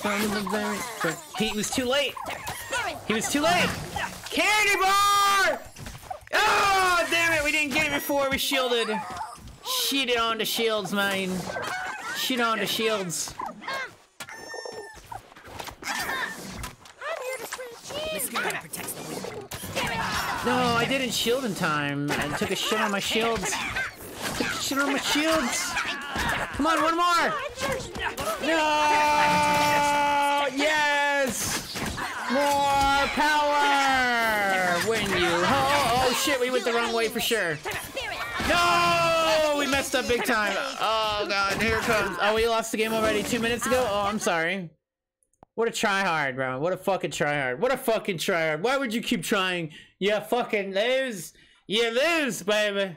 from the very first. He was too late. He was too late. Candy bar! Oh, damn it! We didn't get it before. We shielded. Shit on the shields, mine. Shit on the shields. No, I didn't shield in time. I took a shit on my shields. I took a shit on my shields. Come on, one more! No! Yes! More power! When you ho- oh shit, we went the wrong way for sure. No! We messed up big time. Oh god, here it comes. Oh, we lost the game already two minutes ago? Oh, I'm sorry. What a tryhard, bro. What a fucking tryhard. What a fucking tryhard. Why would you keep trying? You fucking lose. You lose, baby.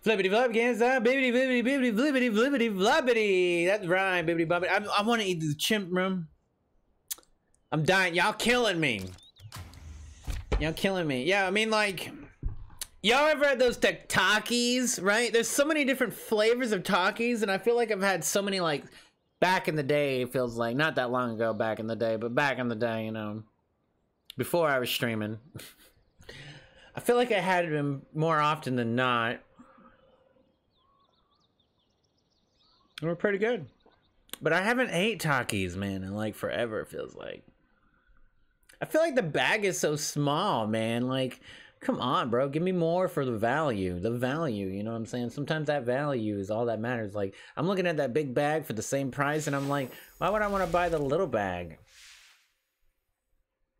Flippity flop games, ah, bibbity bibbity bibbity flippity flippity flippity. That's right, bibbity bobbity. I, I want to eat the chimp room. I'm dying. Y'all killing me. Y'all killing me. Yeah, I mean, like, y'all ever had those Takis, right? There's so many different flavors of Takis, and I feel like I've had so many, like, back in the day, it feels like. Not that long ago, back in the day, but back in the day, you know, before I was streaming. I feel like I had them more often than not. We're pretty good. But I haven't ate Takis, man, in like forever, it feels like. I feel like the bag is so small, man. Like, come on, bro. Give me more for the value. The value, you know what I'm saying? Sometimes that value is all that matters. Like, I'm looking at that big bag for the same price, and I'm like, why would I want to buy the little bag?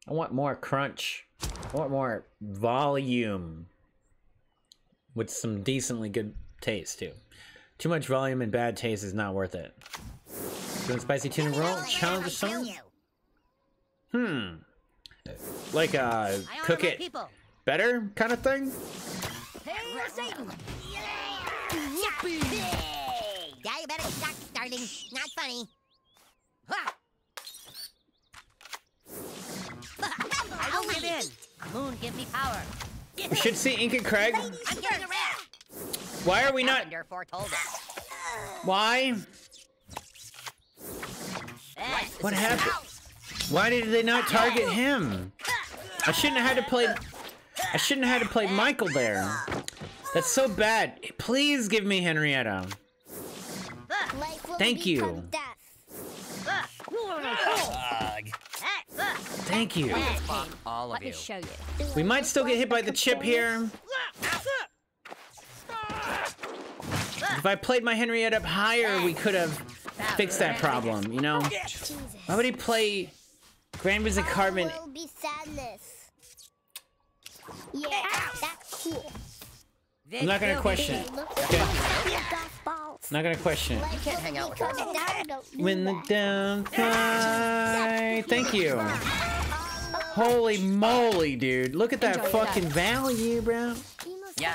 I want more crunch. I want more volume. With some decently good taste, too. Too much volume and bad taste is not worth it. Doing spicy tuna roll? Challenge or something? Hmm. Like a cook it better kind of thing? Yeah, you better stop starting. Not funny. I'll live in. Moon, give me power. We should see Ink and Craig. I'm getting a rat. Why are we not? Why? What happened? Why did they not target him? I shouldn't have had to play. I shouldn't have had to play Michael there. That's so bad. Please give me Henrietta. Thank you. Thank you. We might still get hit by the chip here. If I played my Henrietta up higher, we could have fixed that problem, you know? Jesus. Why would he play Grand Wizard Cartman? Yeah, that's cool. I'm not gonna question it. Okay. I'm not gonna question it. You can't hang out with us. When the down fly. Thank you. Holy moly, dude. Look at that fucking value, bro. Yeah.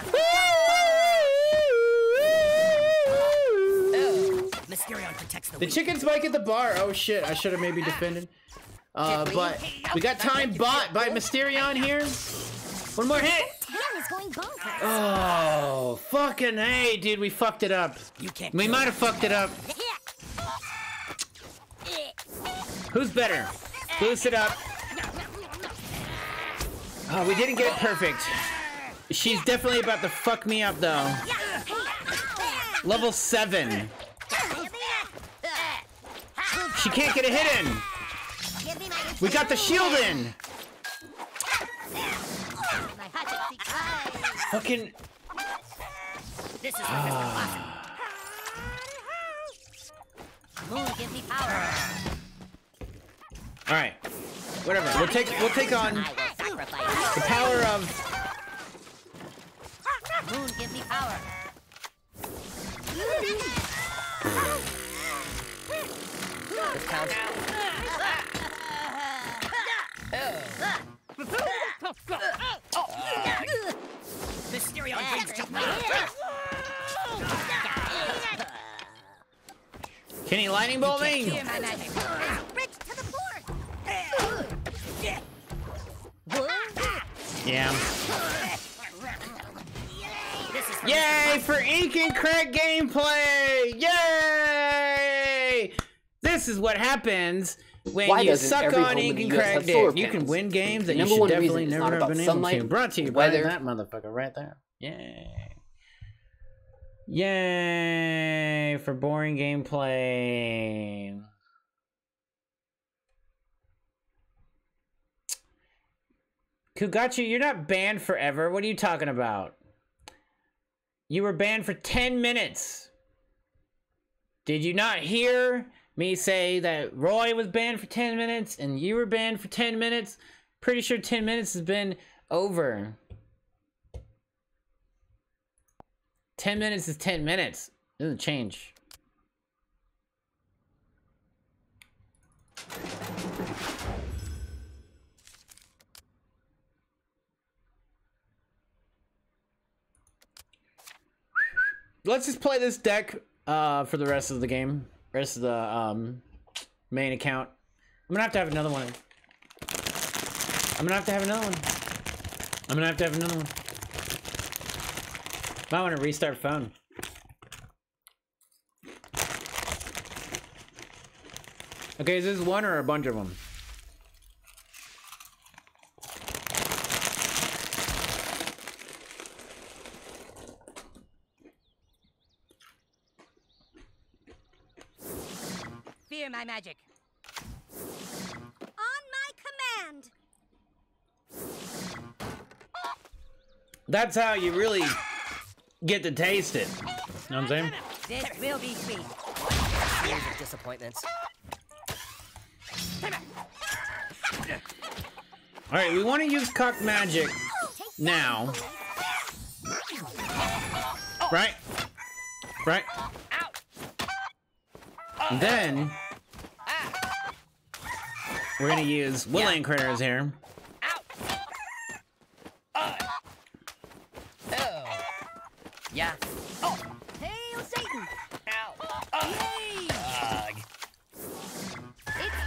Mysterion protects the, the chicken's bike at the bar. Oh shit, I should have maybe defended. Uh, but we got time bought by Mysterion here. One more hit. Oh, fucking hey, dude, we fucked it up. You can't. We might have fucked it up. Who's better? Boost it up. Oh, we didn't get it perfect. She's definitely about to fuck me up though. Level seven. She can't get a hit in. We got the shield in. Fucking. This is ah. Moon, give me power. All right, whatever. We'll take we'll take on the power of. Moon, give me power. This counts. Oh. Mysterion brings jump out. Kenny lightning bolt me. Yeah. Yay for Ink and Craig gameplay! Yay! This is what happens when Why you suck on Ink and Craig dick. You can win games that you should definitely never have been able to. Brought to you by that motherfucker right there. Yay. Yay for boring gameplay. Kugachu, you're not banned forever. What are you talking about? You were banned for ten minutes. Did you not hear me say that Roy was banned for ten minutes and you were banned for ten minutes? Pretty sure ten minutes has been over. ten minutes is ten minutes. It doesn't change. Let's just play this deck uh, for the rest of the game. Rest of the um, main account. I'm gonna have to have another one. I'm gonna have to have another one. I'm gonna have to have another one. Might want to restart phone. Okay, is this one or a bunch of them? My magic. On my command. That's how you really get to taste it. You know what I'm saying? This will be sweet. Years of disappointments. All right, we want to use Cock Magic now. Right? Right? And then we're gonna use willing yeah. critters here. Ow. Oh. Yeah. Oh. Hail Satan. Ow. Oh. It's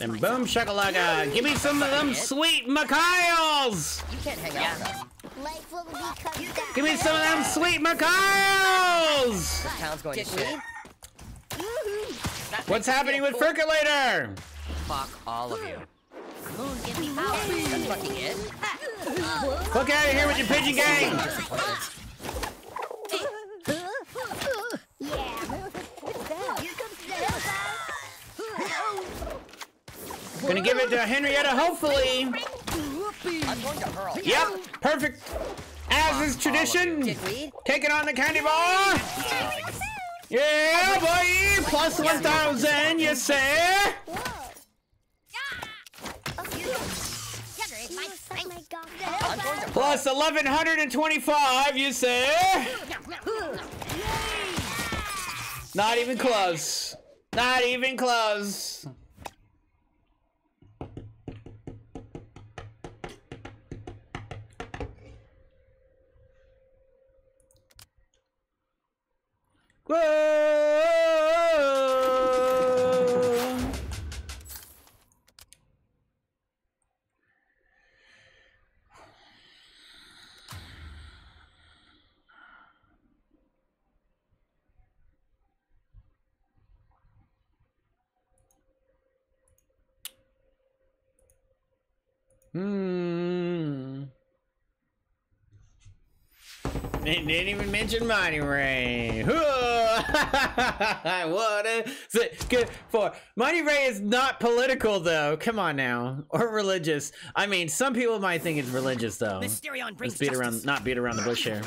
and boom shakalaka. Give me some of them sweet Mikhails. You can't hang out with us. Life will become down. Give me some of them sweet Mikhails. The town's going to shit. What's happening with Ferculator? Fuck all of you. Moon, give me power. That's fucking it. Fuck out of here with your pigeon gang. Gonna give it to Henrietta, hopefully. I'm going to hurl. Yep, perfect. As is tradition, taking on the candy bar. Yeah, boy! Plus one thousand, you say? Plus eleven twenty-five, you say? Not even close. Not even close. Whoa! Hmm. It didn't even mention Mighty Ray. What is it good for? Mighty Ray is not political, though. Come on now. Or religious. I mean, some people might think it's religious, though. Mysterion brings Let's beat justice. around, not beat around the bush here.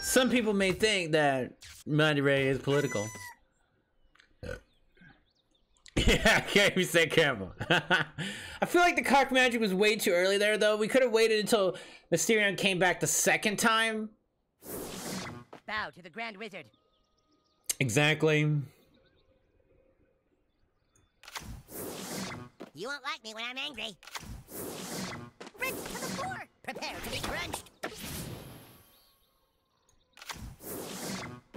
Some people may think that Mighty Ray is political. Yeah, can't be said camel. I feel like the Cock Magic was way too early there, though. We could have waited until Mysterion came back the second time. Bow to the Grand Wizard. Exactly. You won't like me when I'm angry. Rinse to the floor. Prepare to be crunched.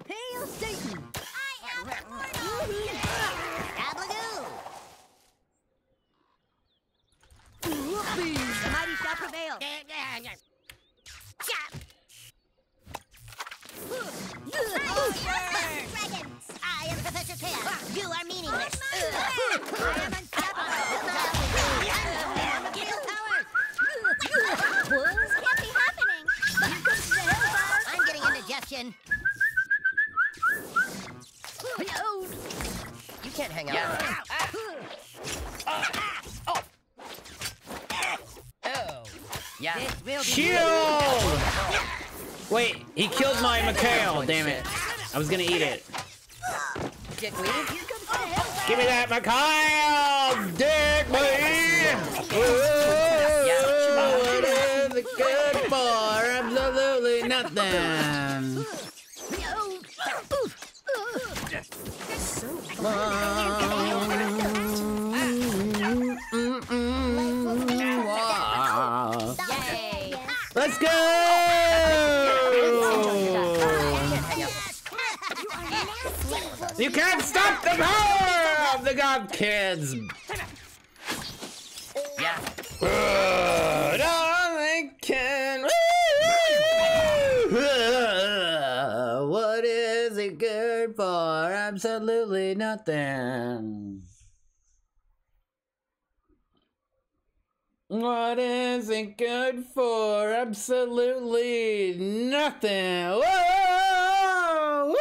Hail Satan! I am the Portal! Dabaloo! Whoopee! The mighty shall prevail! Chop! I am Professor Chaos. You are meaningless. I am unstoppable. This can't be happening. Here comes the hellfire. I'm getting indigestion. You can't hang on. Oh. Oh. Yeah. Shield. Wait, he killed my Mikhail, damn it. I was gonna eat it. Dick we? Give me that Mikhail! Dick we! Oh, what is good for? Absolutely nothing. Let's go! You can't stop the power of the God Kids! Yeah. Uh, no, I can. Uh, what is it good for? Absolutely nothing. What is it good for? Absolutely nothing. Whoa! Woo!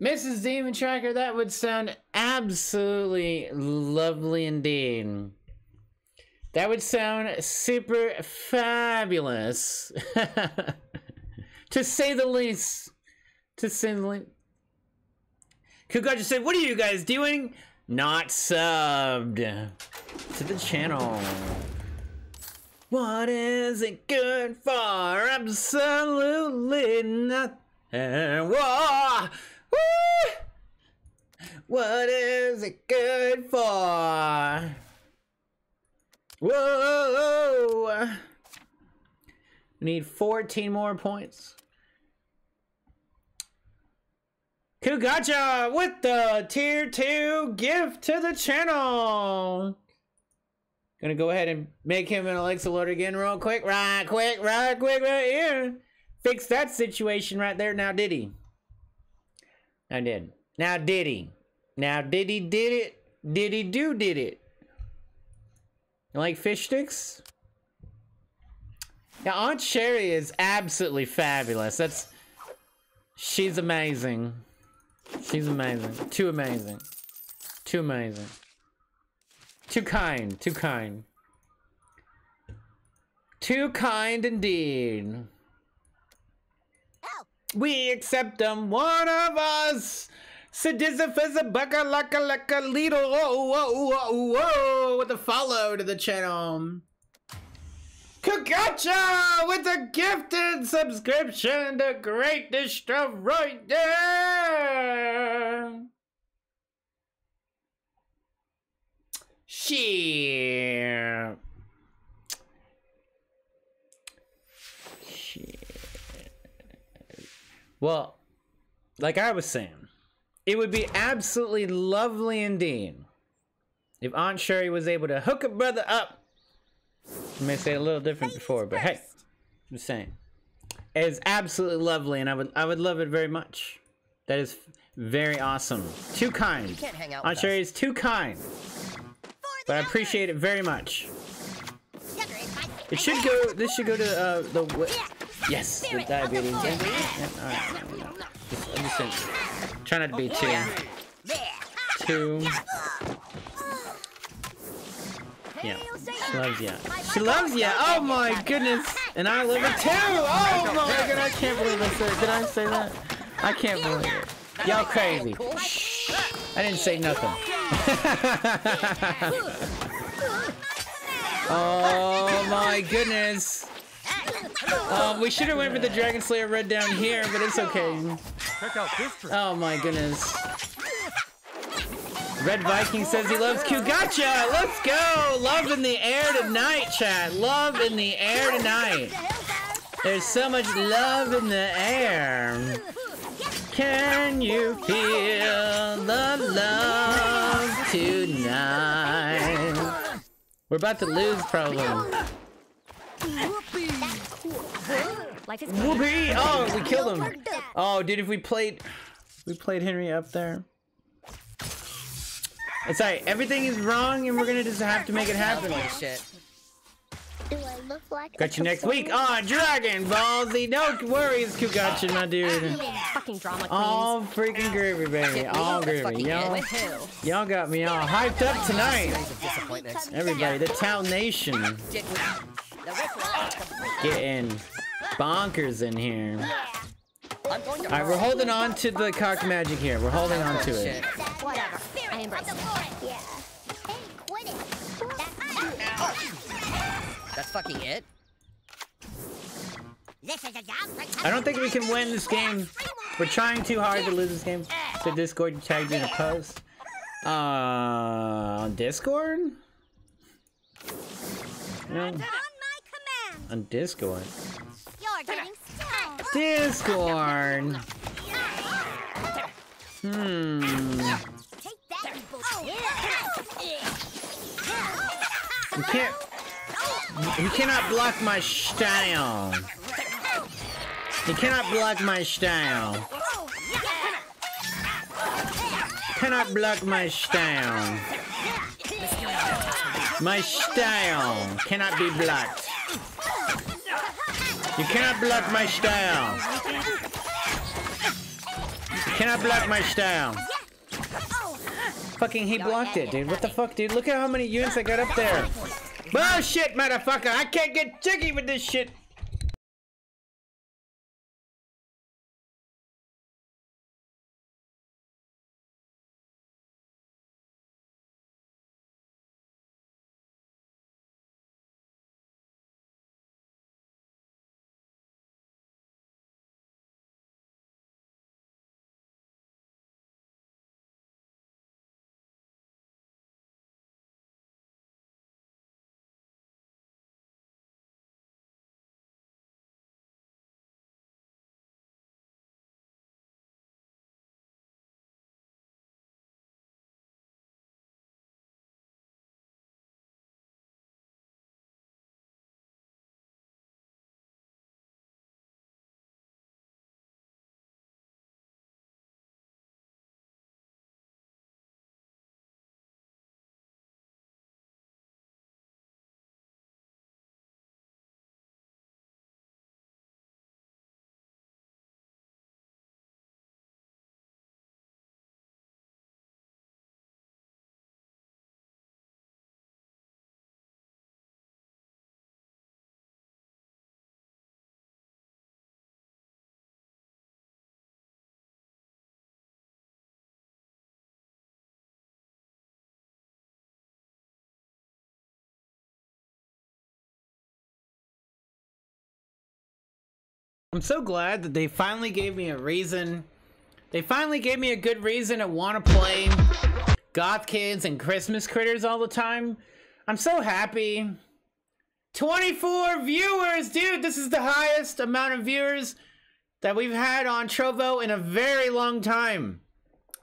Missus Demon Tracker, that would sound absolutely lovely indeed. That would sound super fabulous. To say the least. To say the least. Kuka just said, what are you guys doing? Not subbed to the channel. What is it good for? Absolutely nothing. Whoa! Woo! What is it good for? Whoa! We need fourteen more points. Kugacha with the tier two gift to the channel. Gonna go ahead and make him an Alexa loader again real quick. Right quick, right quick, right here. Fix that situation right there. Now did he? I did. Now did he? Now did he did it? Did he do did it? You like fish sticks? Now Aunt Sherry is absolutely fabulous. That's she's amazing. She's amazing. Too amazing. Too amazing. Too kind. Too kind. Too kind indeed. We accept them, one of us. Sadism is a bugger like a like a little. Whoa, whoa, whoa, whoa, with a follow to the channel. Kagacha with a gifted subscription to Great Destroyer. Yeah. Shit. Shit. Well, like I was saying, it would be absolutely lovely indeed if Aunt Sherry was able to hook a brother up. You may say it a little different before, but hey, I'm just saying. It is absolutely lovely, and I would I would love it very much. That is very awesome. Too kind. Aunt Sherry is too kind. But I appreciate it very much. It should go, this should go to uh, the, yes, the diabetes. Yeah, all right. Just, I'm just in, try not to be too, too, yeah, she loves ya. She loves ya, oh my goodness, and I love it too, oh my god, I can't believe I said, did I say that? I can't believe it. Y'all crazy. Shh. I didn't say nothing. Oh my goodness. Um, we should have went for the Dragon Slayer Red down here, but it's okay. Oh my goodness. Red Viking says he loves Kugacha. Let's go. Love in the air tonight, chat. Love in the air tonight. There's so much love in the air. Can you feel the love tonight? We're about to lose, probably. Whoopee! Oh, we killed him. Oh, dude, if we played, we played Henry up there. It's alright. Everything is wrong, and we're gonna just have to make it happen. Do I look like got you next week on Dragon Ball Z. No worries, Kugacha, my dude. All freaking groovy, baby. All groovy. Y'all, y'all got me all hyped up tonight. Everybody, the Tau Nation. Getting bonkers in here. Alright, we're holding on to the Cock Magic here. We're holding on to it. I embrace it. That's fucking it. I don't think we can win this game. We're trying too hard to lose this game. So Discord tagged in a post. Uh, on Discord? No. On Discord. Discord. Hmm. We can't. You cannot block my style. You cannot block my style. You cannot block my style. My style cannot be blocked. You cannot block my style. You cannot block my style. Fucking he blocked it, dude. What the fuck, dude? Look at how many units I got up there. Bullshit, motherfucker! I can't get jiggy with this shit! I'm so glad that they finally gave me a reason. They finally gave me a good reason to want to play Goth Kids and Christmas Critters all the time. I'm so happy. twenty-four viewers, dude! This is the highest amount of viewers that we've had on Trovo in a very long time.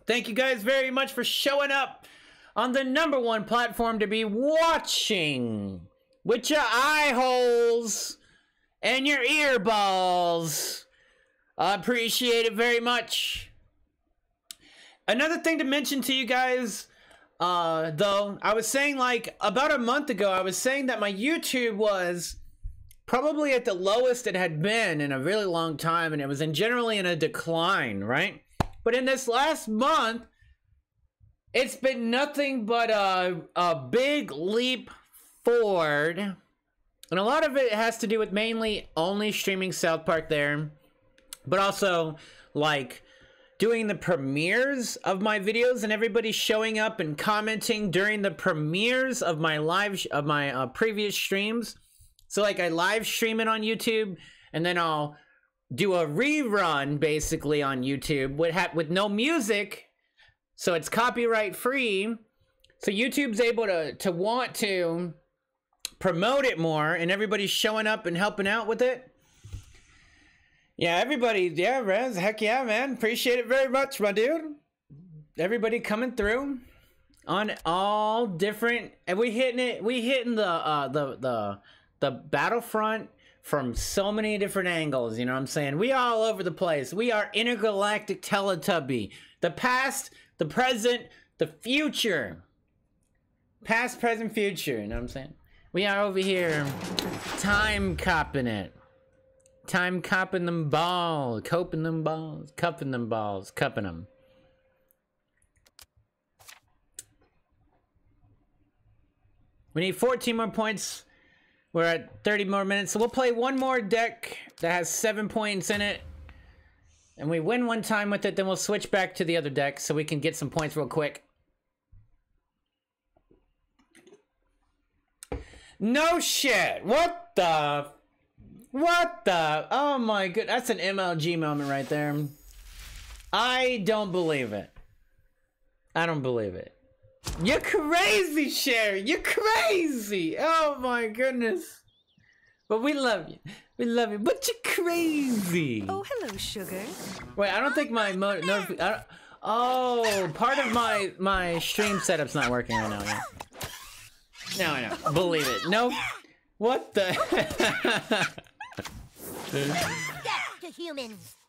Thank you guys very much for showing up on the number one platform to be watching with your eye holes and your ear balls. I appreciate it very much. Another thing to mention to you guys, uh, though, I was saying like about a month ago, I was saying that my YouTube was probably at the lowest it had been in a really long time, and it was in generally in a decline, right? But in this last month, it's been nothing but a, a big leap forward. And a lot of it has to do with mainly only streaming South Park there, but also like doing the premieres of my videos and everybody showing up and commenting during the premieres of my live of my uh, previous streams. So like I live stream it on YouTube and then I'll do a rerun basically on YouTube with ha with no music, so it's copyright free. So YouTube's able to to want to promote it more, and everybody's showing up and helping out with it. Yeah, everybody, yeah, Rez, heck yeah, man. Appreciate it very much, my dude. Everybody coming through on all different, and we hitting it, we hitting the uh the the the Battlefront from so many different angles, you know what I'm saying? We all over the place. We are intergalactic Teletubby. The past, the present, the future. Past, present, future, you know what I'm saying? We are over here time copping it. Time copping them balls, coping them balls, cupping them balls, cupping them. We need fourteen more points. We're at thirty more minutes. So we'll play one more deck that has seven points in it. And we win one time with it. Then we'll switch back to the other deck so we can get some points real quick. No shit. What the? What the? Oh my good. That's an M L G moment right there. I don't believe it. I don't believe it. You're crazy, Sherry. You're crazy. Oh my goodness. But we love you. We love you. But you're crazy. Oh, hello, sugar. Wait, I don't think my mo no, I don't oh, part of my my stream setup's not working right now. Yeah. No, I know. Believe it. No. What the?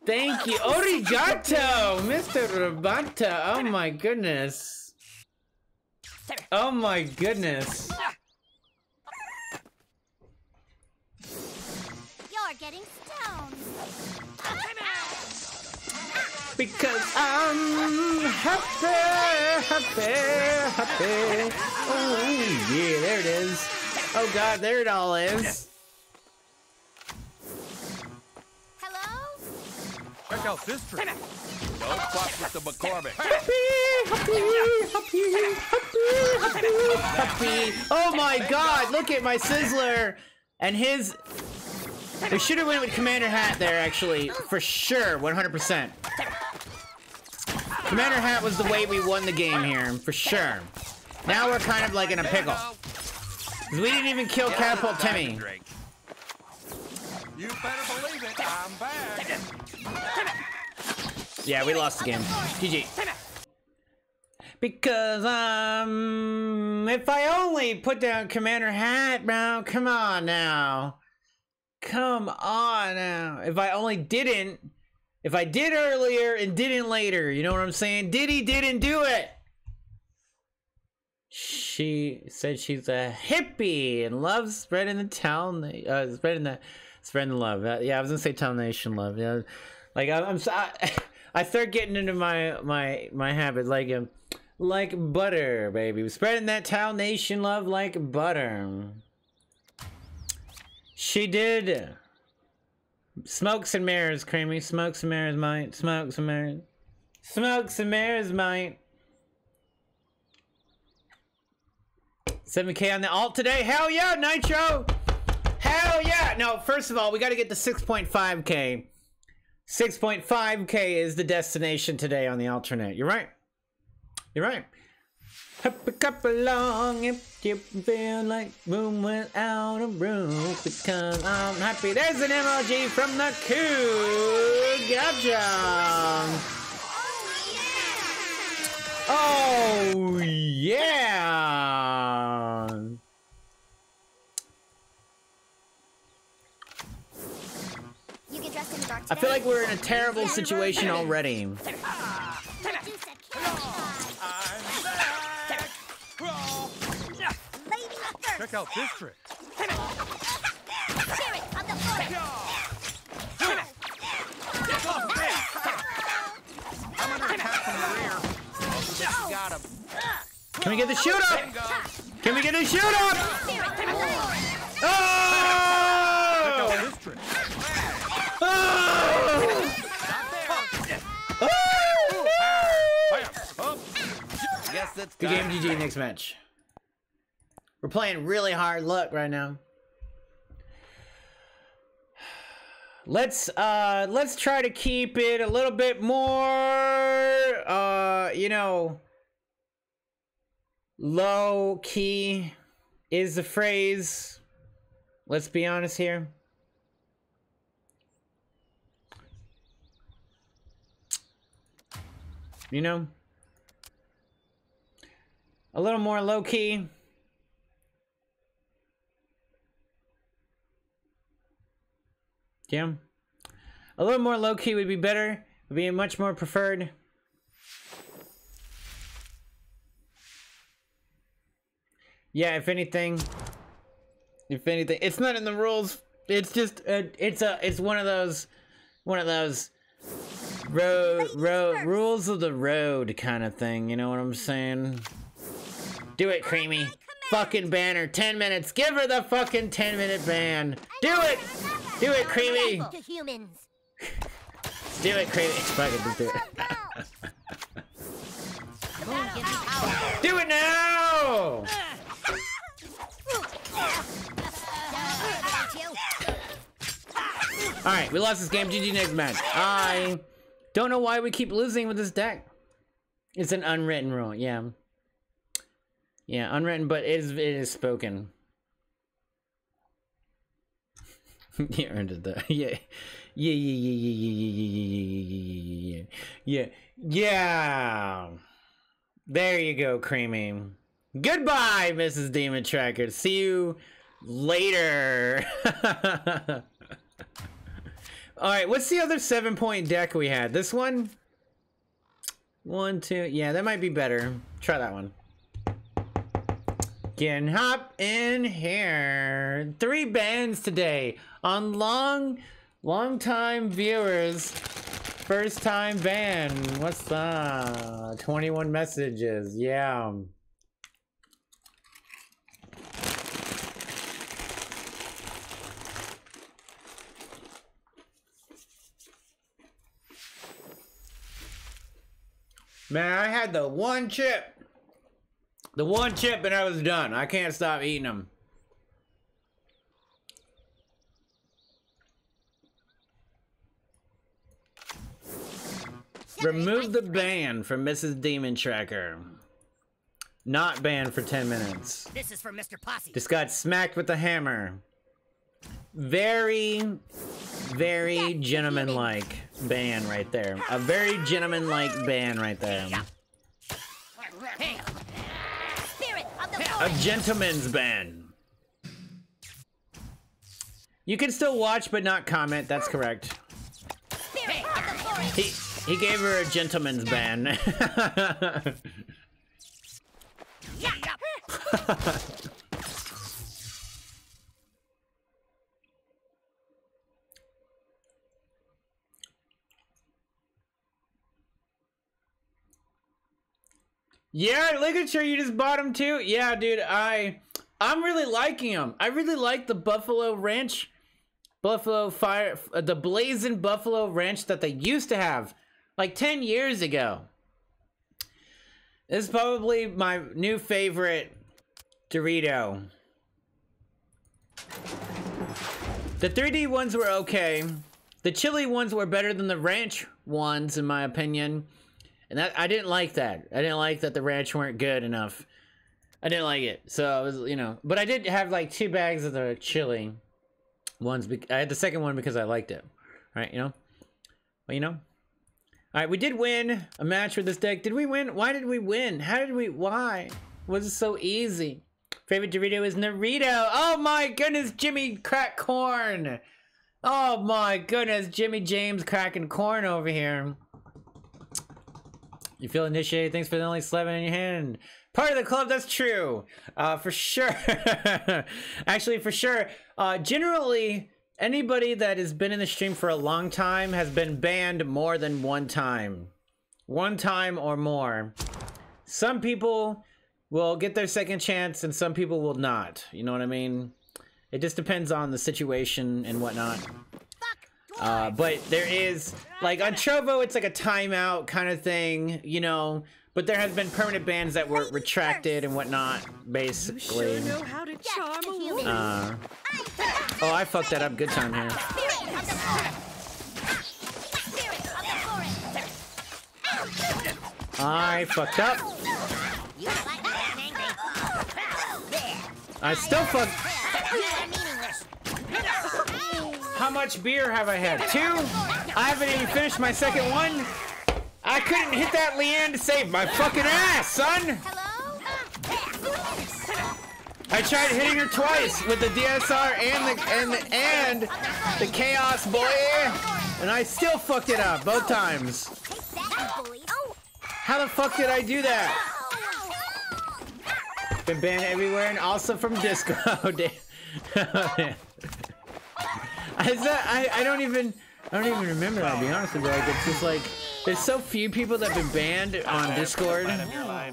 Thank you. Origato, Mister Rabanta. Oh my goodness. Oh my goodness. You're getting stoned. Because I'm happy, happy, happy. Oh yeah, there it is. Oh god, there it all is. Hello? Check out this trick. Don't fuck with the McCormick. Happy, happy, happy, happy, happy. Oh my god, look at my Sizzler and his... We should have went with Commander Hat there, actually. For sure, one hundred percent. Commander Hat was the way we won the game here, for sure. Now we're kind of like in a pickle. We didn't even kill Catapult Timmy. You better believe it, I'm back. Yeah, we lost the game. G G. Because, um... if I only put down Commander Hat, now, come on now. Come on now. If I only didn't... If I did earlier and didn't later, you know what I'm saying? Diddy didn't do it. She said she's a hippie and loves spreading the town, uh, spreading the, spreading the love. Uh, yeah, I was gonna say town nation love. Yeah, like I, I'm, I, I start getting into my my my habit like um, like butter, baby, spreading that town nation love like butter. She did. Smokes and mirrors, creamy. Smokes and mirrors, might. Smokes and mirrors. Smokes and mirrors, might. seven K on the alt today. Hell yeah, Nitro. Hell yeah. No, first of all, we got to get to six point five K. six point five K is the destination today on the alternate. You're right. You're right. Hop a cup along if you feel like room without a roof, because I'm happy. There's an emoji from the cool Gabjong. Oh yeah. You get dressed in the dark today? I feel like we're in a terrible situation already. Check out this trick. Can we get the shoot up? Can we get a shoot up? Oh! Oh! Oh! Good game, G G, next match. We're playing really hard luck right now. Let's uh let's try to keep it a little bit more uh you know, low key is the phrase. Let's be honest here. You know, a little more low key. Yeah. A little more low-key would be better. Would be much more preferred. Yeah, if anything. If anything. It's not in the rules. It's just a, it's a it's one of those one of those road road rules of the road kind of thing, you know what I'm saying? Do it, Creamy. Fucking banner. Ten minutes. Give her the fucking ten minute ban. Do it! Do it, Creamy! To humans. Do it, Creamy! Fucking just do it. Do it now! Alright, we lost this game. G G, next match. I don't know why we keep losing with this deck. It's an unwritten rule, yeah. Yeah, unwritten, but it is, it is spoken. You earned it though. Yeah. Yeah, yeah, yeah, yeah, yeah, yeah, yeah, yeah, yeah, yeah, yeah. There you go, Creamy. Goodbye, Missus Demon Tracker. See you later. All right, what's the other seven-point deck we had? This one? One, two. Yeah, that might be better. Try that one. Can hop in here. Three bans today on long, long time viewers. First time ban. What's that? twenty-one messages. Yeah. Man, I had the one chip. The one chip and I was done. I can't stop eating them. Remove the ban from Missus Demon Tracker. Not banned for ten minutes. This is for Mister Posse. Just got smacked with the hammer. Very, very gentleman-like ban right there. A very gentleman-like ban right there. A gentleman's ban. You can still watch but not comment. That's correct. He he gave her a gentleman's ban. Yeah, Ligature, you just bought them too? Yeah, dude, I, I'm really liking them. I really like the Buffalo Ranch, Buffalo Fire, uh, the Blazing Buffalo Ranch that they used to have like ten years ago. This is probably my new favorite Dorito. The three D ones were okay. The chili ones were better than the ranch ones, in my opinion. And that I didn't like that. I didn't like that the ranch weren't good enough. I didn't like it. So I was, you know. But I did have like two bags of the chili ones. I had the second one because I liked it. All right, you know. Well, you know. All right, we did win a match with this deck. Did we win? Why did we win? How did we? Why? Was it so easy? Favorite Dorito is Dorito. Oh my goodness, Jimmy crack corn. Oh my goodness, Jimmy James cracking corn over here. You feel initiated. Thanks for the only slab in your hand. Part of the club, that's true. Uh, for sure. Actually, for sure. Uh, generally, anybody that has been in the stream for a long time has been banned more than one time. One time or more. Some people will get their second chance and some people will not. You know what I mean? It just depends on the situation and whatnot. Uh, but there is, like on Trovo, it's like a timeout kind of thing, you know? But there has been permanent bans that were retracted and whatnot, basically. You sure know how to charm a woman. Uh, oh, I fucked that up good time here. I fucked up. I still fucked. How much beer have I had? Two? I haven't even finished my second one. I couldn't hit that Leanne to save my fucking ass, son! I tried hitting her twice with the D S R and the and the, and the Chaos boy, and I still fucked it up both times. How the fuck did I do that? Been banned everywhere and also from Discord. Oh, damn. Oh, damn. I, that, I I don't even I don't even remember that, to be honest with you. Like, it's just like. There's so few people that have been banned on Discord. I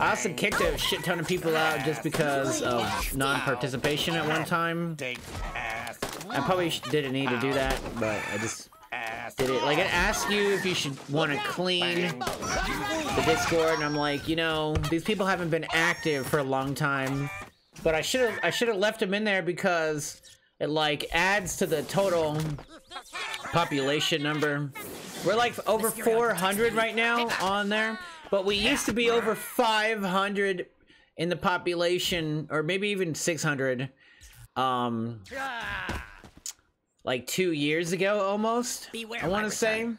also kicked a shit ton of people out just because of non-participation at one time. I probably didn't need to do that, but I just did it. Like, I asked you if you should want to clean the Discord, and I'm like, you know, these people haven't been active for a long time, but I should have I should have left them in there because it like adds to the total population number. We're like over four hundred right now on there, but we used to be over five hundred in the population, or maybe even six hundred, um like two years ago almost, I want to say.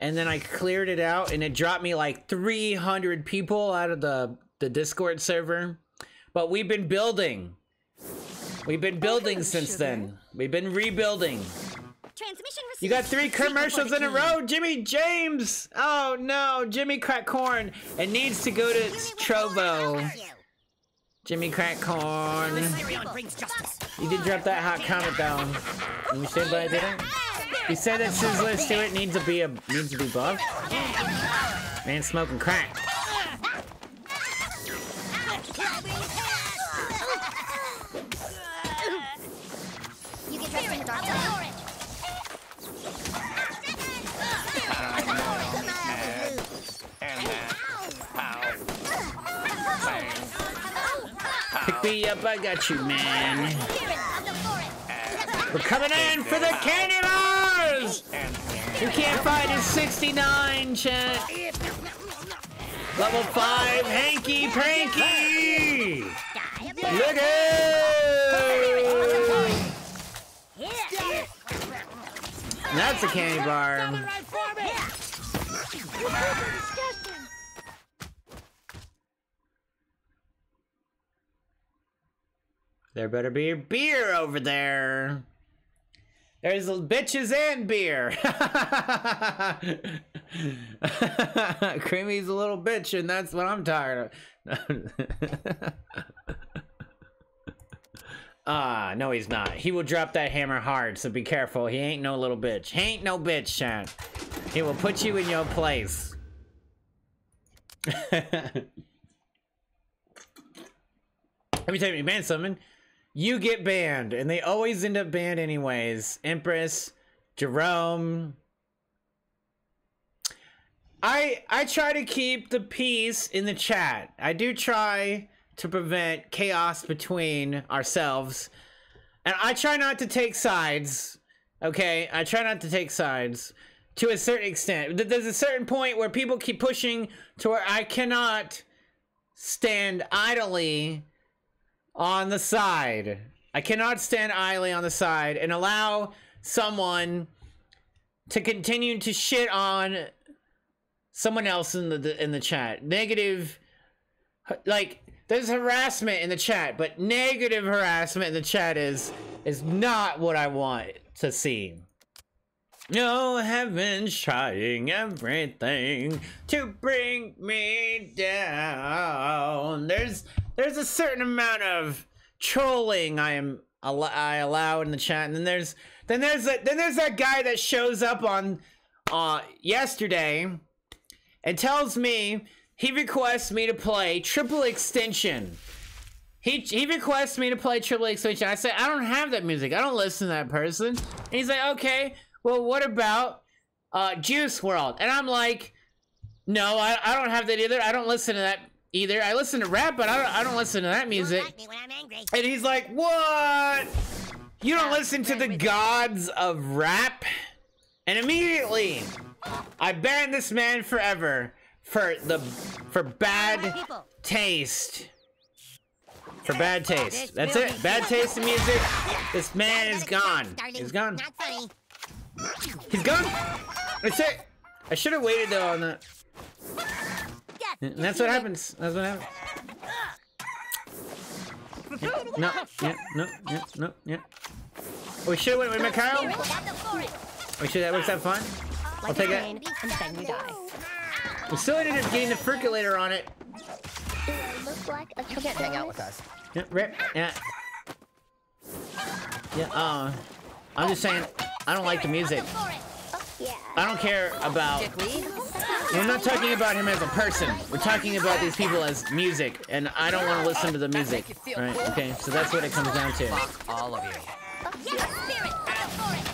And then I cleared it out and it dropped me like three hundred people out of the the Discord server. But we've been building we've been building since then. We've been rebuilding. You got three commercials in a row, Jimmy James! Oh no, Jimmy Crack Corn. It needs to go to Trovo. Jimmy Crack Corn. You did drop that hot comment though. And you said that I didn't? You said that Sizzler Stewart needs to be a needs to be buffed. Man smoking crack. You get dressed in the dark. Pick me up, I got you, man. We're coming in for the candy bars! You can't find a sixty-nine, chat. Level five, Hanky Pranky! Look out! That's a candy bar. There better be beer over there. There's bitches and beer. Creamy's a little bitch, and that's what I'm tired of. Ah, uh, no, he's not. He will drop that hammer hard, so be careful. He ain't no little bitch. He ain't no bitch, Sean. He will put you in your place. Every time you ban someone, you get banned, and they always end up banned anyways. Empress, Jerome. I I try to keep the peace in the chat. I do try to prevent chaos between ourselves. And I try not to take sides Okay, I try not to take sides to a certain extent. There's a certain point where people keep pushing to where I cannot stand idly on the side. I cannot stand idly on the side and allow someone to continue to shit on someone else in the, the in the chat. Negative, like, there's harassment in the chat, but negative harassment in the chat is is not what I want to see. No, I have been trying everything to bring me down. There's there's a certain amount of trolling I am I allow in the chat, and then there's then there's that then there's that guy that shows up on uh yesterday and tells me he requests me to play Triple Extension. He he requests me to play Triple Extension. I said I don't have that music. I don't listen to that person. And he's like, okay, well, what about uh, Juice world? And I'm like, no, I, I don't have that either. I don't listen to that either. I listen to rap, but I don't I don't listen to that music. You don't like me when I'm angry. And he's like, what? You don't listen to the gods of rap? And immediately, I ban this man forever for the for bad taste. For bad taste. That's it. Bad taste in music. This man is gone. He's gone. He's gone. That's it. I should have waited though on that. And that's what happens. That's what happens. No, yeah, no, yeah, no, yeah. We should have went with Mikhail. We should have. Was that fun? I'll take it. We still ended up getting the percolator on it. It looks like a you can't hang out with us. Yeah, rip. Yeah. Yeah. Uh, I'm just saying, I don't like the music. I don't care about. We're not talking about him as a person. We're talking about these people as music, and I don't want to listen to the music. All right. Okay. So that's what it comes down to. Fuck all of you.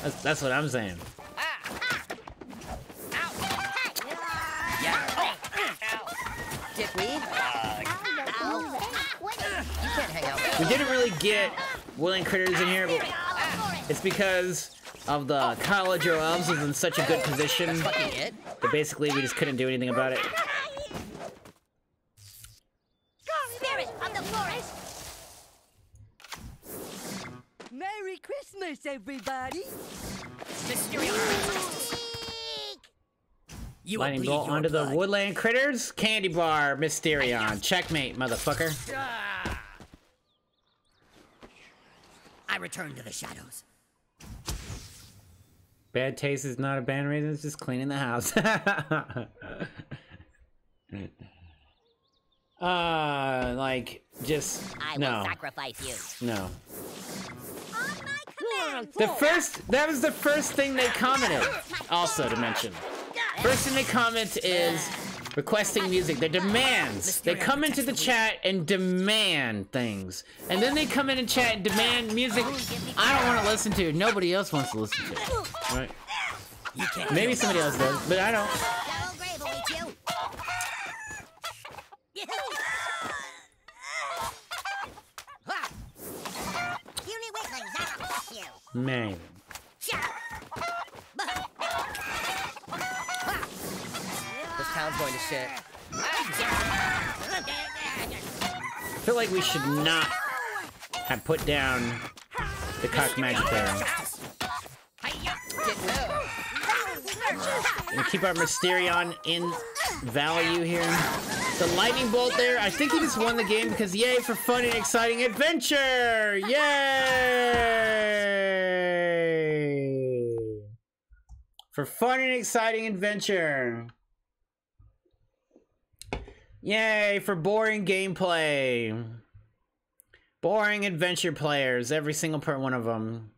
That's, that's what I'm saying. We didn't really get willing critters in here, but it's because of the college elves was in such a good position that basically we just couldn't do anything about it. Spirit of the forest. Merry Christmas, everybody. Mysterion. You lightning bolt onto blood. The woodland critters. Candy bar, Mysterion. Checkmate, motherfucker. I return to the shadows. Bad taste is not a band reason. It's just cleaning the house. uh, like, just I no. will sacrifice you. No. The first, that was the first thing they commented. Also to mention. First thing they comment is requesting music. They demands. They come into the chat and demand things. And then they come in and chat and demand music I don't want to listen to. Nobody else wants to listen to. Right. Maybe somebody else does, but I don't. Man. Town's going to shit. I feel like we should not have put down the Cock Magic there. And keep our Mysterion in value here. The lightning bolt there. I think he just won the game because yay for fun and exciting adventure! Yay! For fun and exciting adventure. Yay for boring gameplay. Boring adventure players, every single per one of them.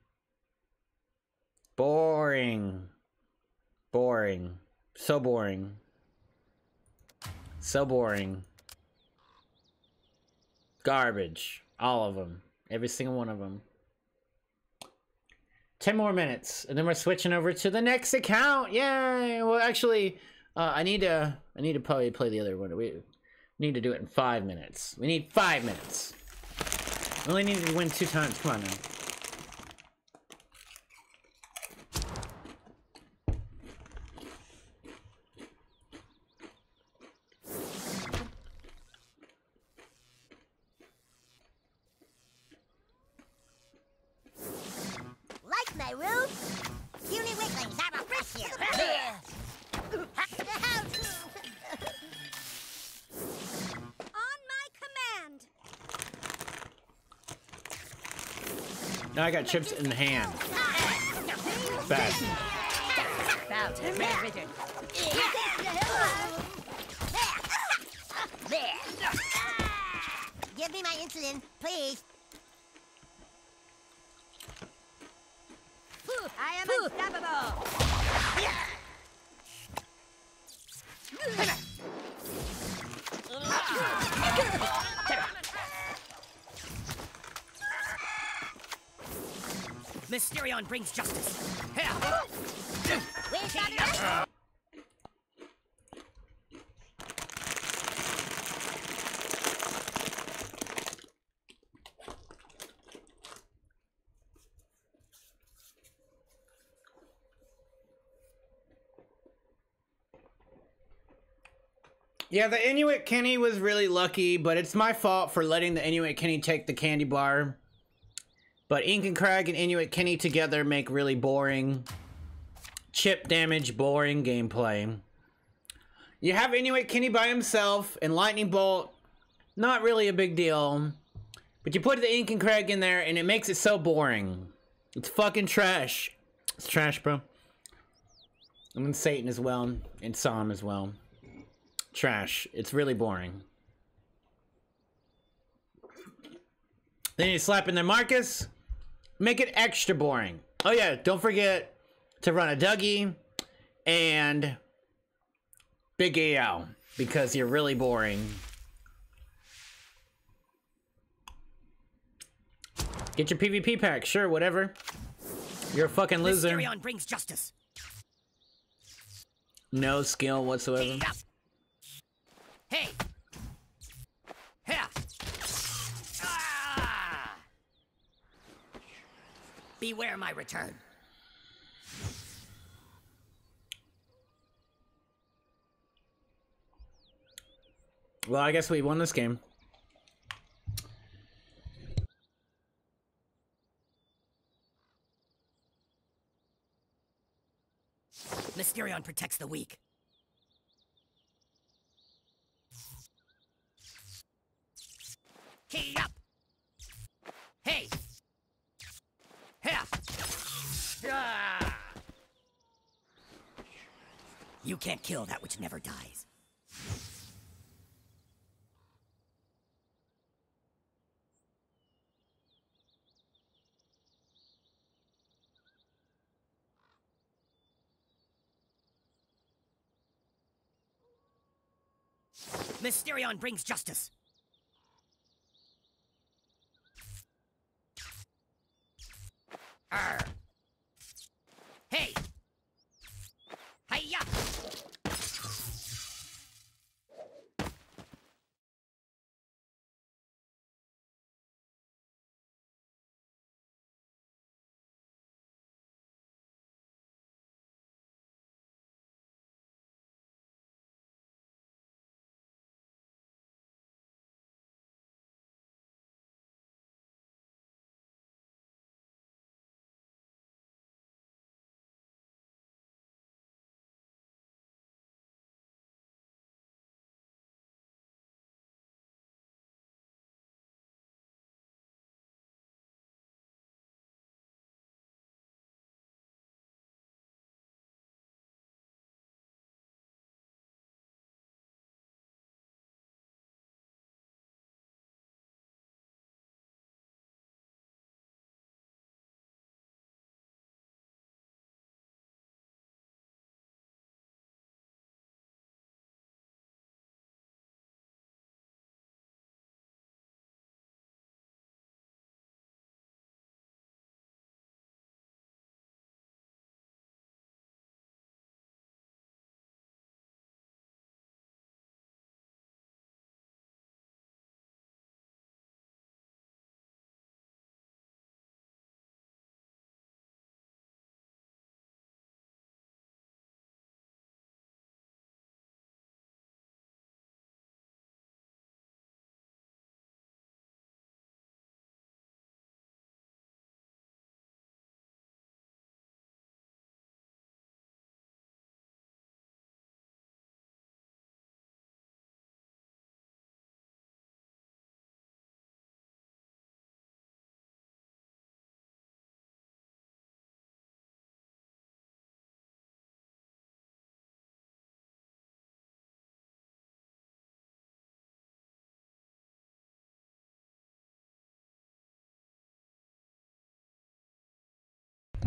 Boring. Boring. So boring. So boring. Garbage. All of them. Every single one of them. ten more minutes, and then we're switching over to the next account. Yay! Well, actually, uh, I need to I need to probably play the other one. We need to do it in five minutes. We need five minutes. We only need to win two times. Come on now. Now I got chips in hand. Bad. Give me my insulin, please. I am unstoppable. Mysterion brings justice. Where's that? Yeah, the Inuit Kenny was really lucky, but it's my fault for letting the Inuit Kenny take the candy bar. But Ink and Craig and Inuit Kenny together make really boring, chip damage, boring gameplay. You have Inuit Kenny by himself and Lightning Bolt, not really a big deal. But you put the Ink and Craig in there and it makes it so boring. It's fucking trash. It's trash, bro. I'm in Satan as well and Psalm as well. Trash. It's really boring. Then you slap in there Marcus. Make it extra boring. Oh yeah, don't forget to run a Dougie and Big A O because you're really boring. Get your PvP pack, sure, whatever. You're a fucking loser. Mysterion brings justice. No skill whatsoever. Hey! Yeah. Ah. Beware my return. Well, I guess we won this game. Mysterion protects the weak. Key up. Hey. Yeah. Ah. You can't kill that which never dies. Mysterion brings justice. Arr. Hey! Hiya!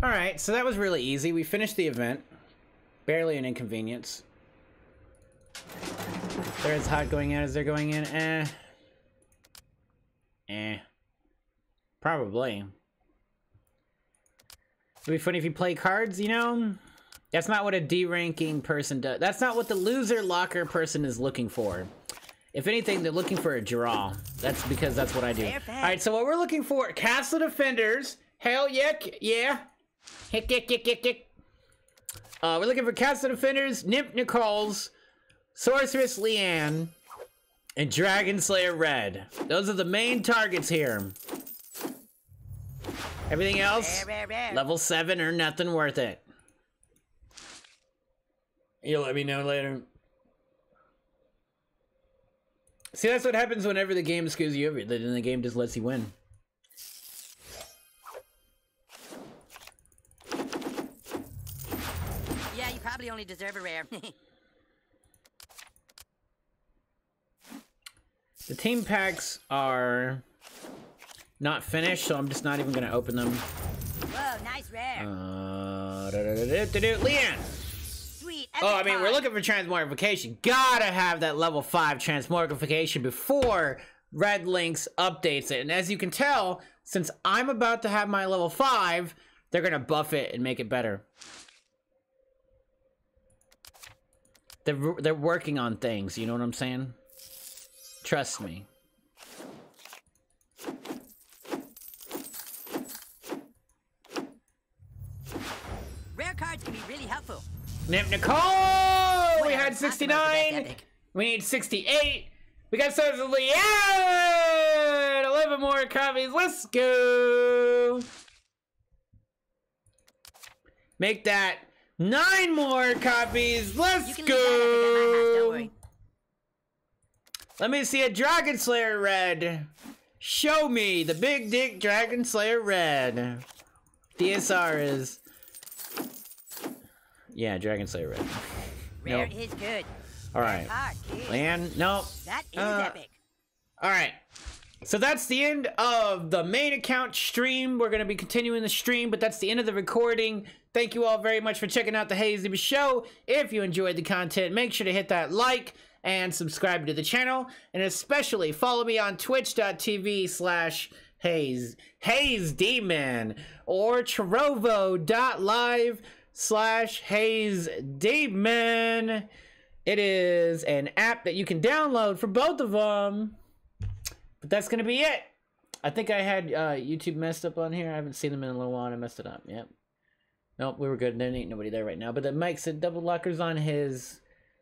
All right, so that was really easy. We finished the event. Barely an inconvenience. They're as hot going out as they're going in. Eh. Eh. Probably. It'd be funny if you play cards, you know? That's not what a D-ranking person does. That's not what the loser locker person is looking for. If anything, they're looking for a draw. That's because that's what I do. Alright, so what we're looking for, Castle Defenders. Hell yeah, yeah. Hick, hick, hick, hick, hick. Uh, we're looking for Castle Defenders, Nymph Nicole's, Sorceress Leanne, and Dragon Slayer Red. Those are the main targets here. Everything else, level seven or nothing worth it. You'll let me know later. See, that's what happens whenever the game screws you over. Then the game just lets you win. Yeah, you probably only deserve a rare. The team packs are not finished, so I'm just not even going to open them. Whoa, nice rare. Uh, da, da, da, da, da, da. Leanne! Oh, I mean, we're looking for Transmogrification. Gotta have that level five Transmogrification before Red Lynx updates it. And as you can tell, since I'm about to have my level five, they're gonna buff it and make it better. They're, they're working on things, you know what I'm saying? Trust me. Rare cards can be really helpful. Nymph Nicole! We had sixty-nine! We need sixty-eight! We got Sorceress Leanne! eleven more copies! Let's go! Make that nine more copies! Let's go! Let me see a Dragon Slayer Red! Show me the big dick Dragon Slayer Red! D S R is... Yeah, Dragon Slayer Red. Rare nope. is good. All right. Land? Nope. That is uh, epic. All right. So that's the end of the main account stream. We're going to be continuing the stream, but that's the end of the recording. Thank you all very much for checking out the Haze Demon Show. If you enjoyed the content, make sure to hit that like and subscribe to the channel. And especially follow me on twitch.tv slash Haze, Haze Demon or trovo.live. slash Haze Demon. It is an app that you can download for both of them. But that's gonna be it. I think I had uh, YouTube messed up on here. I haven't seen them in a little while and I messed it up. Yep. Nope, we were good. There ain't nobody there right now. But that Mike said double lockers on his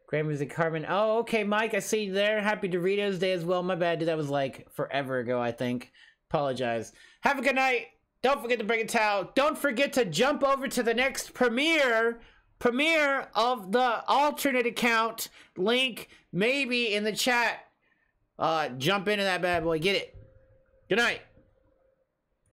Grand Music Cartman. Oh, okay, Mike, I see you there. Happy Doritos Day as well. My bad, dude. That was like forever ago, I think. Apologize. Have a good night. Don't forget to bring a towel. Don't forget to jump over to the next premiere, premiere of the alternate account. Link maybe in the chat. Uh, jump into that bad boy. Get it. Good night.